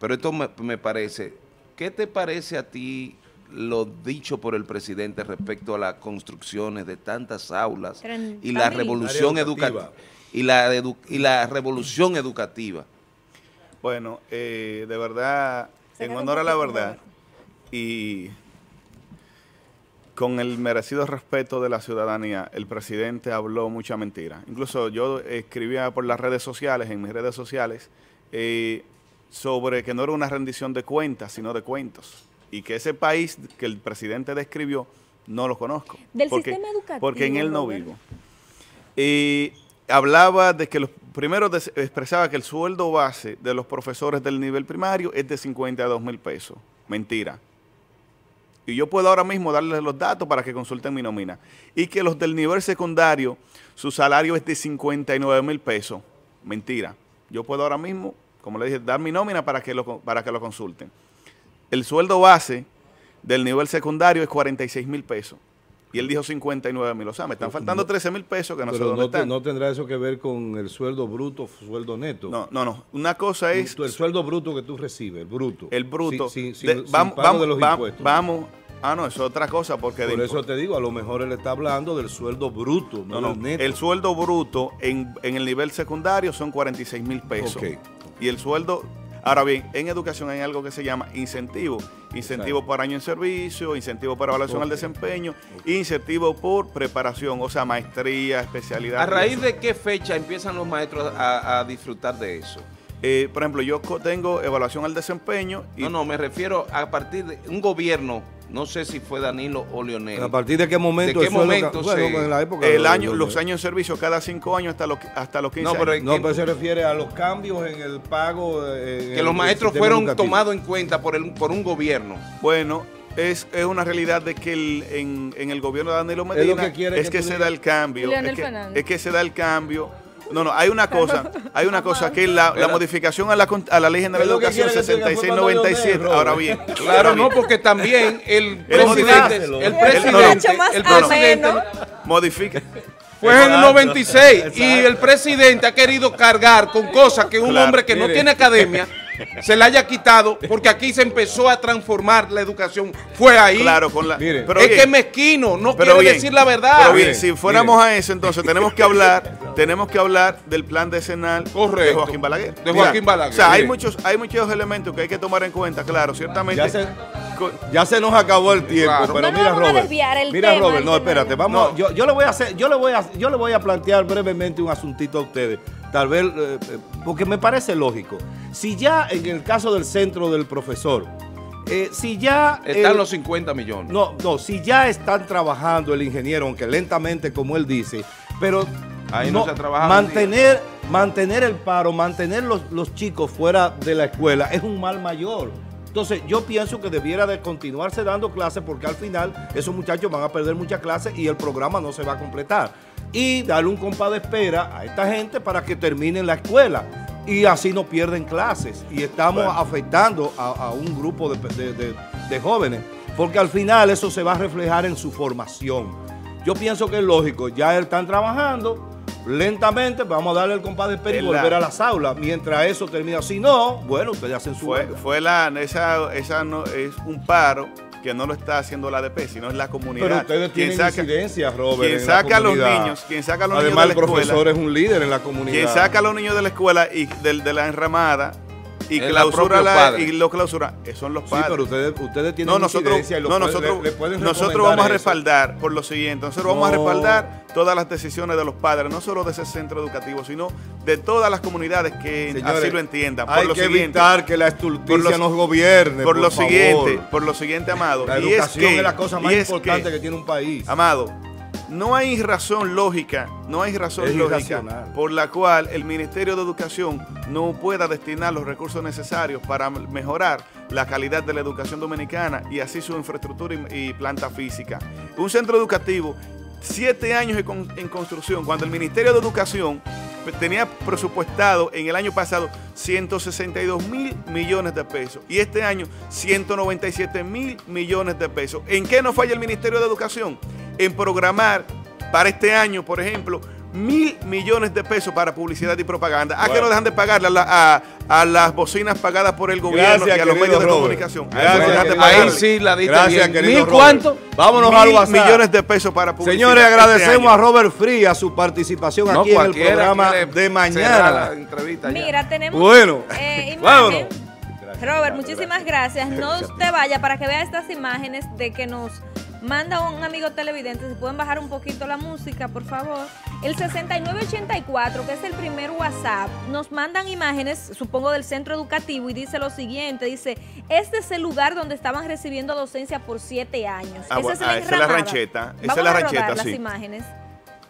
Pero esto me parece, ¿qué te parece a ti lo dicho por el presidente respecto a las construcciones de tantas aulas y la revolución educativa? Y la revolución educativa. Bueno, de verdad, en honor a la verdad y con el merecido respeto de la ciudadanía, el presidente habló mucha mentira. Incluso yo escribía por las redes sociales, en mis redes sociales, sobre que no era una rendición de cuentas, sino de cuentos. Y que ese país que el presidente describió, no lo conozco. Del sistema educativo. Porque en él no vivo. Y hablaba de que, primero expresaba que el sueldo base de los profesores del nivel primario es de 52,000 pesos. Mentira. Y yo puedo ahora mismo darles los datos para que consulten mi nómina. Y que los del nivel secundario, su salario es de 59,000 pesos. Mentira. Yo puedo ahora mismo, como le dije, dar mi nómina para que lo consulten. El sueldo base del nivel secundario es 46,000 pesos. Y él dijo 59,000. O sea, me están faltando 13,000 pesos que no sé dónde están. No tendrá eso que ver con el sueldo bruto, sueldo neto. No, no, no. Una cosa es... el sueldo bruto que tú recibes, el bruto. El bruto. Vamos. Ah, no, eso es otra cosa. Porque por eso te digo, a lo mejor él está hablando del sueldo bruto, no, no, no, neto. El sueldo bruto en el nivel secundario son 46,000 pesos. Okay. Y el sueldo... Ahora bien, en educación hay algo que se llama incentivo. Incentivo por año en servicio, incentivo para evaluación al desempeño, incentivo por preparación, o sea, maestría, especialidad. ¿A raíz de qué fecha empiezan los maestros a disfrutar de eso? Por ejemplo, yo tengo evaluación al desempeño. Y no, no, me refiero a partir de un gobierno, no sé si fue Danilo o Leonel. ¿A partir de qué momento? ¿De qué momento? Bueno, en la época los años de servicio, cada 5 años hasta los 15 años. Pero no, pero se refiere a los cambios en el pago. Que los maestros fueron tomados en cuenta por un gobierno. Bueno, es una realidad de que en el gobierno de Danilo Medina es que se da el cambio. Es que se da el cambio. No, no, hay una cosa que la modificación a la Ley General de Educación 6697, ahora bien. Claro, no, porque también el presidente modifica. Fue en el 96 y el presidente ha querido cargar con cosas que un hombre que no tiene academia se la haya quitado, porque aquí se empezó a transformar la educación. Fue ahí. Claro, es que es mezquino, no quiere decir la verdad. Pero bien, si fuéramos a eso, entonces tenemos que hablar del plan decenal de Joaquín Balaguer. O sea, hay muchos elementos que hay que tomar en cuenta, claro, ciertamente. Ya se nos acabó el tiempo, claro. Pero no, mira, vamos Robert, a desviar el mira tema, Robert, no, espérate, vamos. No. Yo le voy a hacer, yo le voy a plantear brevemente un asuntito a ustedes, tal vez porque me parece lógico. Si ya en el caso del centro del profesor, si ya están los 50 millones. No, si ya están trabajando el ingeniero, aunque lentamente como él dice, pero ahí no se ha trabajado mantener el paro, mantener los chicos fuera de la escuela es un mal mayor. Entonces yo pienso que debiera de continuarse dando clases porque al final esos muchachos van a perder muchas clases y el programa no se va a completar. Y darle un compás de espera a esta gente para que terminen la escuela y así no pierden clases. Y estamos afectando a un grupo de jóvenes porque al final eso se va a reflejar en su formación. Yo pienso que es lógico, ya están trabajando. Lentamente vamos a darle el compás de espera y volver a las aulas. Mientras eso termina, si no, bueno, ustedes hacen su esa no es un paro que no lo está haciendo la ADP, sino es la comunidad. Pero ustedes tienen incidencias, Robert. Quien saca a los niños, además el profesor es un líder en la comunidad. Quien saca a los niños de la escuela y de la enramada y clausura son los padres. Sí, pero ustedes tienen incidencia. Nosotros vamos a respaldar por lo siguiente. Nosotros vamos a respaldar todas las decisiones de los padres, no solo de ese centro educativo, sino de todas las comunidades que señores, así lo entiendan. Por hay lo que siguiente, evitar que la estulticia nos gobierne, por lo favor. Por lo siguiente, Amado. La educación es la cosa más importante que tiene un país. Amado, no hay razón lógica, por la cual el Ministerio de Educación no pueda destinar los recursos necesarios para mejorar la calidad de la educación dominicana y así su infraestructura y planta física. Un centro educativo, 7 años en construcción, cuando el Ministerio de Educación tenía presupuestado en el año pasado 162.000 millones de pesos y este año 197.000 millones de pesos. ¿En qué no falla el Ministerio de Educación? En programar para este año, por ejemplo, 1.000 millones de pesos para publicidad y propaganda. ¿A que no dejan de pagarle a las bocinas pagadas por el gobierno y a los medios de comunicación? Ahí sí la diste bien. ¿Mil cuánto? Vámonos al WhatsApp. 1.000 millones de pesos para publicidad. Señores, agradecemos a Robert Frías su participación aquí en el programa de mañana. Mira, tenemos... Bueno, vámonos. Robert, muchísimas gracias. No te vaya para que vea estas imágenes de que nos... Manda un amigo televidente, si pueden bajar un poquito la música, por favor. El 6984, que es el primer WhatsApp, nos mandan imágenes, supongo, del centro educativo y dice lo siguiente, dice, este es el lugar donde estaban recibiendo docencia por 7 años. Esa es la rancheta, sí. Las imágenes.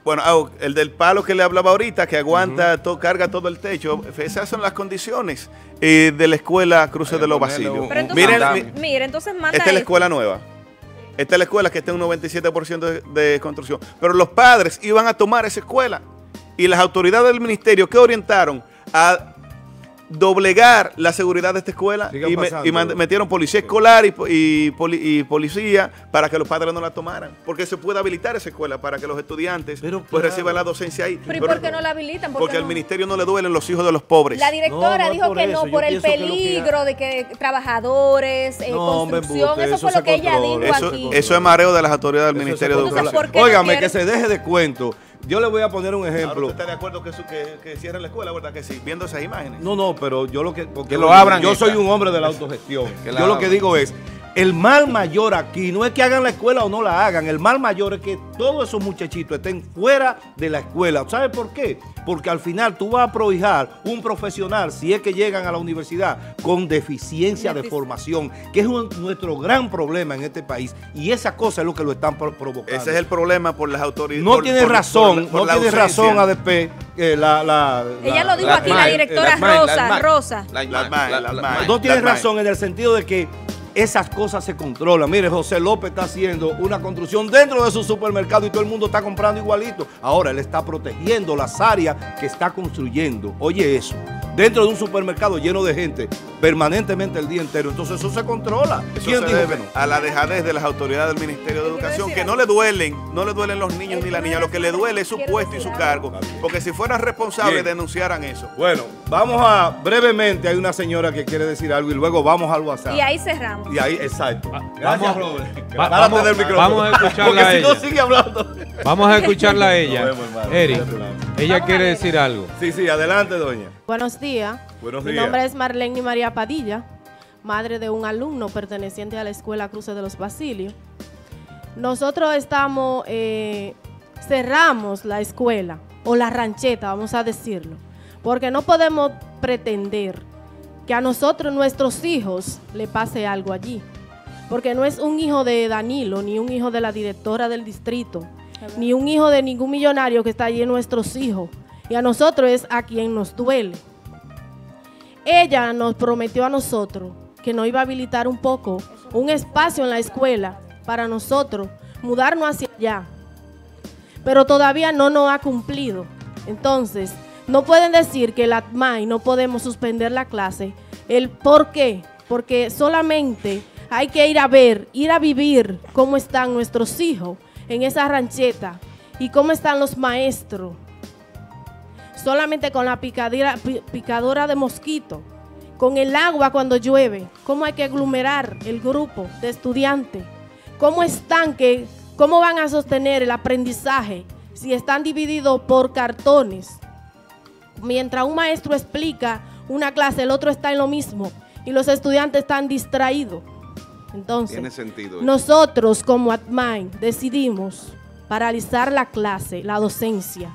Bueno, el del palo que le hablaba ahorita, que aguanta, carga todo el techo. Esas son las condiciones de la escuela Cruces de los Basillos. Mira, entonces manda esta es la escuela nueva. Esta es la escuela que está en un 97% de construcción. Pero los padres iban a tomar esa escuela. Y las autoridades del ministerio, ¿qué orientaron? A doblegar la seguridad de esta escuela. Y metieron policía escolar y policía para que los padres no la tomaran. Porque se puede habilitar esa escuela para que los estudiantes reciban la docencia ahí. ¿Pero por qué no la habilitan? Porque al ministerio no le duelen los hijos de los pobres. La directora dijo que no, por el peligro de que trabajadores, construcción, eso fue lo que ella dijo aquí. Eso es mareo de las autoridades del ministerio de educación. Óigame, que se deje de cuento. Yo le voy a poner un ejemplo. ¿Usted está de acuerdo que cierren la escuela, verdad que sí? Viendo esas imágenes. No, pero yo lo que... Porque lo abran. Yo soy un hombre de la autogestión. Yo lo que digo es, el mal mayor aquí no es que hagan la escuela o no la hagan. El mal mayor es que todos esos muchachitos estén fuera de la escuela. ¿Sabes por qué? Porque al final tú vas a prohijar un profesional, si es que llegan a la universidad, con deficiencia de formación, que es nuestro gran problema en este país. Y esa cosa es lo que lo están provocando. Ese es el problema por las autoridades. No tiene razón, no tiene razón ADP. Ella lo dijo aquí, la directora Rosa. No tiene razón en el sentido de que esas cosas se controlan. Mire, José López está haciendo una construcción dentro de su supermercado y todo el mundo está comprando igualito. Ahora él está protegiendo las áreas que está construyendo. Oye eso, dentro de un supermercado lleno de gente, permanentemente el día entero. Entonces eso se controla. ¿Quién dijo que no? A la dejadez de las autoridades del Ministerio de Educación, que no le duelen los niños ni las niñas. Lo que le duele es su puesto y su cargo. Porque si fueran responsables, denunciaran eso. Bueno, vamos a brevemente, hay una señora que quiere decir algo y luego vamos al WhatsApp. Y ahí cerramos. Y ahí, exacto. Gracias, Robert. Párate del micrófono. Vamos a escucharla porque si no sigue hablando. Vamos a escucharla a ella. Eric, ella quiere decir algo. Sí, adelante, doña. Buenos días. Mi nombre es Marlene María Padilla. madre de un alumno perteneciente a la Escuela Cruce de los Basilios. Nosotros estamos, cerramos la escuela, o la rancheta, vamos a decirlo, porque no podemos pretender que a nosotros, nuestros hijos, le pase algo allí, porque no es un hijo de Danilo, ni un hijo de la directora del distrito, ni un hijo de ningún millonario que está allí, nuestros hijos, y a nosotros es a quien nos duele. Ella nos prometió a nosotros que nos iba a habilitar un poco, un espacio en la escuela para nosotros, mudarnos hacia allá, pero todavía no nos ha cumplido. Entonces, no pueden decir que la ATMAI no podemos suspender la clase. ¿El por qué? Porque solamente hay que ir a ver, ir a vivir cómo están nuestros hijos en esa rancheta y cómo están los maestros. Solamente con la picadora de mosquito, con el agua cuando llueve, cómo hay que aglomerar el grupo de estudiantes, cómo están, cómo van a sostener el aprendizaje si están divididos por cartones. Mientras un maestro explica una clase, el otro está en lo mismo y los estudiantes están distraídos. Entonces, tiene sentido, ¿eh? Nosotros como ATMAI decidimos paralizar la clase, la docencia.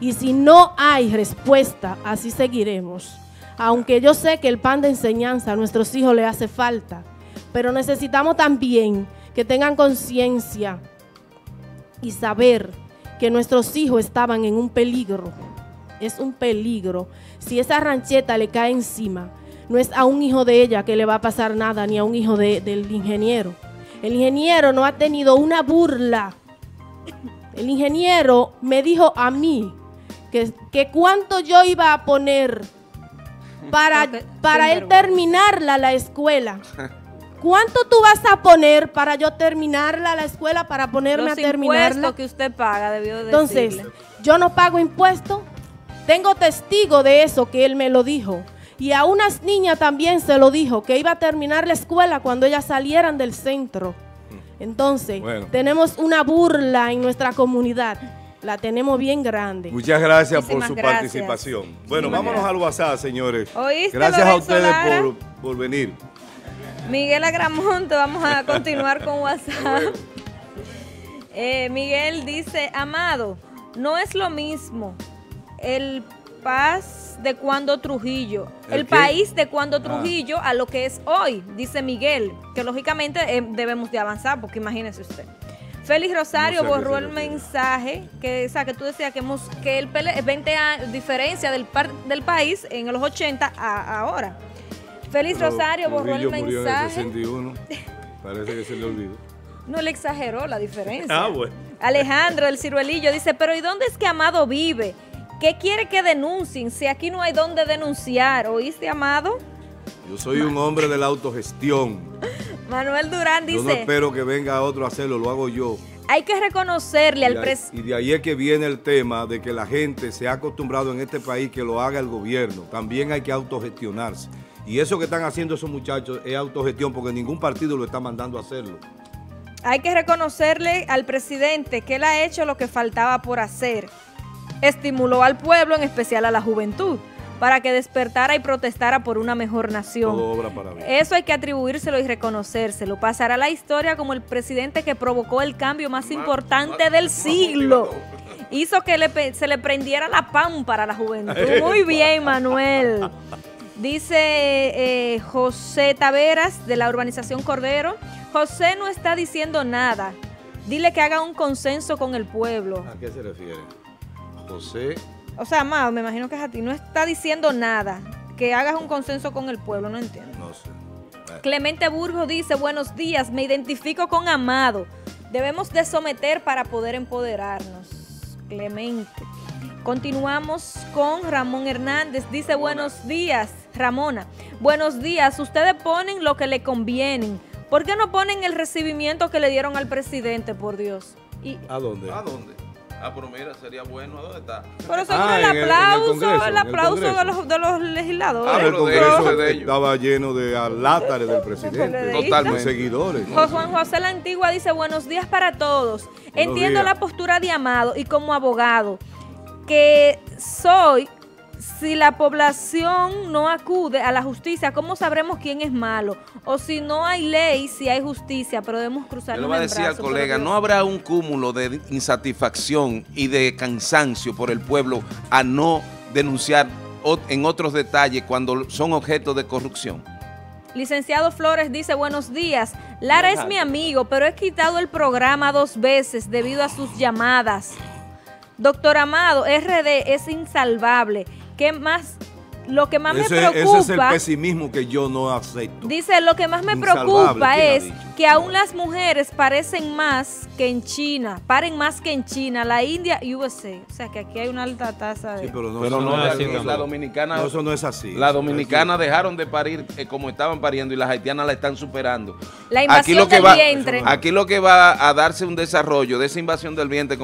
Y si no hay respuesta, así seguiremos. Aunque yo sé que el pan de enseñanza a nuestros hijos le hace falta, pero necesitamos también que tengan conciencia y saber que nuestros hijos estaban en un peligro. Es un peligro. Si esa rancheta le cae encima, no es a un hijo de ella que le va a pasar nada, ni a un hijo del ingeniero. El ingeniero no ha tenido una burla. El ingeniero me dijo a mí que cuánto yo iba a poner para él terminarla la escuela. ¿Cuánto tú vas a poner para yo terminarla la escuela, para ponerme a terminarla? Los impuestos que usted paga, debió decirle. Entonces, yo no pago impuestos. Tengo testigo de eso, que él me lo dijo. Y a unas niñas también se lo dijo, que iba a terminar la escuela cuando ellas salieran del centro. Entonces, bueno, tenemos una burla en nuestra comunidad. La tenemos bien grande. Muchas gracias. Muchísimas por su gracias. Participación. Bueno, muchísimas vámonos gracias. Al WhatsApp, señores. ¿Oíste, gracias a ustedes por venir. Miguel Agramonte, vamos a continuar con WhatsApp. Miguel dice, Amado, no es lo mismo el Paz de cuando Trujillo, el país de cuando Trujillo a lo que es hoy, dice Miguel, que lógicamente debemos de avanzar, porque imagínese usted. Félix Rosario no sé borró el mensaje que, o sea, que tú decías que el PLD, 20 años, diferencia del país en los 80 a ahora. Félix Rosario borró el mensaje. Murió en el 61. Parece que se le olvidó. No le exageró la diferencia. Bueno. Alejandro el Ciruelillo dice, pero ¿y dónde es que Amado vive? ¿Qué quiere que denuncien si aquí no hay dónde denunciar? ¿Oíste, Amado? Yo soy un hombre de la autogestión. Manuel Durán dice... Yo no espero que venga otro a hacerlo, lo hago yo. Hay que reconocerle al presidente... Y de ahí es que viene el tema de que la gente se ha acostumbrado en este país que lo haga el gobierno. También hay que autogestionarse. Y eso que están haciendo esos muchachos es autogestión, porque ningún partido lo está mandando a hacerlo. Hay que reconocerle al presidente que él ha hecho lo que faltaba por hacer. Estimuló al pueblo, en especial a la juventud, para que despertara y protestara por una mejor nación. Todo obra para mí. Eso hay que atribuírselo y reconocérselo. Pasará a la historia como el presidente que provocó el cambio más importante del siglo. Hizo que se le prendiera la pámpara a la juventud. Muy bien, Manuel. Dice José Taveras, de la urbanización Cordero, José no está diciendo nada. Dile que haga un consenso con el pueblo. ¿A qué se refiere? José. O sea, Amado, me imagino que es a ti. No está diciendo nada. Que hagas un consenso con el pueblo, no entiendo. No sé. Clemente Burgo dice, buenos días, me identifico con Amado. Debemos de someter para poder empoderarnos. Clemente. Continuamos con Ramón Hernández. Dice, buenos días, Ramona. Buenos días, ustedes ponen lo que le convienen. ¿Por qué no ponen el recibimiento que le dieron al presidente, por Dios? ¿Y a dónde? ¿A dónde? Ah, pero mira, sería bueno, ¿dónde está? Pero según el aplauso de los legisladores. Ah, pero el Congreso de ellos estaba lleno de alátares del presidente. Totalmente. Seguidores. Juan José La Antigua dice, buenos días para todos. Buenos Entiendo días. La postura de Amado y como abogado que soy, Si la población no acude a la justicia, ¿cómo sabremos quién es malo? O si no hay ley, si hay justicia, pero debemos cruzar el brazo. Yo le voy a decir al colega, no habrá un cúmulo de insatisfacción y de cansancio por el pueblo a no denunciar en otros detalles cuando son objeto de corrupción. Licenciado Flores dice, buenos días. Lara es mi amigo, pero he quitado el programa 2 veces debido a sus llamadas. Doctor Amado, RD es insalvable. ¿Qué más? Lo que más me preocupa... Ese es el pesimismo que yo no acepto. Dice, lo que más me preocupa es que aún las mujeres parecen más que en China, paren más que en China, la India y USA. O sea, que aquí hay una alta tasa de... Sí, pero no, pero no es así. La dominicana... No, eso no es así. La dominicana no dejaron de parir como estaban pariendo y las haitianas la están superando. La invasión aquí del vientre. Aquí lo que va a darse un desarrollo de esa invasión del vientre,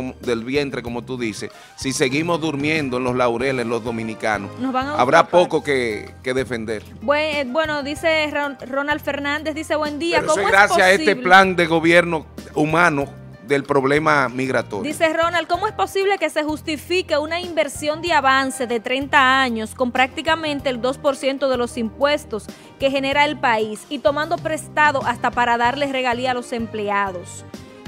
como tú dices, si seguimos durmiendo en los laureles los dominicanos, habrá poco que defender. Bueno, dice Ronald Fernández, dice, buen día. Pero ¿cómo es gracias posible? A este plan de gobierno humano del problema migratorio. Dice Ronald, ¿cómo es posible que se justifique una inversión de avance de 30 años con prácticamente el 2% de los impuestos que genera el país y tomando prestado hasta para darles regalía a los empleados?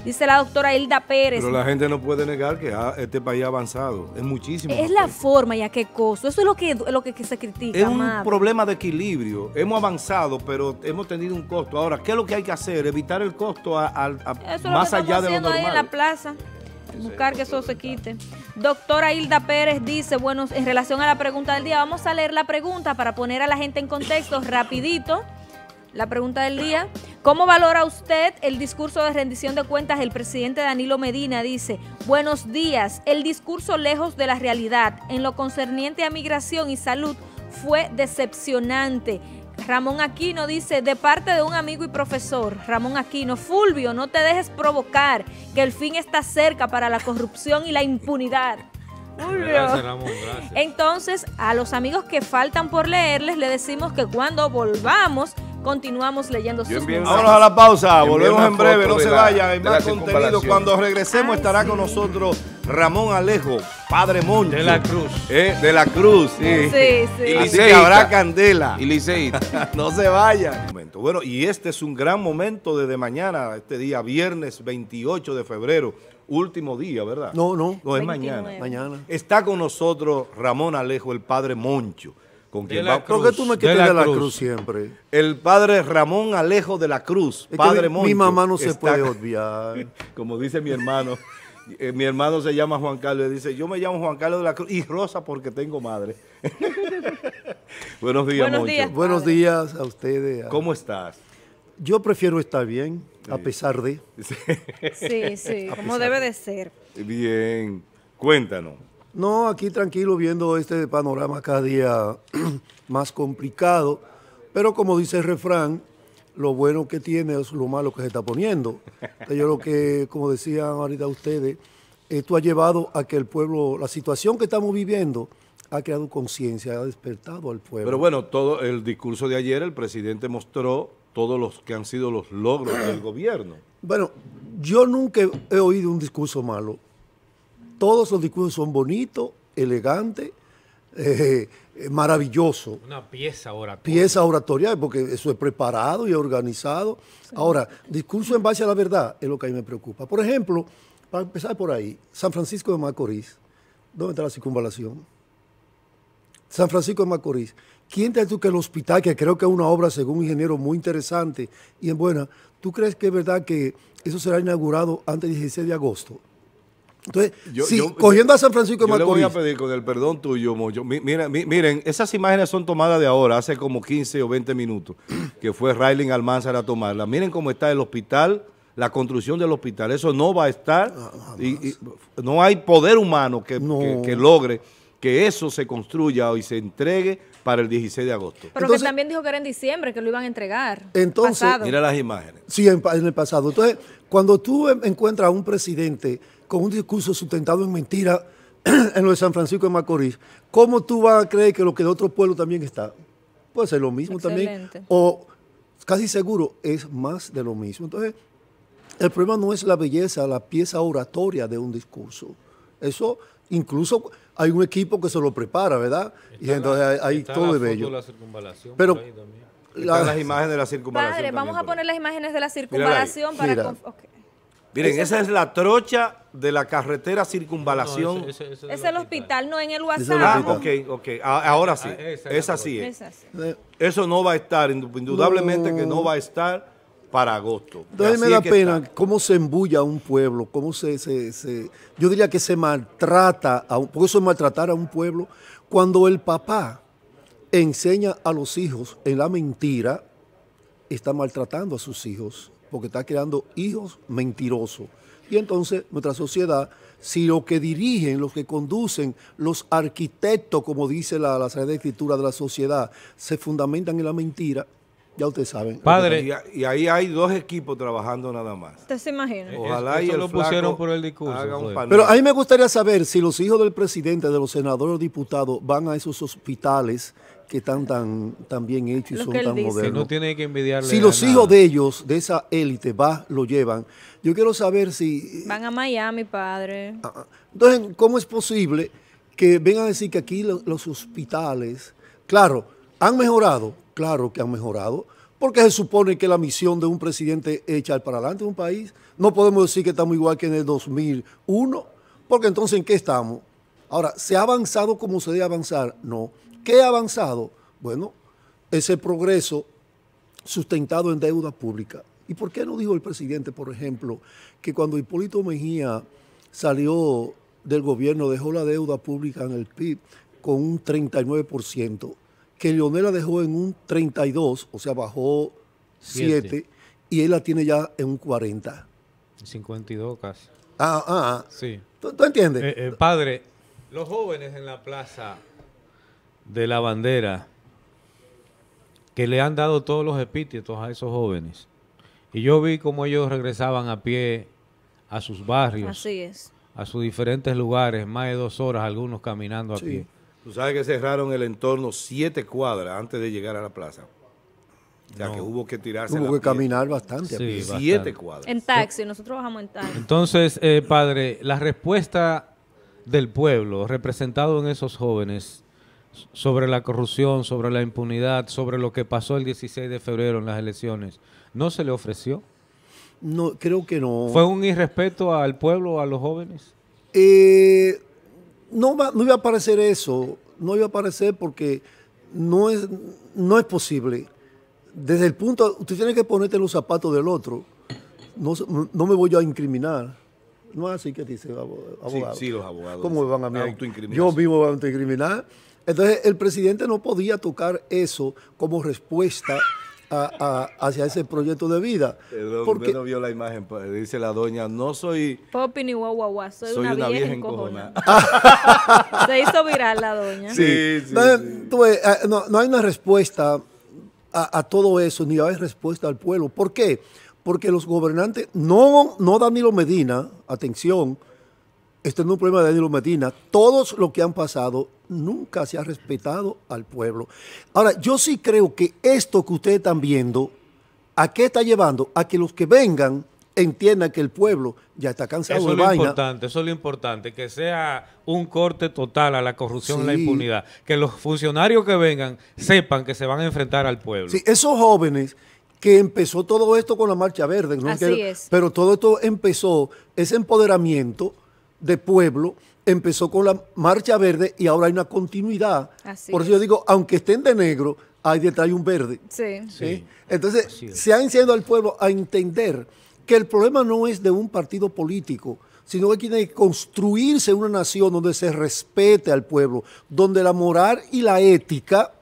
Dice la doctora Hilda Pérez. Pero la gente no puede negar que este país ha avanzado. Es muchísimo. Es la forma y a qué costo. Eso es lo que se critica. Es un problema de equilibrio. Hemos avanzado, pero hemos tenido un costo. Ahora, ¿qué es lo que hay que hacer? Evitar el costo más allá de lo normal. Eso es lo que estamos haciendo ahí en la plaza. Buscar que eso se quite. Doctora Hilda Pérez dice, bueno, en relación a la pregunta del día, vamos a leer la pregunta para poner a la gente en contexto rapidito. La pregunta del día, ¿cómo valora usted el discurso de rendición de cuentas del presidente Danilo Medina? Dice, buenos días, el discurso lejos de la realidad en lo concerniente a migración y salud fue decepcionante. Ramón Aquino dice, de parte de un amigo y profesor, Ramón Aquino, Fulvio, no te dejes provocar, que el fin está cerca para la corrupción y la impunidad. Gracias, Ramón, gracias. Entonces, a los amigos que faltan por leerles, le decimos que cuando volvamos... Continuamos leyendo sus mensajes. Vámonos a la pausa, volvemos en breve, no se vayan, hay más contenido. Cuando regresemos estará con nosotros Ramón Alejo, Padre Moncho. De la Cruz. De la Cruz, sí. Sí, sí. Y así habrá candela. Y liceíta. No se vayan. Bueno, y este es un gran momento desde mañana, este día, viernes 28 de febrero, último día, ¿verdad? No, es mañana. Está con nosotros Ramón Alejo, el Padre Moncho. ¿Con quién va? ¿Por qué tú me quitas de la Cruz siempre? El padre Ramón Alejo de la Cruz, es Padre Moncho. Mi mamá no se puede obviar. Como dice mi hermano, mi hermano se llama Juan Carlos y dice, yo me llamo Juan Carlos de la Cruz y Rosa porque tengo madre. Buenos días, Moncho. Buenos días a ustedes. ¿Cómo estás? Yo prefiero estar bien, sí. A pesar de. Sí, como debe de ser. Bien, cuéntanos. No, aquí tranquilo viendo este panorama cada día más complicado, pero como dice el refrán, lo bueno que tiene es lo malo que se está poniendo. Entonces, yo lo que, como decían ahorita ustedes, esto ha llevado a que el pueblo, la situación que estamos viviendo, ha creado conciencia, ha despertado al pueblo. Pero bueno, todo el discurso de ayer, el presidente mostró todos los que han sido los logros del gobierno. Bueno, yo nunca he oído un discurso malo. Todos los discursos son bonitos, elegantes, maravillosos. Una pieza oratoria. Pieza oratoria, porque eso es preparado y organizado. Sí. Ahora, discurso en base a la verdad es lo que a mí me preocupa. Por ejemplo, para empezar por ahí, San Francisco de Macorís, ¿dónde está la circunvalación? San Francisco de Macorís. ¿Quién te dice que el hospital, que creo que es una obra, según un ingeniero, muy interesante y en buena, ¿tú crees que es verdad que eso será inaugurado antes del 16 de agosto? Entonces, cogiendo a San Francisco de Macorís. Yo le voy a pedir con el perdón tuyo, Moyo. Miren, esas imágenes son tomadas de ahora, hace como 15 o 20 minutos, que fue Raylin Almanzar a tomarla. Miren cómo está el hospital, la construcción del hospital. Eso no va a estar, no hay poder humano que logre que eso se construya y se entregue para el 16 de agosto. Pero entonces, que también dijo que era en diciembre, que lo iban a entregar. Entonces, mira las imágenes. Sí, en el pasado. Entonces, cuando tú encuentras a un presidente con un discurso sustentado en mentiras en lo de San Francisco de Macorís, ¿cómo tú vas a creer que lo que de otro pueblo también está? Puede ser lo mismo. Excelente. También, o casi seguro es más de lo mismo. Entonces, el problema no es la belleza, la pieza oratoria de un discurso. Eso incluso hay un equipo que se lo prepara, ¿verdad? Y entonces hay todo de bello. Pero las imágenes de la circunvalación. Padre, vamos a poner las imágenes de la circunvalación para... Miren, esa es la trocha de la carretera Circunvalación. No, ese es el hospital, no en el WhatsApp. Ah, ok. Ahora sí, esa sí es. Eso no va a estar, indudablemente que no va a estar para agosto. Entonces me da pena cómo se embulla un pueblo, cómo se yo diría que se maltrata, porque eso es maltratar a un pueblo, cuando el papá enseña a los hijos en la mentira, está maltratando a sus hijos, porque está creando hijos mentirosos. Y entonces nuestra sociedad, si los que dirigen, los que conducen, los arquitectos, como dice la Sagrada Escritura de la sociedad, se fundamentan en la mentira, ya ustedes saben. Padre. Y ahí hay dos equipos trabajando nada más. ¿Usted se imagina? Ojalá y lo pusieron por el discurso. Pero a mí me gustaría saber si los hijos del presidente, de los senadores o diputados van a esos hospitales que están tan bien hechos y son tan modernos. Que no tiene que envidiarle. Si los hijos de ellos, de esa élite, lo llevan. Yo quiero saber si... Van a Miami, padre. Entonces, ¿cómo es posible que vengan a decir que aquí los hospitales, claro, han mejorado? Claro que han mejorado, porque se supone que la misión de un presidente es echar para adelante un país. No podemos decir que estamos igual que en el 2001, porque entonces ¿en qué estamos? Ahora, ¿se ha avanzado como se debe avanzar? No. ¿Qué ha avanzado? Bueno, ese progreso sustentado en deuda pública. ¿Y por qué no dijo el presidente, por ejemplo, que cuando Hipólito Mejía salió del gobierno dejó la deuda pública en el PIB con un 39%, que Leonel la dejó en un 32%, o sea, bajó 7%, y él la tiene ya en un 40%? 52 casi. Sí. ¿Tú entiendes? Padre, los jóvenes en la plaza de la bandera que le han dado todos los epítetos a esos jóvenes. Y yo vi cómo ellos regresaban a pie a sus barrios. Así es. A sus diferentes lugares, más de 2 horas algunos caminando a pie. Tú sabes que cerraron el entorno 7 cuadras antes de llegar a la plaza. O sea, que hubo que tirarse. Hubo que caminar bastante. Sí, 7 cuadras. En taxi, nosotros bajamos en taxi. Entonces, padre, la respuesta del pueblo representado en esos jóvenes sobre la corrupción, sobre la impunidad, sobre lo que pasó el 16 de febrero en las elecciones, ¿no se le ofreció? No, creo que no. ¿Fue un irrespeto al pueblo, a los jóvenes? No iba a aparecer eso, no iba a aparecer porque no es posible. Desde el punto, usted tiene que ponerte los zapatos del otro, no me voy yo a incriminar. No es así que dice abogado. Sí, los abogados. ¿Cómo me van a autoincriminar? Yo mismo voy a autoincriminar. Entonces, el presidente no podía tocar eso como respuesta hacia ese proyecto de vida. Porque no vio la imagen, dice la doña, no soy... Popi ni guaguaguá, soy una vieja encojonada. Se hizo viral la doña. Sí. No hay una respuesta a todo eso, ni hay respuesta al pueblo. ¿Por qué? Porque los gobernantes, no Danilo Medina, atención, este no es un problema de Danilo Medina, todos los que han pasado, nunca se ha respetado al pueblo. Ahora, yo sí creo que esto que ustedes están viendo, ¿a qué está llevando? A que los que vengan entiendan que el pueblo ya está cansado de vaina. Eso es lo importante, que sea un corte total a la corrupción y la impunidad. Que los funcionarios que vengan sepan que se van a enfrentar al pueblo. Sí, esos jóvenes... que empezó todo esto con la Marcha Verde. ¿No? Así es. Pero todo esto empezó, ese empoderamiento de pueblo, empezó con la Marcha Verde y ahora hay una continuidad. Así Por eso yo digo, aunque estén de negro, hay detrás un verde. Sí. Entonces, se ha enseñado al pueblo a entender que el problema no es de un partido político, sino que tiene que construirse una nación donde se respete al pueblo, donde la moral y la ética...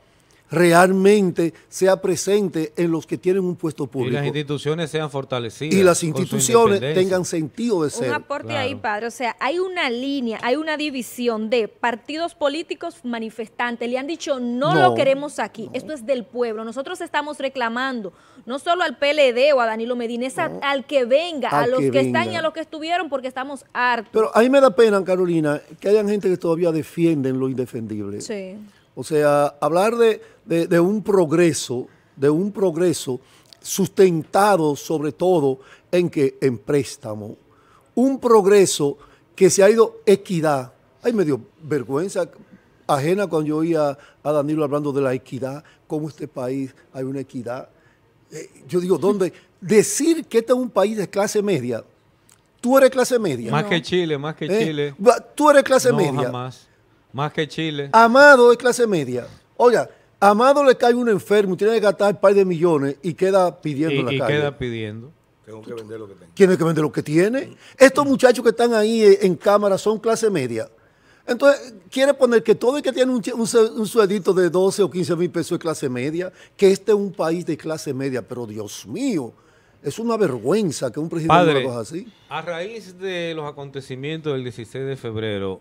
realmente sea presente en los que tienen un puesto público. Y las instituciones sean fortalecidas. Y las instituciones tengan sentido de ser. Un aporte ahí, padre. O sea, hay una línea, hay una división de partidos políticos manifestantes. Le han dicho, no lo queremos aquí. Esto es del pueblo. Nosotros estamos reclamando, no solo al PLD o a Danilo Medina, es al que venga, a los que están y a los que estuvieron, porque estamos hartos. Pero a mí me da pena, Carolina, que hayan gente que todavía defienden lo indefendible. Sí. O sea, hablar de un progreso sustentado sobre todo en préstamo. Un progreso que se ha ido equidad. Ay, me dio vergüenza ajena cuando yo oía a Danilo hablando de la equidad, cómo este país hay una equidad. Yo digo, ¿dónde? Decir que este es un país de clase media. Tú eres clase media. Más no. Que Chile, más que Chile. Tú eres clase media. No, jamás. Más que Chile. Amado es clase media. Oiga, a Amado le cae un enfermo, tiene que gastar un par de millones y queda pidiendo en la calle. Y queda pidiendo. Tengo que vender lo que tengo. Tiene que vender lo que tiene. Estos muchachos que están ahí en cámara son clase media. Entonces, quiere poner que todo el que tiene un sueldito de 12 o 15 mil pesos es clase media, que este es un país de clase media. Pero, Dios mío, es una vergüenza que un presidente haga cosas así. A raíz de los acontecimientos del 16 de febrero,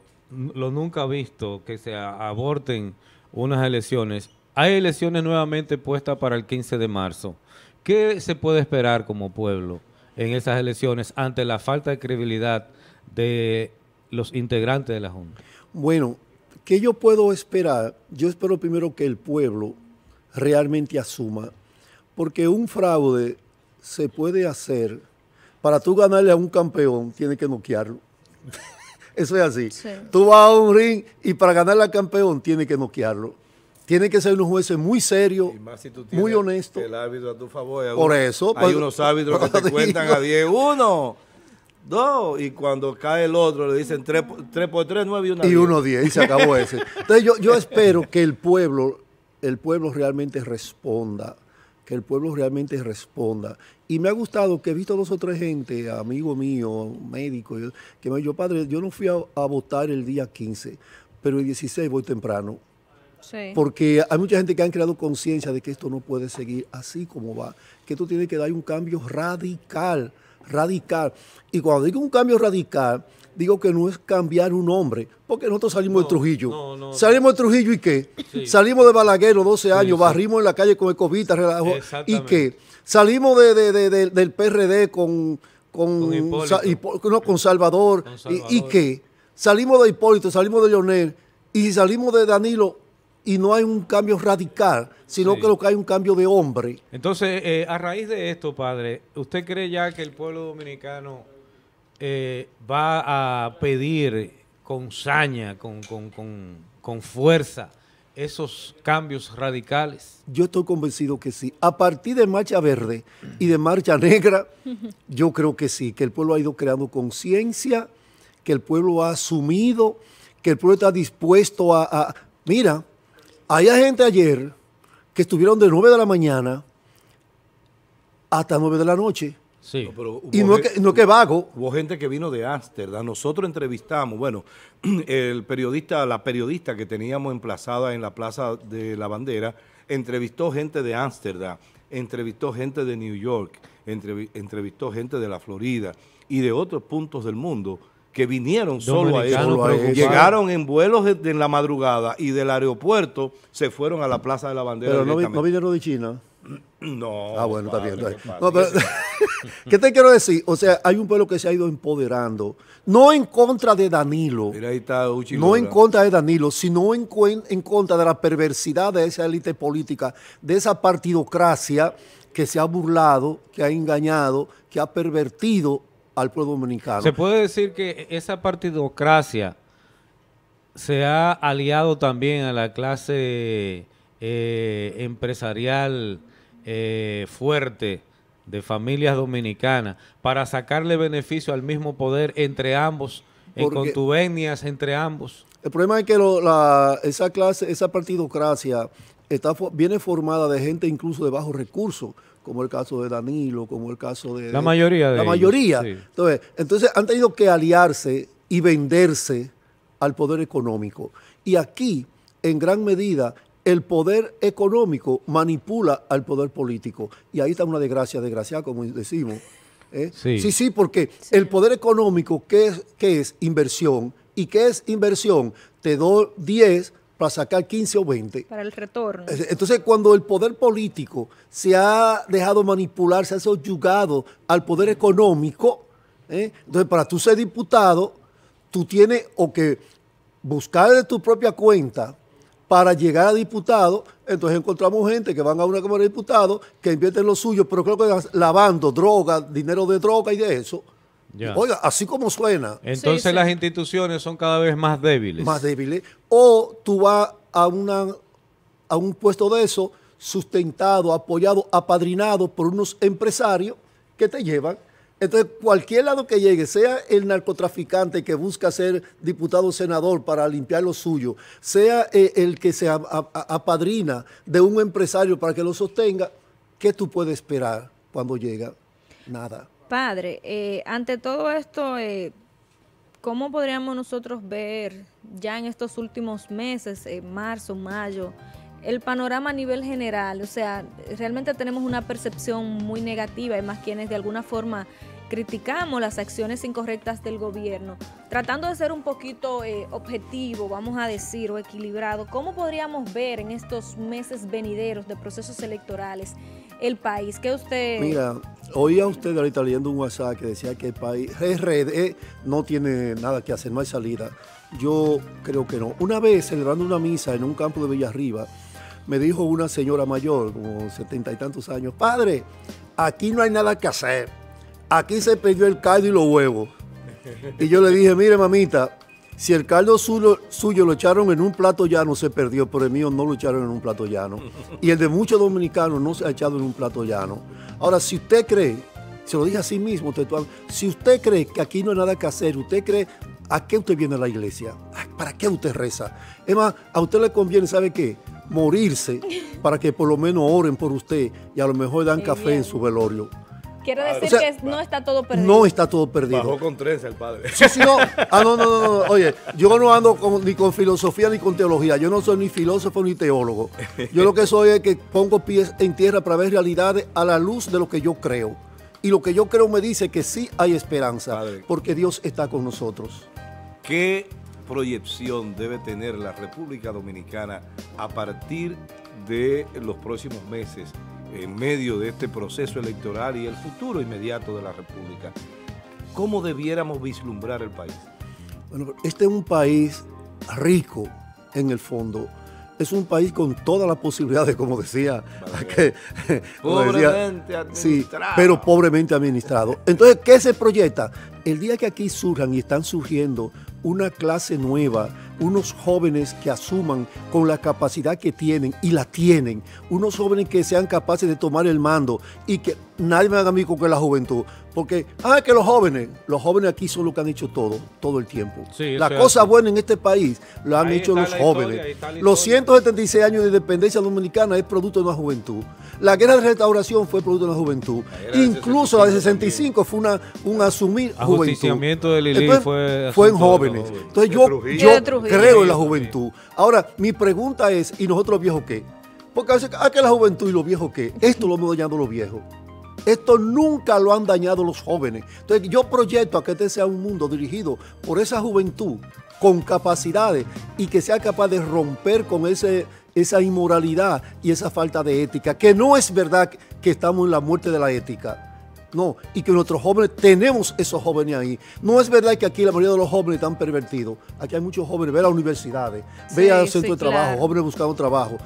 lo nunca visto, que se aborten unas elecciones, hay elecciones nuevamente puestas para el 15 de marzo. ¿Qué se puede esperar como pueblo en esas elecciones ante la falta de credibilidad de los integrantes de la Junta? Bueno, ¿qué yo puedo esperar? Yo espero primero que el pueblo realmente asuma, porque un fraude se puede hacer. Para tú ganarle a un campeón, tienes que noquearlo. Eso es así. Sí. Tú vas a un ring y para ganarle al campeón, tienes que noquearlo. Tienen que ser unos jueces muy serios, si muy honestos. El árbitro a tu favor. Por eso. Hay unos árbitros que te cuentan a 10, 1, 2, y cuando cae el otro le dicen 3 por 3, 9 y 1. Y 1, 10, y se acabó ese. Entonces yo espero que el pueblo realmente responda, que el pueblo realmente responda. Y me ha gustado que he visto dos o tres gente, amigo mío, médico, que me dijo, padre, yo no fui a votar el día 15, pero el 16 voy temprano. Sí. Porque hay mucha gente que han creado conciencia de que esto no puede seguir así como va, que tú tienes que dar un cambio radical, radical. Y cuando digo un cambio radical, digo que no es cambiar un hombre, porque nosotros salimos de Trujillo. Salimos de Trujillo y ¿qué? Sí. Salimos de Balaguer los 12 años, sí, barrimos en la calle con escobitas, ¿y qué? Salimos del PRD con Hipólito. Con Salvador, ¿y qué? Salimos de Hipólito, salimos de Leonel, y si salimos de Danilo, y no hay un cambio radical, sino que lo que hay un cambio de hombre. Entonces, a raíz de esto, padre, ¿usted cree ya que el pueblo dominicano va a pedir con saña, con fuerza, esos cambios radicales? Yo estoy convencido que sí. A partir de Marcha Verde y de Marcha Negra, yo creo que sí, que el pueblo ha ido creando conciencia, que el pueblo ha asumido, que el pueblo está dispuesto a mira, hay gente ayer que estuvieron de 9 de la mañana hasta 9 de la noche. Sí. Pero y no es que vago. Hubo gente que vino de Ámsterdam. Nosotros entrevistamos, bueno, la periodista que teníamos emplazada en la Plaza de la Bandera, entrevistó gente de Ámsterdam, entrevistó gente de New York, entrevistó gente de la Florida y de otros puntos del mundo, que vinieron solo a ellos, llegaron en vuelos en la madrugada y del aeropuerto se fueron a la Plaza de la Bandera. Pero no vinieron de China. No. Ah, bueno, padre, está bien. No, pero, ¿qué te quiero decir? O sea, hay un pueblo que se ha ido empoderando, no en contra de Danilo, mira, ahí está Uchi, no en contra de Danilo, sino en contra de la perversidad de esa élite política, de esa partidocracia que se ha burlado, que ha engañado, que ha pervertido al pueblo dominicano. Se puede decir que esa partidocracia se ha aliado también a la clase empresarial fuerte de familias dominicanas para sacarle beneficio al mismo poder entre ambos, en contubenias entre ambos. El problema es que esa partidocracia viene formada de gente incluso de bajos recursos, como el caso de Danilo, como el caso de... La mayoría. Sí. Entonces han tenido que aliarse y venderse al poder económico. Y aquí, en gran medida, el poder económico manipula al poder político. Y ahí está una desgracia, como decimos. Sí, porque el poder económico, ¿qué es inversión? ¿Y qué es inversión? Te doy 10... para sacar 15 o 20. Para el retorno. Entonces, cuando el poder político se ha dejado manipular, se ha subyugado al poder económico, entonces para tú ser diputado, tú tienes o que buscar de tu propia cuenta para llegar a diputado. Entonces encontramos gente que van a una Cámara de Diputados, que invierten lo suyo, pero creo que lavando droga, dinero de droga y de eso. Ya. Oiga, así como suena. Entonces sí, las instituciones son cada vez más débiles. Más débiles. O tú vas a un puesto de eso sustentado, apoyado, apadrinado por unos empresarios que te llevan. Entonces, cualquier lado que llegue, sea el narcotraficante que busca ser diputado o senador para limpiar lo suyo, sea el que se apadrina de un empresario para que lo sostenga, ¿qué tú puedes esperar cuando llega? Nada. Padre, ante todo esto, ¿cómo podríamos nosotros ver ya en estos últimos meses, marzo, mayo, el panorama a nivel general? O sea, realmente tenemos una percepción muy negativa, y más quienes de alguna forma criticamos las acciones incorrectas del gobierno. Tratando de ser un poquito objetivo, vamos a decir, o equilibrado, ¿cómo podríamos ver en estos meses venideros de procesos electorales el país? ¿Qué usted...? Mira, oía usted ahorita leyendo un WhatsApp que decía que el país, RD, no tiene nada que hacer, no hay salida. Yo creo que no. Una vez, celebrando una misa en un campo de Villarriba, me dijo una señora mayor, como 70 y tantos años, padre, aquí no hay nada que hacer, aquí se perdió el caldo y los huevos. Y yo le dije, mire mamita, si el caldo suyo lo echaron en un plato llano, se perdió, pero el mío no lo echaron en un plato llano. Y el de muchos dominicanos no se ha echado en un plato llano. Ahora, si usted cree, se lo dije a sí mismo, si usted cree que aquí no hay nada que hacer, usted cree, ¿a qué usted viene a la iglesia? ¿Para qué usted reza? Es más, a usted le conviene, ¿sabe qué? Morirse para que por lo menos oren por usted y a lo mejor dan café en su velorio. Quiero decir, o sea, que no está todo perdido. No está todo perdido. Bajó con trenza el padre. Sí, sí, no. Ah, no, no, no, no. Oye, yo no ando ni con filosofía ni con teología. Yo no soy ni filósofo ni teólogo. Yo lo que soy es que pongo pies en tierra para ver realidades a la luz de lo que yo creo. Y lo que yo creo me dice que sí hay esperanza, padre, porque Dios está con nosotros. ¿Qué proyección debe tener la República Dominicana a partir de los próximos meses, en medio de este proceso electoral y el futuro inmediato de la República? ¿Cómo debiéramos vislumbrar el país? Bueno, este es un país rico en el fondo. Es un país con todas las posibilidades, como decía, pobremente administrado. Sí, pero pobremente administrado. Entonces, ¿qué se proyecta? El día que aquí surjan, y están surgiendo, una clase nueva, unos jóvenes que asuman con la capacidad que tienen, y la tienen, unos jóvenes que sean capaces de tomar el mando, y que nadie me haga mí con que la juventud, porque, que los jóvenes aquí son los que han hecho todo el tiempo. Sí, la cosa buena en este país lo han hecho los jóvenes. Los 176 años de independencia dominicana es producto de una juventud. La guerra de restauración fue producto de una juventud. Incluso la de 65 fue un asumir juventud. El ajusticiamiento de Lili fue en jóvenes. Entonces yo creo en la juventud. Ahora, mi pregunta es, ¿y nosotros los viejos qué? Porque a veces, ¿qué es la juventud y los viejos qué? Esto lo hemos dañado los viejos. Esto nunca lo han dañado los jóvenes. Entonces yo proyecto a que este sea un mundo dirigido por esa juventud con capacidades y que sea capaz de romper con esa inmoralidad y esa falta de ética, que no es verdad que estamos en la muerte de la ética. No, y que nuestros jóvenes, tenemos esos jóvenes ahí. No es verdad que aquí la mayoría de los jóvenes están pervertidos. Aquí hay muchos jóvenes, ve a las universidades, ve a los centros de trabajo, jóvenes buscando trabajo.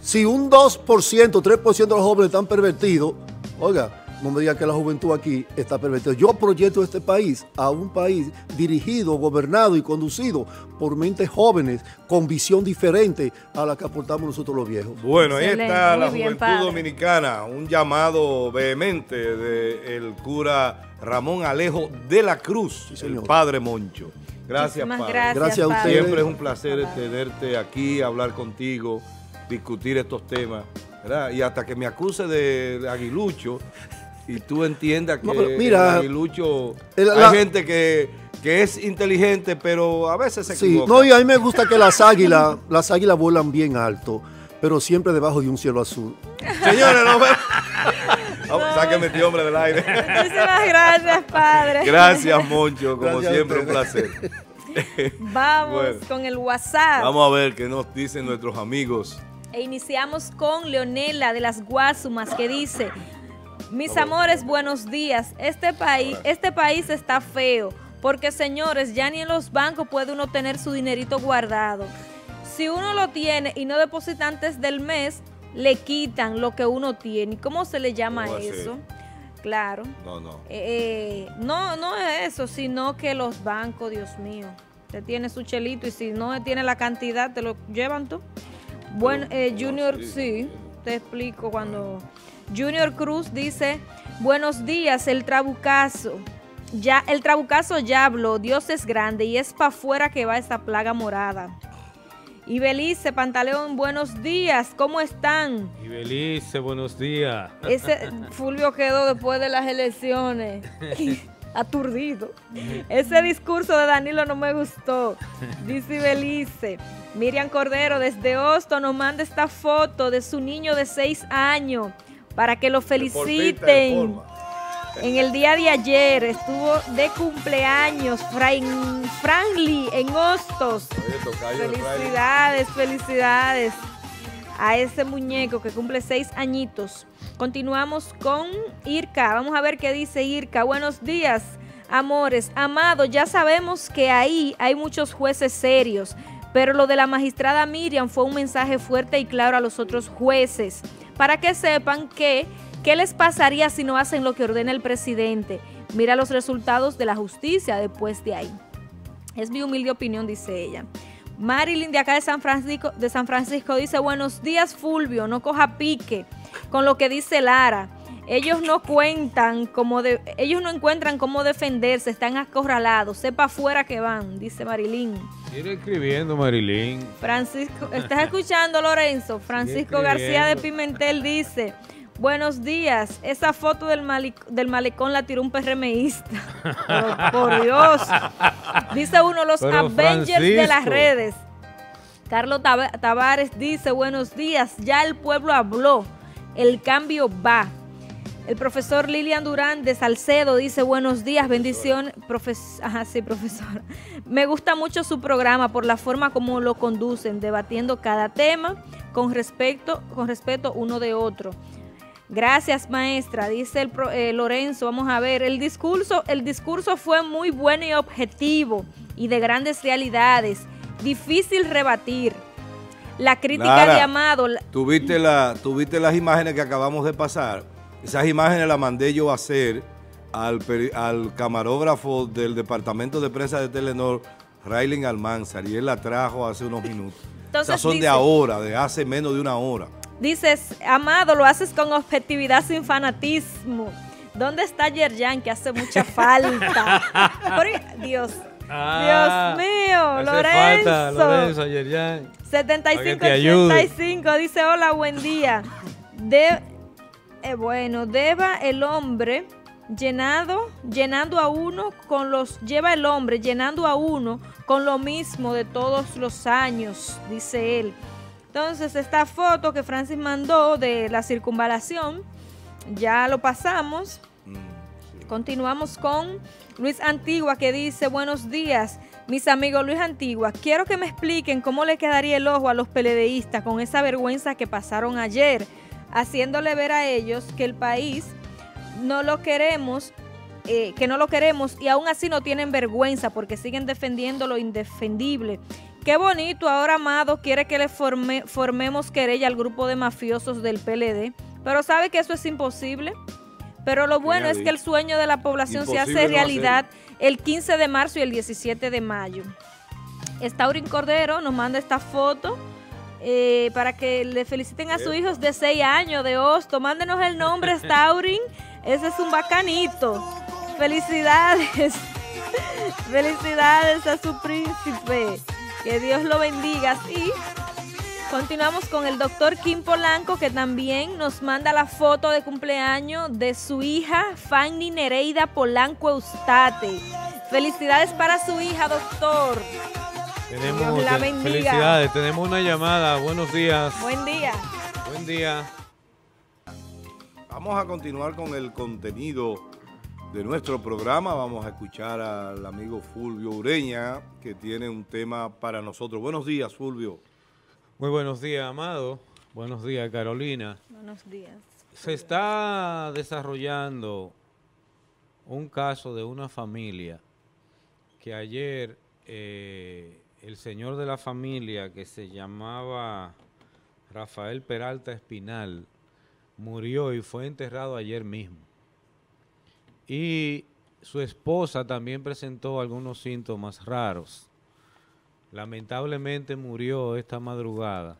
Si un 2%, 3% de los jóvenes están pervertidos, oiga, no me digan que la juventud aquí está pervertida. Yo proyecto este país a un país dirigido, gobernado y conducido por mentes jóvenes con visión diferente a la que aportamos nosotros los viejos. Bueno, ahí está la juventud dominicana. Un llamado vehemente del cura Ramón Alejo de la Cruz, el padre Moncho. Gracias, padre. Gracias a ustedes. Siempre es un placer tenerte aquí, hablar contigo, discutir estos temas, ¿verdad? Y hasta que me acuse de aguilucho y tú entiendas que mira, aguilucho, hay gente que es inteligente, pero a veces se equivoca. No, y a mí me gusta que las águilas vuelan bien alto, pero siempre debajo de un cielo azul. Señores, sáqueme este hombre del aire. Muchísimas gracias, padre. Gracias, Moncho, como siempre, un placer. Vamos con el WhatsApp. Vamos a ver qué nos dicen nuestros amigos. E iniciamos con Leonela de las Guasumas, que dice: mis amores, buenos días. Este país está feo, porque señores, ya ni en los bancos puede uno tener su dinerito guardado. Si uno lo tiene y no deposita antes del mes, le quitan lo que uno tiene. ¿Cómo se le llama eso? claro. No, no. No es eso, sino que los bancos, Dios mío, te tiene su chelito y si no tiene la cantidad, te lo llevan tú. Bueno, Junior, sí, te explico cuando... Junior Cruz dice, buenos días, el trabucazo. Ya, el trabucazo ya habló, Dios es grande y es para afuera que va esta plaga morada. Y Belice Pantaleón, buenos días, ¿cómo están? Y Belice, buenos días. Ese Fulvio quedó después de las elecciones aturdido. Ese discurso de Danilo no me gustó, dice Belice. Miriam Cordero desde Houston nos manda esta foto de su niño de 6 años para que lo feliciten. En el día de ayer estuvo de cumpleaños Franklin en Hostos. Felicidades, felicidades a ese muñeco que cumple 6 añitos. Continuamos con Irka. Vamos a ver qué dice Irka. Buenos días, amores. Amado, ya sabemos que ahí hay muchos jueces serios, pero lo de la magistrada Miriam fue un mensaje fuerte y claro a los otros jueces para que sepan que ¿qué les pasaría si no hacen lo que ordena el presidente? Mira los resultados de la justicia después de ahí. Es mi humilde opinión, dice ella. Marilyn de acá de San Francisco dice, buenos días Fulvio, no coja pique con lo que dice Lara. Ellos no encuentran cómo defenderse, están acorralados, sepa afuera que van, dice Marilyn. Sigue escribiendo, Marilyn. Francisco, ¿estás escuchando, Lorenzo? Francisco García de Pimentel dice... Buenos días, esa foto del malecón la tiró un PRMista. Por Dios. Dice uno, los Avengers de las redes. Carlos Tavares dice, buenos días, ya el pueblo habló, el cambio va. El profesor Lilian Durán de Salcedo dice, buenos días, bendición, profesora. Me gusta mucho su programa por la forma como lo conducen, debatiendo cada tema con respeto uno de otro. Gracias, maestra, dice Lorenzo. Vamos a ver, el discurso fue muy bueno y objetivo y de grandes realidades, difícil rebatir. La crítica, Lara, de Amado... ¿Tuviste las imágenes que acabamos de pasar? Esas imágenes las mandé yo a hacer al camarógrafo del departamento de prensa de Telenor, Railing Almanzar, y él la trajo hace unos minutos. Entonces, esas son de ahora, de hace menos de una hora. Dices, Amado, lo haces con objetividad, sin fanatismo. ¿Dónde está Yerjan, que hace mucha falta? Dios, Dios mío, Lorenzo. Falta, Lorenzo, Yerjan. 7585 dice, hola, buen día. Deba el hombre llenando a uno con los... Lleva el hombre llenando a uno con lo mismo de todos los años, dice él. Entonces, esta foto que Francis mandó de la circunvalación, ya lo pasamos. Continuamos con Luis Antigua, que dice, buenos días, mis amigos. Luis Antigua, quiero que me expliquen cómo le quedaría el ojo a los PLDistas con esa vergüenza que pasaron ayer, haciéndole ver a ellos que el país no lo queremos, y aún así no tienen vergüenza porque siguen defendiendo lo indefendible. Qué bonito, ahora Amado quiere que le formemos querella al grupo de mafiosos del PLD, pero sabe que eso es imposible. Pero lo bueno es que el sueño de la población se hace realidad el 15 de marzo y el 17 de mayo. Estaurín Cordero nos manda esta foto para que le feliciten a sus hijos de 6 años de Hosto. Mándenos el nombre, Estaurín, ese es un bacanito. Felicidades, felicidades a su príncipe. Que Dios lo bendiga. Y continuamos con el doctor Kim Polanco, que también nos manda la foto de cumpleaños de su hija, Fanny Nereida Polanco Eustate. Felicidades para su hija, doctor. Dios la bendiga. Felicidades. Tenemos una llamada. Buenos días. Buen día. Buen día. Vamos a continuar con el contenido de nuestro programa. Vamos a escuchar al amigo Fulvio Ureña, que tiene un tema para nosotros. Buenos días, Fulvio. Muy buenos días, Amado. Buenos días, Carolina. Buenos días, Fulvio. Se está desarrollando un caso de una familia que ayer el señor de la familia, que se llamaba Rafael Peralta Espinal, murió y fue enterrado ayer mismo. Y su esposa también presentó algunos síntomas raros. Lamentablemente murió esta madrugada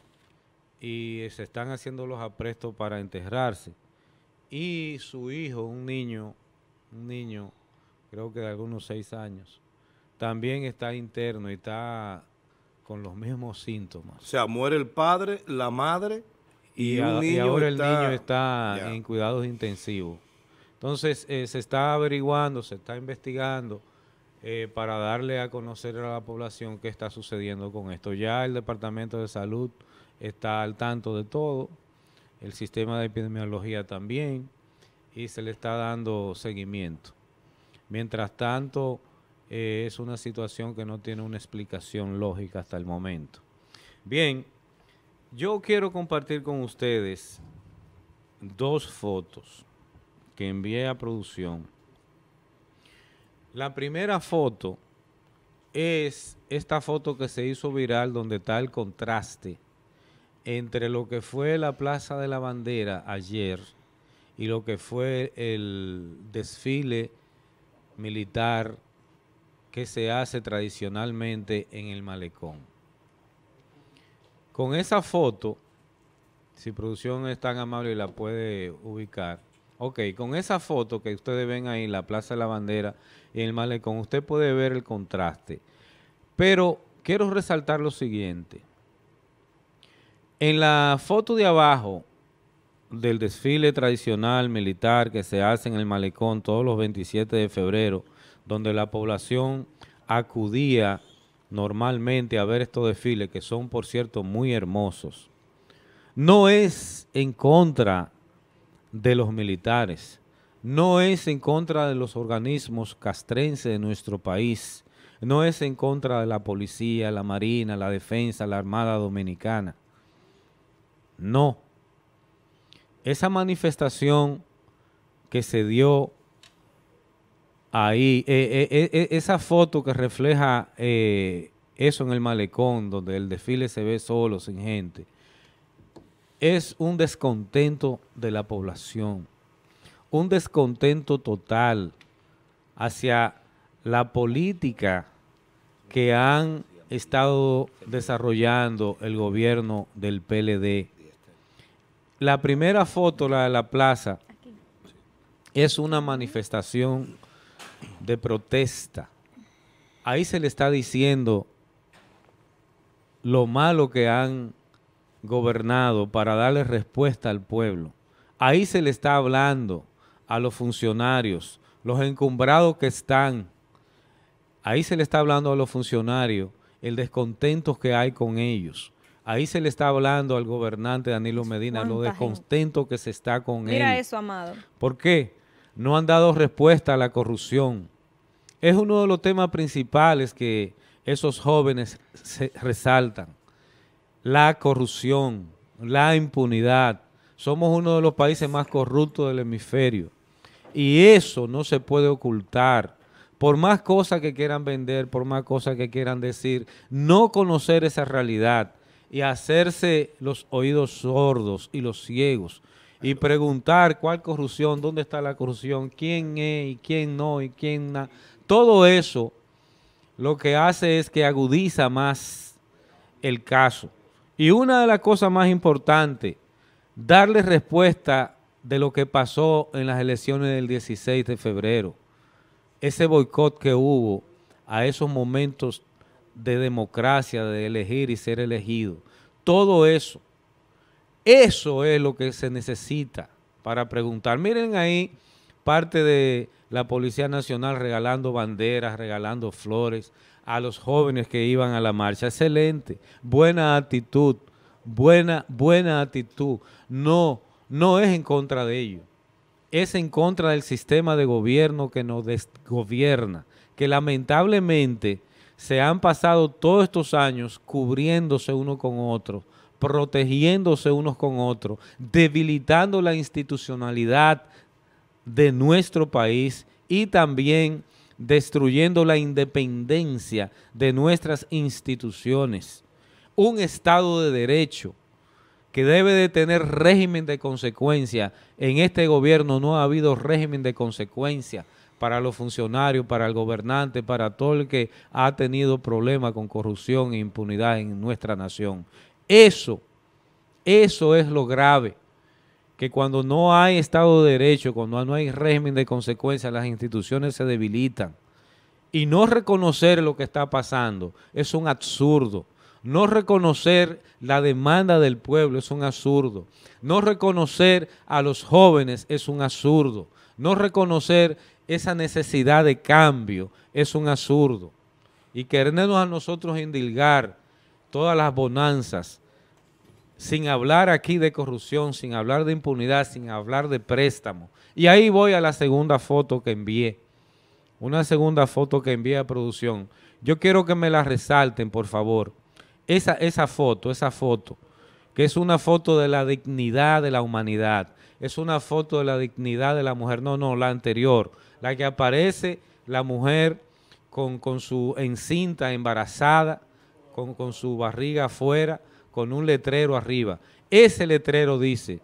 y se están haciendo los aprestos para enterrarse. Y su hijo, un niño, creo que de algunos 6 años, también está interno y está con los mismos síntomas. O sea, muere el padre, la madre y ahora el niño está en cuidados intensivos. Entonces, se está averiguando, se está investigando para darle a conocer a la población qué está sucediendo con esto. Ya el Departamento de Salud está al tanto de todo, el sistema de epidemiología también, y se le está dando seguimiento. Mientras tanto, es una situación que no tiene una explicación lógica hasta el momento. Bien, yo quiero compartir con ustedes 2 fotos que envié a producción. La primera foto es esta foto que se hizo viral, donde está el contraste entre lo que fue la Plaza de la Bandera ayer y lo que fue el desfile militar que se hace tradicionalmente en el malecón. Con esa foto, si producción es tan amable y la puede ubicar, ok, con esa foto que ustedes ven ahí, la Plaza de la Bandera y el malecón, usted puede ver el contraste. Pero quiero resaltar lo siguiente. En la foto de abajo del desfile tradicional militar que se hace en el malecón todos los 27 de febrero, donde la población acudía normalmente a ver estos desfiles, que son, por cierto, muy hermosos, no es en contra de los militares, no es en contra de los organismos castrenses de nuestro país, no es en contra de la policía, la marina, la defensa, la Armada Dominicana. No. Esa manifestación que se dio ahí, esa foto que refleja eso en el malecón, donde el desfile se ve solo, sin gente, es un descontento de la población, un descontento total hacia la política que han estado desarrollando el gobierno del PLD. La primera foto, la de la plaza, es una manifestación de protesta. Ahí se le está diciendo lo malo que han gobernado para darle respuesta al pueblo. Ahí se le está hablando a los funcionarios, los encumbrados que están. Ahí se le está hablando a los funcionarios, el descontento que hay con ellos. Ahí se le está hablando al gobernante Danilo Medina, lo descontento que se está con él. Mira eso, Amado. ¿Por qué? No han dado respuesta a la corrupción. Es uno de los temas principales que esos jóvenes resaltan. La corrupción, la impunidad. Somos uno de los países más corruptos del hemisferio. Y eso no se puede ocultar. Por más cosas que quieran vender, por más cosas que quieran decir, no conocer esa realidad y hacerse los oídos sordos y los ciegos y preguntar cuál corrupción, dónde está la corrupción, quién es y quién no y quién na. Todo eso lo que hace es que agudiza más el caso. Y una de las cosas más importantes, darle respuesta de lo que pasó en las elecciones del 16 de febrero. Ese boicot que hubo a esos momentos de democracia, de elegir y ser elegido. Todo eso, eso es lo que se necesita para preguntar. Miren ahí parte de la Policía Nacional regalando banderas, regalando flores a los jóvenes que iban a la marcha. Excelente, buena actitud, buena actitud. No es en contra de ellos, es en contra del sistema de gobierno que nos desgobierna, que lamentablemente se han pasado todos estos años cubriéndose uno con otro, protegiéndose unos con otros, debilitando la institucionalidad de nuestro país y también destruyendo la independencia de nuestras instituciones. Un Estado de Derecho que debe de tener régimen de consecuencia. En este gobierno no ha habido régimen de consecuencia. para los funcionarios, para el gobernante, para todo el que ha tenido problemas con corrupción e impunidad en nuestra nación. Eso es lo grave, que cuando no hay Estado de Derecho, cuando no hay régimen de consecuencias, las instituciones se debilitan. Y no reconocer lo que está pasando es un absurdo. No reconocer la demanda del pueblo es un absurdo. No reconocer a los jóvenes es un absurdo. No reconocer esa necesidad de cambio es un absurdo. Y querernos a nosotros indilgar todas las bonanzas, sin hablar aquí de corrupción, sin hablar de impunidad, sin hablar de préstamo. Y ahí voy a la segunda foto que envié. Una segunda foto que envié a producción. Yo quiero que me la resalten, por favor. Esa foto, que es una foto de la dignidad de la humanidad. Es una foto de la dignidad de la mujer. No, la anterior. La que aparece la mujer con su encinta, embarazada, con su barriga afuera, con un letrero arriba. Ese letrero dice,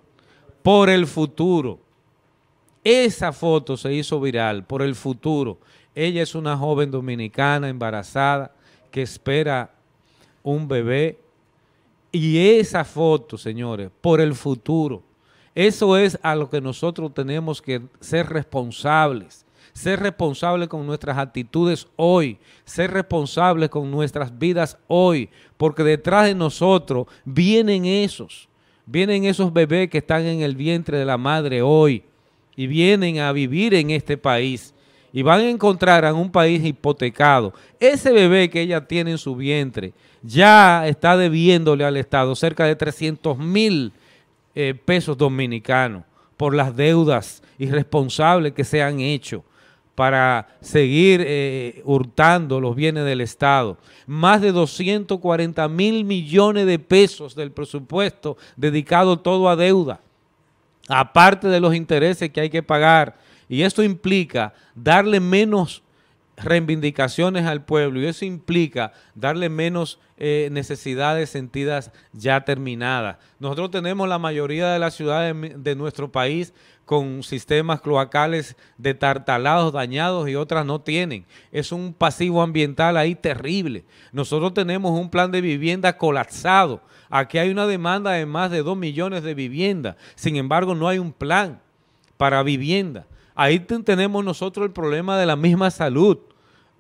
por el futuro. Esa foto se hizo viral, por el futuro. Ella es una joven dominicana embarazada que espera un bebé. Y esa foto, señores, por el futuro. Eso es a lo que nosotros tenemos que ser responsables con nuestras actitudes hoy, ser responsables con nuestras vidas hoy, porque detrás de nosotros vienen esos bebés que están en el vientre de la madre hoy y vienen a vivir en este país y van a encontrar a un país hipotecado. Ese bebé que ella tiene en su vientre ya está debiéndole al Estado cerca de 300 mil pesos dominicanos por las deudas irresponsables que se han hecho para seguir hurtando los bienes del Estado. Más de 240 mil millones de pesos del presupuesto dedicado todo a deuda, aparte de los intereses que hay que pagar. Y esto implica darle menos reivindicaciones al pueblo y eso implica darle menos necesidades sentidas ya terminadas. Nosotros tenemos la mayoría de las ciudades de nuestro país con sistemas cloacales detartalados, dañados y otras no tienen. Es un pasivo ambiental ahí terrible. Nosotros tenemos un plan de vivienda colapsado. Aquí hay una demanda de más de 2 millones de viviendas. Sin embargo, no hay un plan para vivienda. Ahí tenemos nosotros el problema de la misma salud.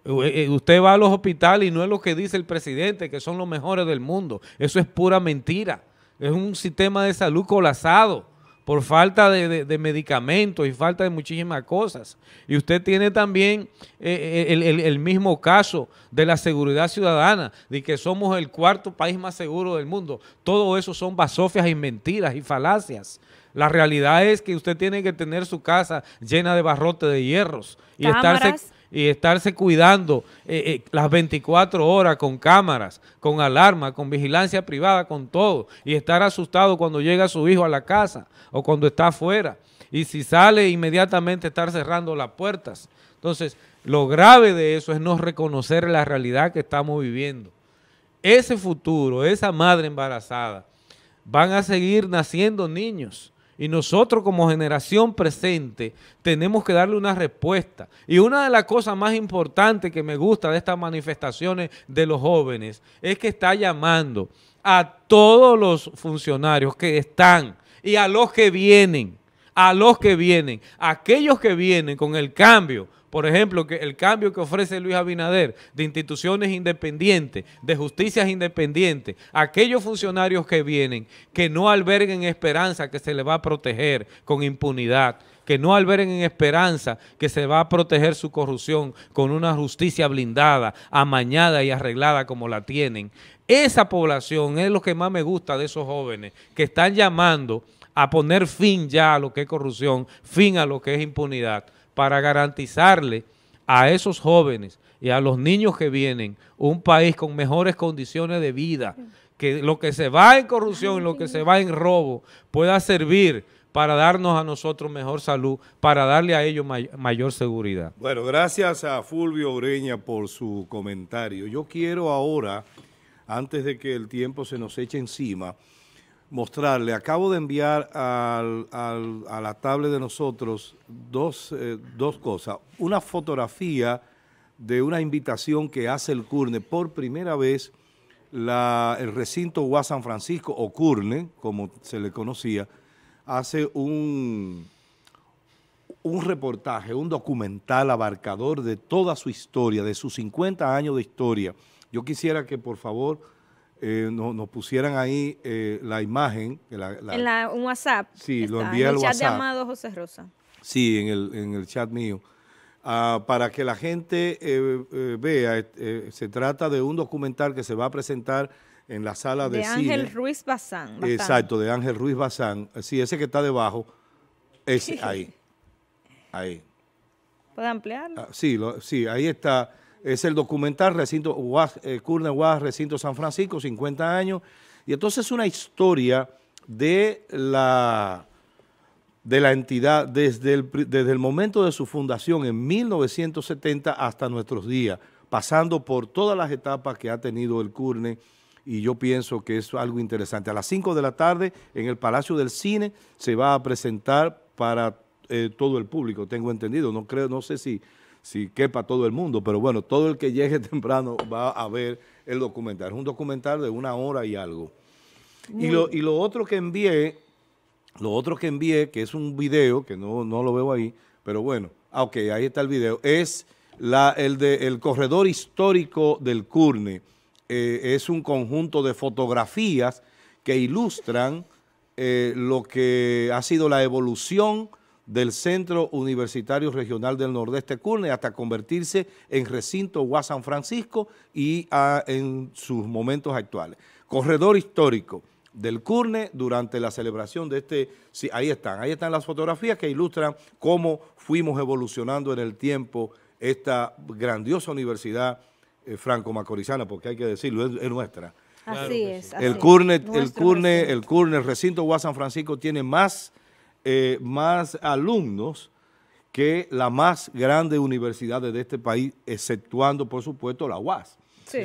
Usted va a los hospitales y no es lo que dice el presidente, que son los mejores del mundo. Eso es pura mentira. Es un sistema de salud colapsado por falta de medicamentos y falta de muchísimas cosas. Y usted tiene también el mismo caso de la seguridad ciudadana, de que somos el cuarto país más seguro del mundo. Todo eso son basofias y mentiras y falacias. La realidad es que usted tiene que tener su casa llena de barrotes de hierros y estarse cuidando las 24 horas con cámaras, con alarma, con vigilancia privada, con todo, y estar asustado cuando llega su hijo a la casa o cuando está afuera. Y si sale, inmediatamente estar cerrando las puertas. Entonces, lo grave de eso es no reconocer la realidad que estamos viviendo. Ese futuro, esa madre embarazada, van a seguir naciendo niños. Y nosotros como generación presente tenemos que darle una respuesta. Y una de las cosas más importantes que me gusta de estas manifestaciones de los jóvenes es que está llamando a todos los funcionarios que están y a los que vienen, aquellos que vienen con el cambio. Por ejemplo, que el cambio que ofrece Luis Abinader de instituciones independientes, de justicias independientes, aquellos funcionarios que vienen, que no alberguen esperanza que se les va a proteger con impunidad, que no alberguen esperanza que se va a proteger su corrupción con una justicia blindada, amañada y arreglada como la tienen. Esa población es lo que más me gusta de esos jóvenes que están llamando a poner fin ya a lo que es corrupción, fin a lo que es impunidad, para garantizarle a esos jóvenes y a los niños que vienen un país con mejores condiciones de vida, que lo que se va en corrupción, lo que se va en robo, pueda servir para darnos a nosotros mejor salud, para darle a ellos mayor seguridad. Bueno, gracias a Fulvio Ureña por su comentario. Yo quiero ahora, antes de que el tiempo se nos eche encima, mostrarle. Acabo de enviar a la tablet de nosotros dos cosas. Una fotografía de una invitación que hace el CURNE por primera vez. El recinto UAS San Francisco, o CURNE, como se le conocía, hace un reportaje, un documental abarcador de toda su historia, de sus 50 años de historia. Yo quisiera que, por favor, nos pusieran ahí la imagen. En un WhatsApp. Sí, está, lo envié al WhatsApp. En el chat llamado José Rosa. Sí, en el chat mío. Para que la gente vea, se trata de un documental que se va a presentar en la sala de cine. Ángel Ruiz Bazán. Exacto, de Ángel Ruiz Bazán. Sí, ese que está debajo, ese, ahí. Ahí. ¿Puedo ampliarlo? Sí, ahí está. Es el documental Recinto UAS, CURNE UAS, Recinto San Francisco, 50 años. Y entonces es una historia de la entidad desde el momento de su fundación en 1970 hasta nuestros días, pasando por todas las etapas que ha tenido el CURNE, y yo pienso que es algo interesante. A las 5 de la tarde en el Palacio del Cine se va a presentar para todo el público, tengo entendido, no sé si quepa todo el mundo, pero bueno, todo el que llegue temprano va a ver el documental. Es un documental de 1 hora y algo. Y lo otro que envié... que es un video, que no lo veo ahí, pero bueno, ok, ahí está el video, es el corredor histórico del CURNE. Es un conjunto de fotografías que ilustran lo que ha sido la evolución del Centro Universitario Regional del Nordeste CURNE hasta convertirse en Recinto UAS San Francisco y en sus momentos actuales. Corredor histórico del CURNE durante la celebración de este... Sí, ahí están las fotografías que ilustran cómo fuimos evolucionando en el tiempo esta grandiosa universidad franco-macorizana, porque hay que decirlo, es nuestra. Así es. El CURNE, el recinto UAS San Francisco tiene más alumnos que la más grande universidad de este país, exceptuando, por supuesto, la UAS. Sí.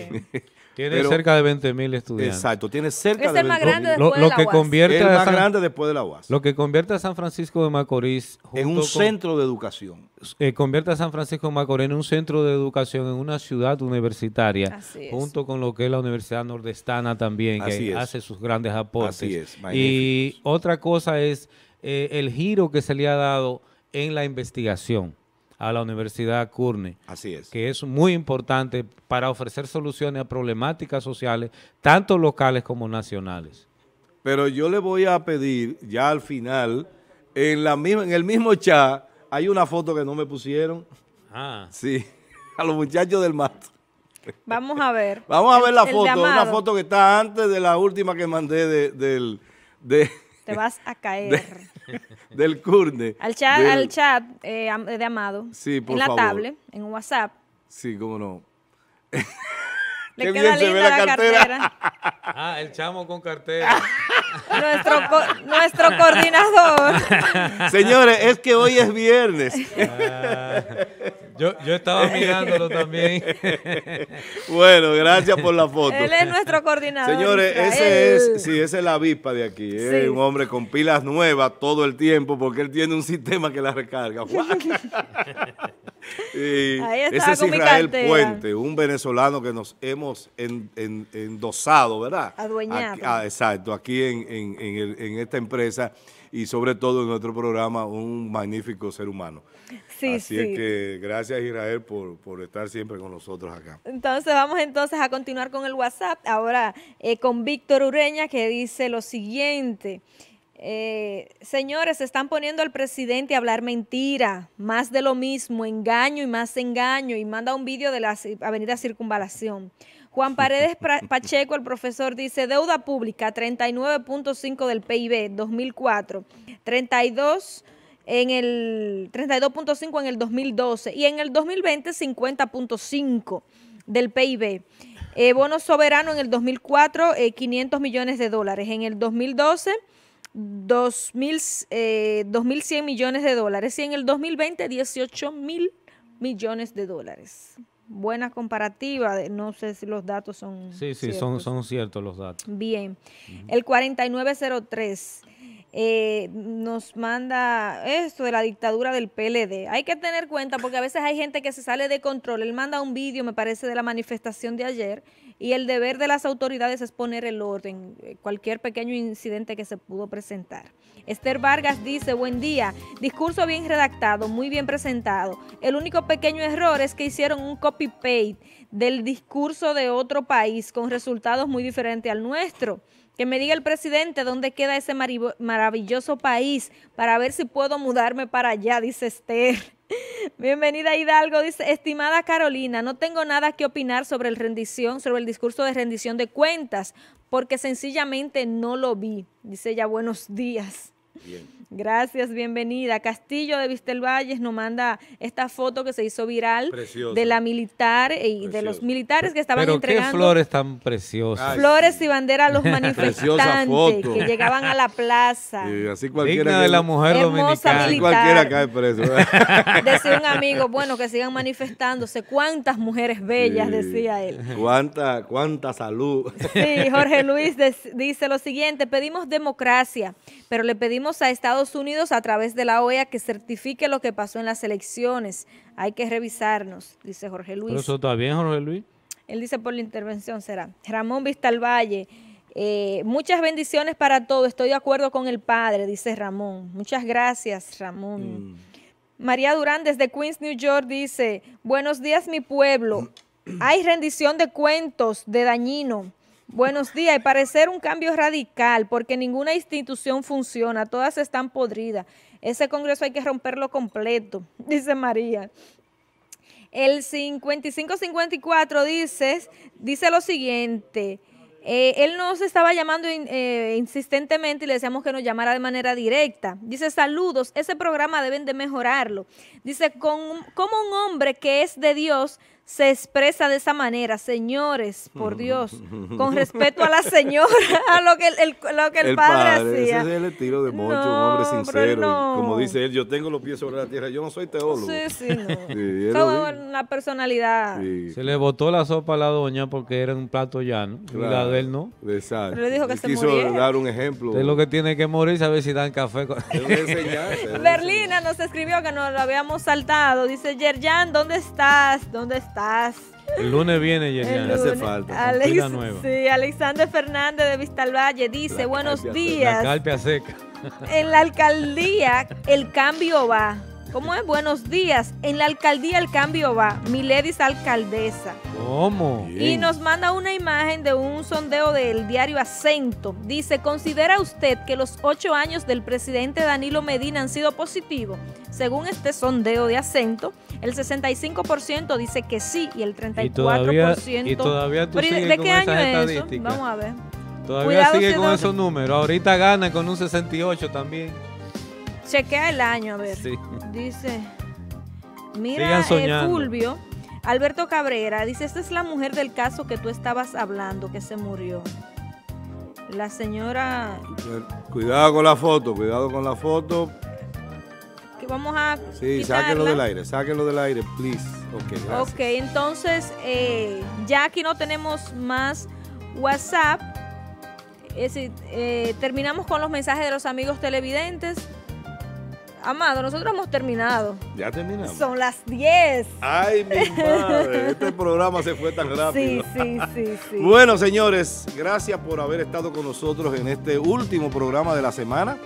Tiene cerca de 20.000 estudiantes. Exacto, tiene cerca de 20.000. Es el más grande después de la UAS. Es el más grande después de la UAS. Lo que convierte a San Francisco de Macorís... en un centro de educación. Convierte a San Francisco de Macorís en un centro de educación, en una ciudad universitaria. Así es. Junto con lo que es la Universidad Nordestana también, que hace sus grandes aportes. Así es, magníficos. Y otra cosa es el giro que se le ha dado en la investigación a la Universidad CURNE. Así es. Que es muy importante para ofrecer soluciones a problemáticas sociales, tanto locales como nacionales. Pero yo le voy a pedir, ya al final, en el mismo chat, hay una foto que no me pusieron. Ah. Sí, a los muchachos del MAT. Vamos a ver. Vamos a ver la foto, una foto que está antes de la última que mandé Te vas a caer. Del CURNE. Al chat de Amado. Sí, por favor. En la tablet, en WhatsApp. Sí, cómo no. Le queda linda la cartera. Ah, el chamo con cartera. nuestro coordinador. Señores, es que hoy es viernes. Yo estaba mirándolo también. Bueno, gracias por la foto. Él es nuestro coordinador. Señores, ese es la avispa de aquí. Sí. Un hombre con pilas nuevas todo el tiempo porque él tiene un sistema que la recarga. Ese es Israel Puente, un venezolano que nos hemos endosado, ¿verdad? Adueñado. Exacto, aquí en esta empresa y sobre todo en nuestro programa, un magnífico ser humano. Sí, Así es que gracias Israel por estar siempre con nosotros acá. Entonces vamos a continuar con el WhatsApp, ahora con Víctor Ureña, que dice lo siguiente... señores, se están poniendo al presidente a hablar mentira, más de lo mismo, engaño y más engaño, y manda un vídeo de la avenida Circunvalación. Juan Paredes Pacheco, el profesor, dice, deuda pública, 39.5 del PIB, 2004, 32.5 en el 2012, y en el 2020, 50.5 del PIB. Bono soberano en el 2004, 500 millones de dólares, en el 2012... 2.100 millones de dólares y en el 2020 18.000 millones de dólares. buena comparativa, no sé si los datos son ciertos. Son ciertos los datos. Bien, el 4903 nos manda esto de la dictadura del PLD. Hay que tener cuenta porque a veces hay gente que se sale de control. Él manda un vídeo, me parece, de la manifestación de ayer, y el deber de las autoridades es poner el orden, cualquier pequeño incidente que se pudo presentar. Esther Vargas dice, buen día, discurso bien redactado, muy bien presentado. El único pequeño error es que hicieron un copy-paste del discurso de otro país con resultados muy diferentes al nuestro. Que me diga el presidente dónde queda ese maravilloso país para ver si puedo mudarme para allá, dice Esther. Bienvenida Hidalgo, dice, estimada Carolina, no tengo nada que opinar sobre sobre el discurso de rendición de cuentas, porque sencillamente no lo vi. Dice ella, buenos días. Bien. Gracias, bienvenida. Castillo de Vistelvalles nos manda esta foto que se hizo viral. Preciosa. De la militar y de los militares que estaban entregando. Pero qué flores tan preciosas. Ay, flores y bandera a los manifestantes que llegaban a la plaza. Sí, así cualquiera. Digna de la mujer dominicana. Así cualquiera cae preso. Decía un amigo, bueno, que sigan manifestándose. Cuántas mujeres bellas, decía él. Cuánta salud. Sí, Jorge Luis dice lo siguiente, pedimos democracia, pero le pedimos a Estados Unidos a través de la OEA que certifique lo que pasó en las elecciones. Hay que revisarnos, dice Jorge Luis. ¿Pero eso está bien, Jorge Luis? Él dice por la intervención será. Ramón Vistalvalle, muchas bendiciones para todos. Estoy de acuerdo con el padre, dice Ramón. Muchas gracias, Ramón. María Durán desde Queens, New York dice, buenos días, mi pueblo. Hay rendición de cuentos de Dañino. Buenos días, y parecer un cambio radical porque ninguna institución funciona, todas están podridas. Ese Congreso hay que romperlo completo, dice María. El 5554 dice lo siguiente, él nos estaba llamando insistentemente y le decíamos que nos llamara de manera directa. Dice, saludos, ese programa deben de mejorarlo. Dice, como un hombre que es de Dios se expresa de esa manera, señores, por Dios, con respeto a la señora, a lo que el padre hacía. Ese es el estilo de Moncho, un hombre sincero. No. Como dice él, yo tengo los pies sobre la tierra, yo no soy teólogo. Sí, son una personalidad. Sí. Se le botó la sopa a la doña porque era un plato llano, claro, la de él no. Exacto. Le dijo que se quiso muriera. Dar un ejemplo. De lo que tiene que morir, a ver si dan café. Berlina nos escribió que nos lo habíamos saltado. Dice, Yerjan, ¿dónde estás? ¿Dónde estás? El lunes viene, Yerjan. Hace falta. Alexander Fernández de Vistalvalle dice, buenos días. La calpia seca. En la alcaldía el cambio va. ¿Cómo es? Buenos días. En la alcaldía el cambio va. Milady es alcaldesa. ¿Cómo? Bien. Y nos manda una imagen de un sondeo del diario Acento. Dice, ¿considera usted que los 8 años del presidente Danilo Medina han sido positivos? Según este sondeo de Acento, el 65% dice que sí y el 34%... ¿Y todavía tú sigues ¿de qué año es eso? Vamos a ver. Todavía sigue con esos números. Ahorita gana con un 68 también. Chequea el año, a ver. Sí. Dice, mira, Fulvio, Alberto Cabrera, dice, esta es la mujer del caso que tú estabas hablando, que se murió. La señora... Cuidado con la foto, cuidado con la foto. Que vamos a quitarla. Sáquenlo del aire, please. Ok, gracias. Ok, entonces, ya aquí no tenemos más WhatsApp. Es decir, terminamos con los mensajes de los amigos televidentes. Amado, nosotros hemos terminado. Ya terminamos. Son las 10. Ay, mi madre, este programa se fue tan rápido. Sí. Bueno, señores, gracias por haber estado con nosotros en este último programa de la semana.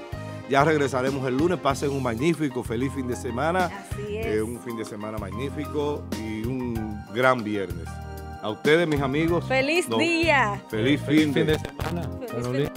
Ya regresaremos el lunes. Pasen un magnífico, feliz fin de semana. Así es. Un fin de semana magnífico y un gran viernes. A ustedes, mis amigos. ¡Feliz día! ¡Feliz fin de semana!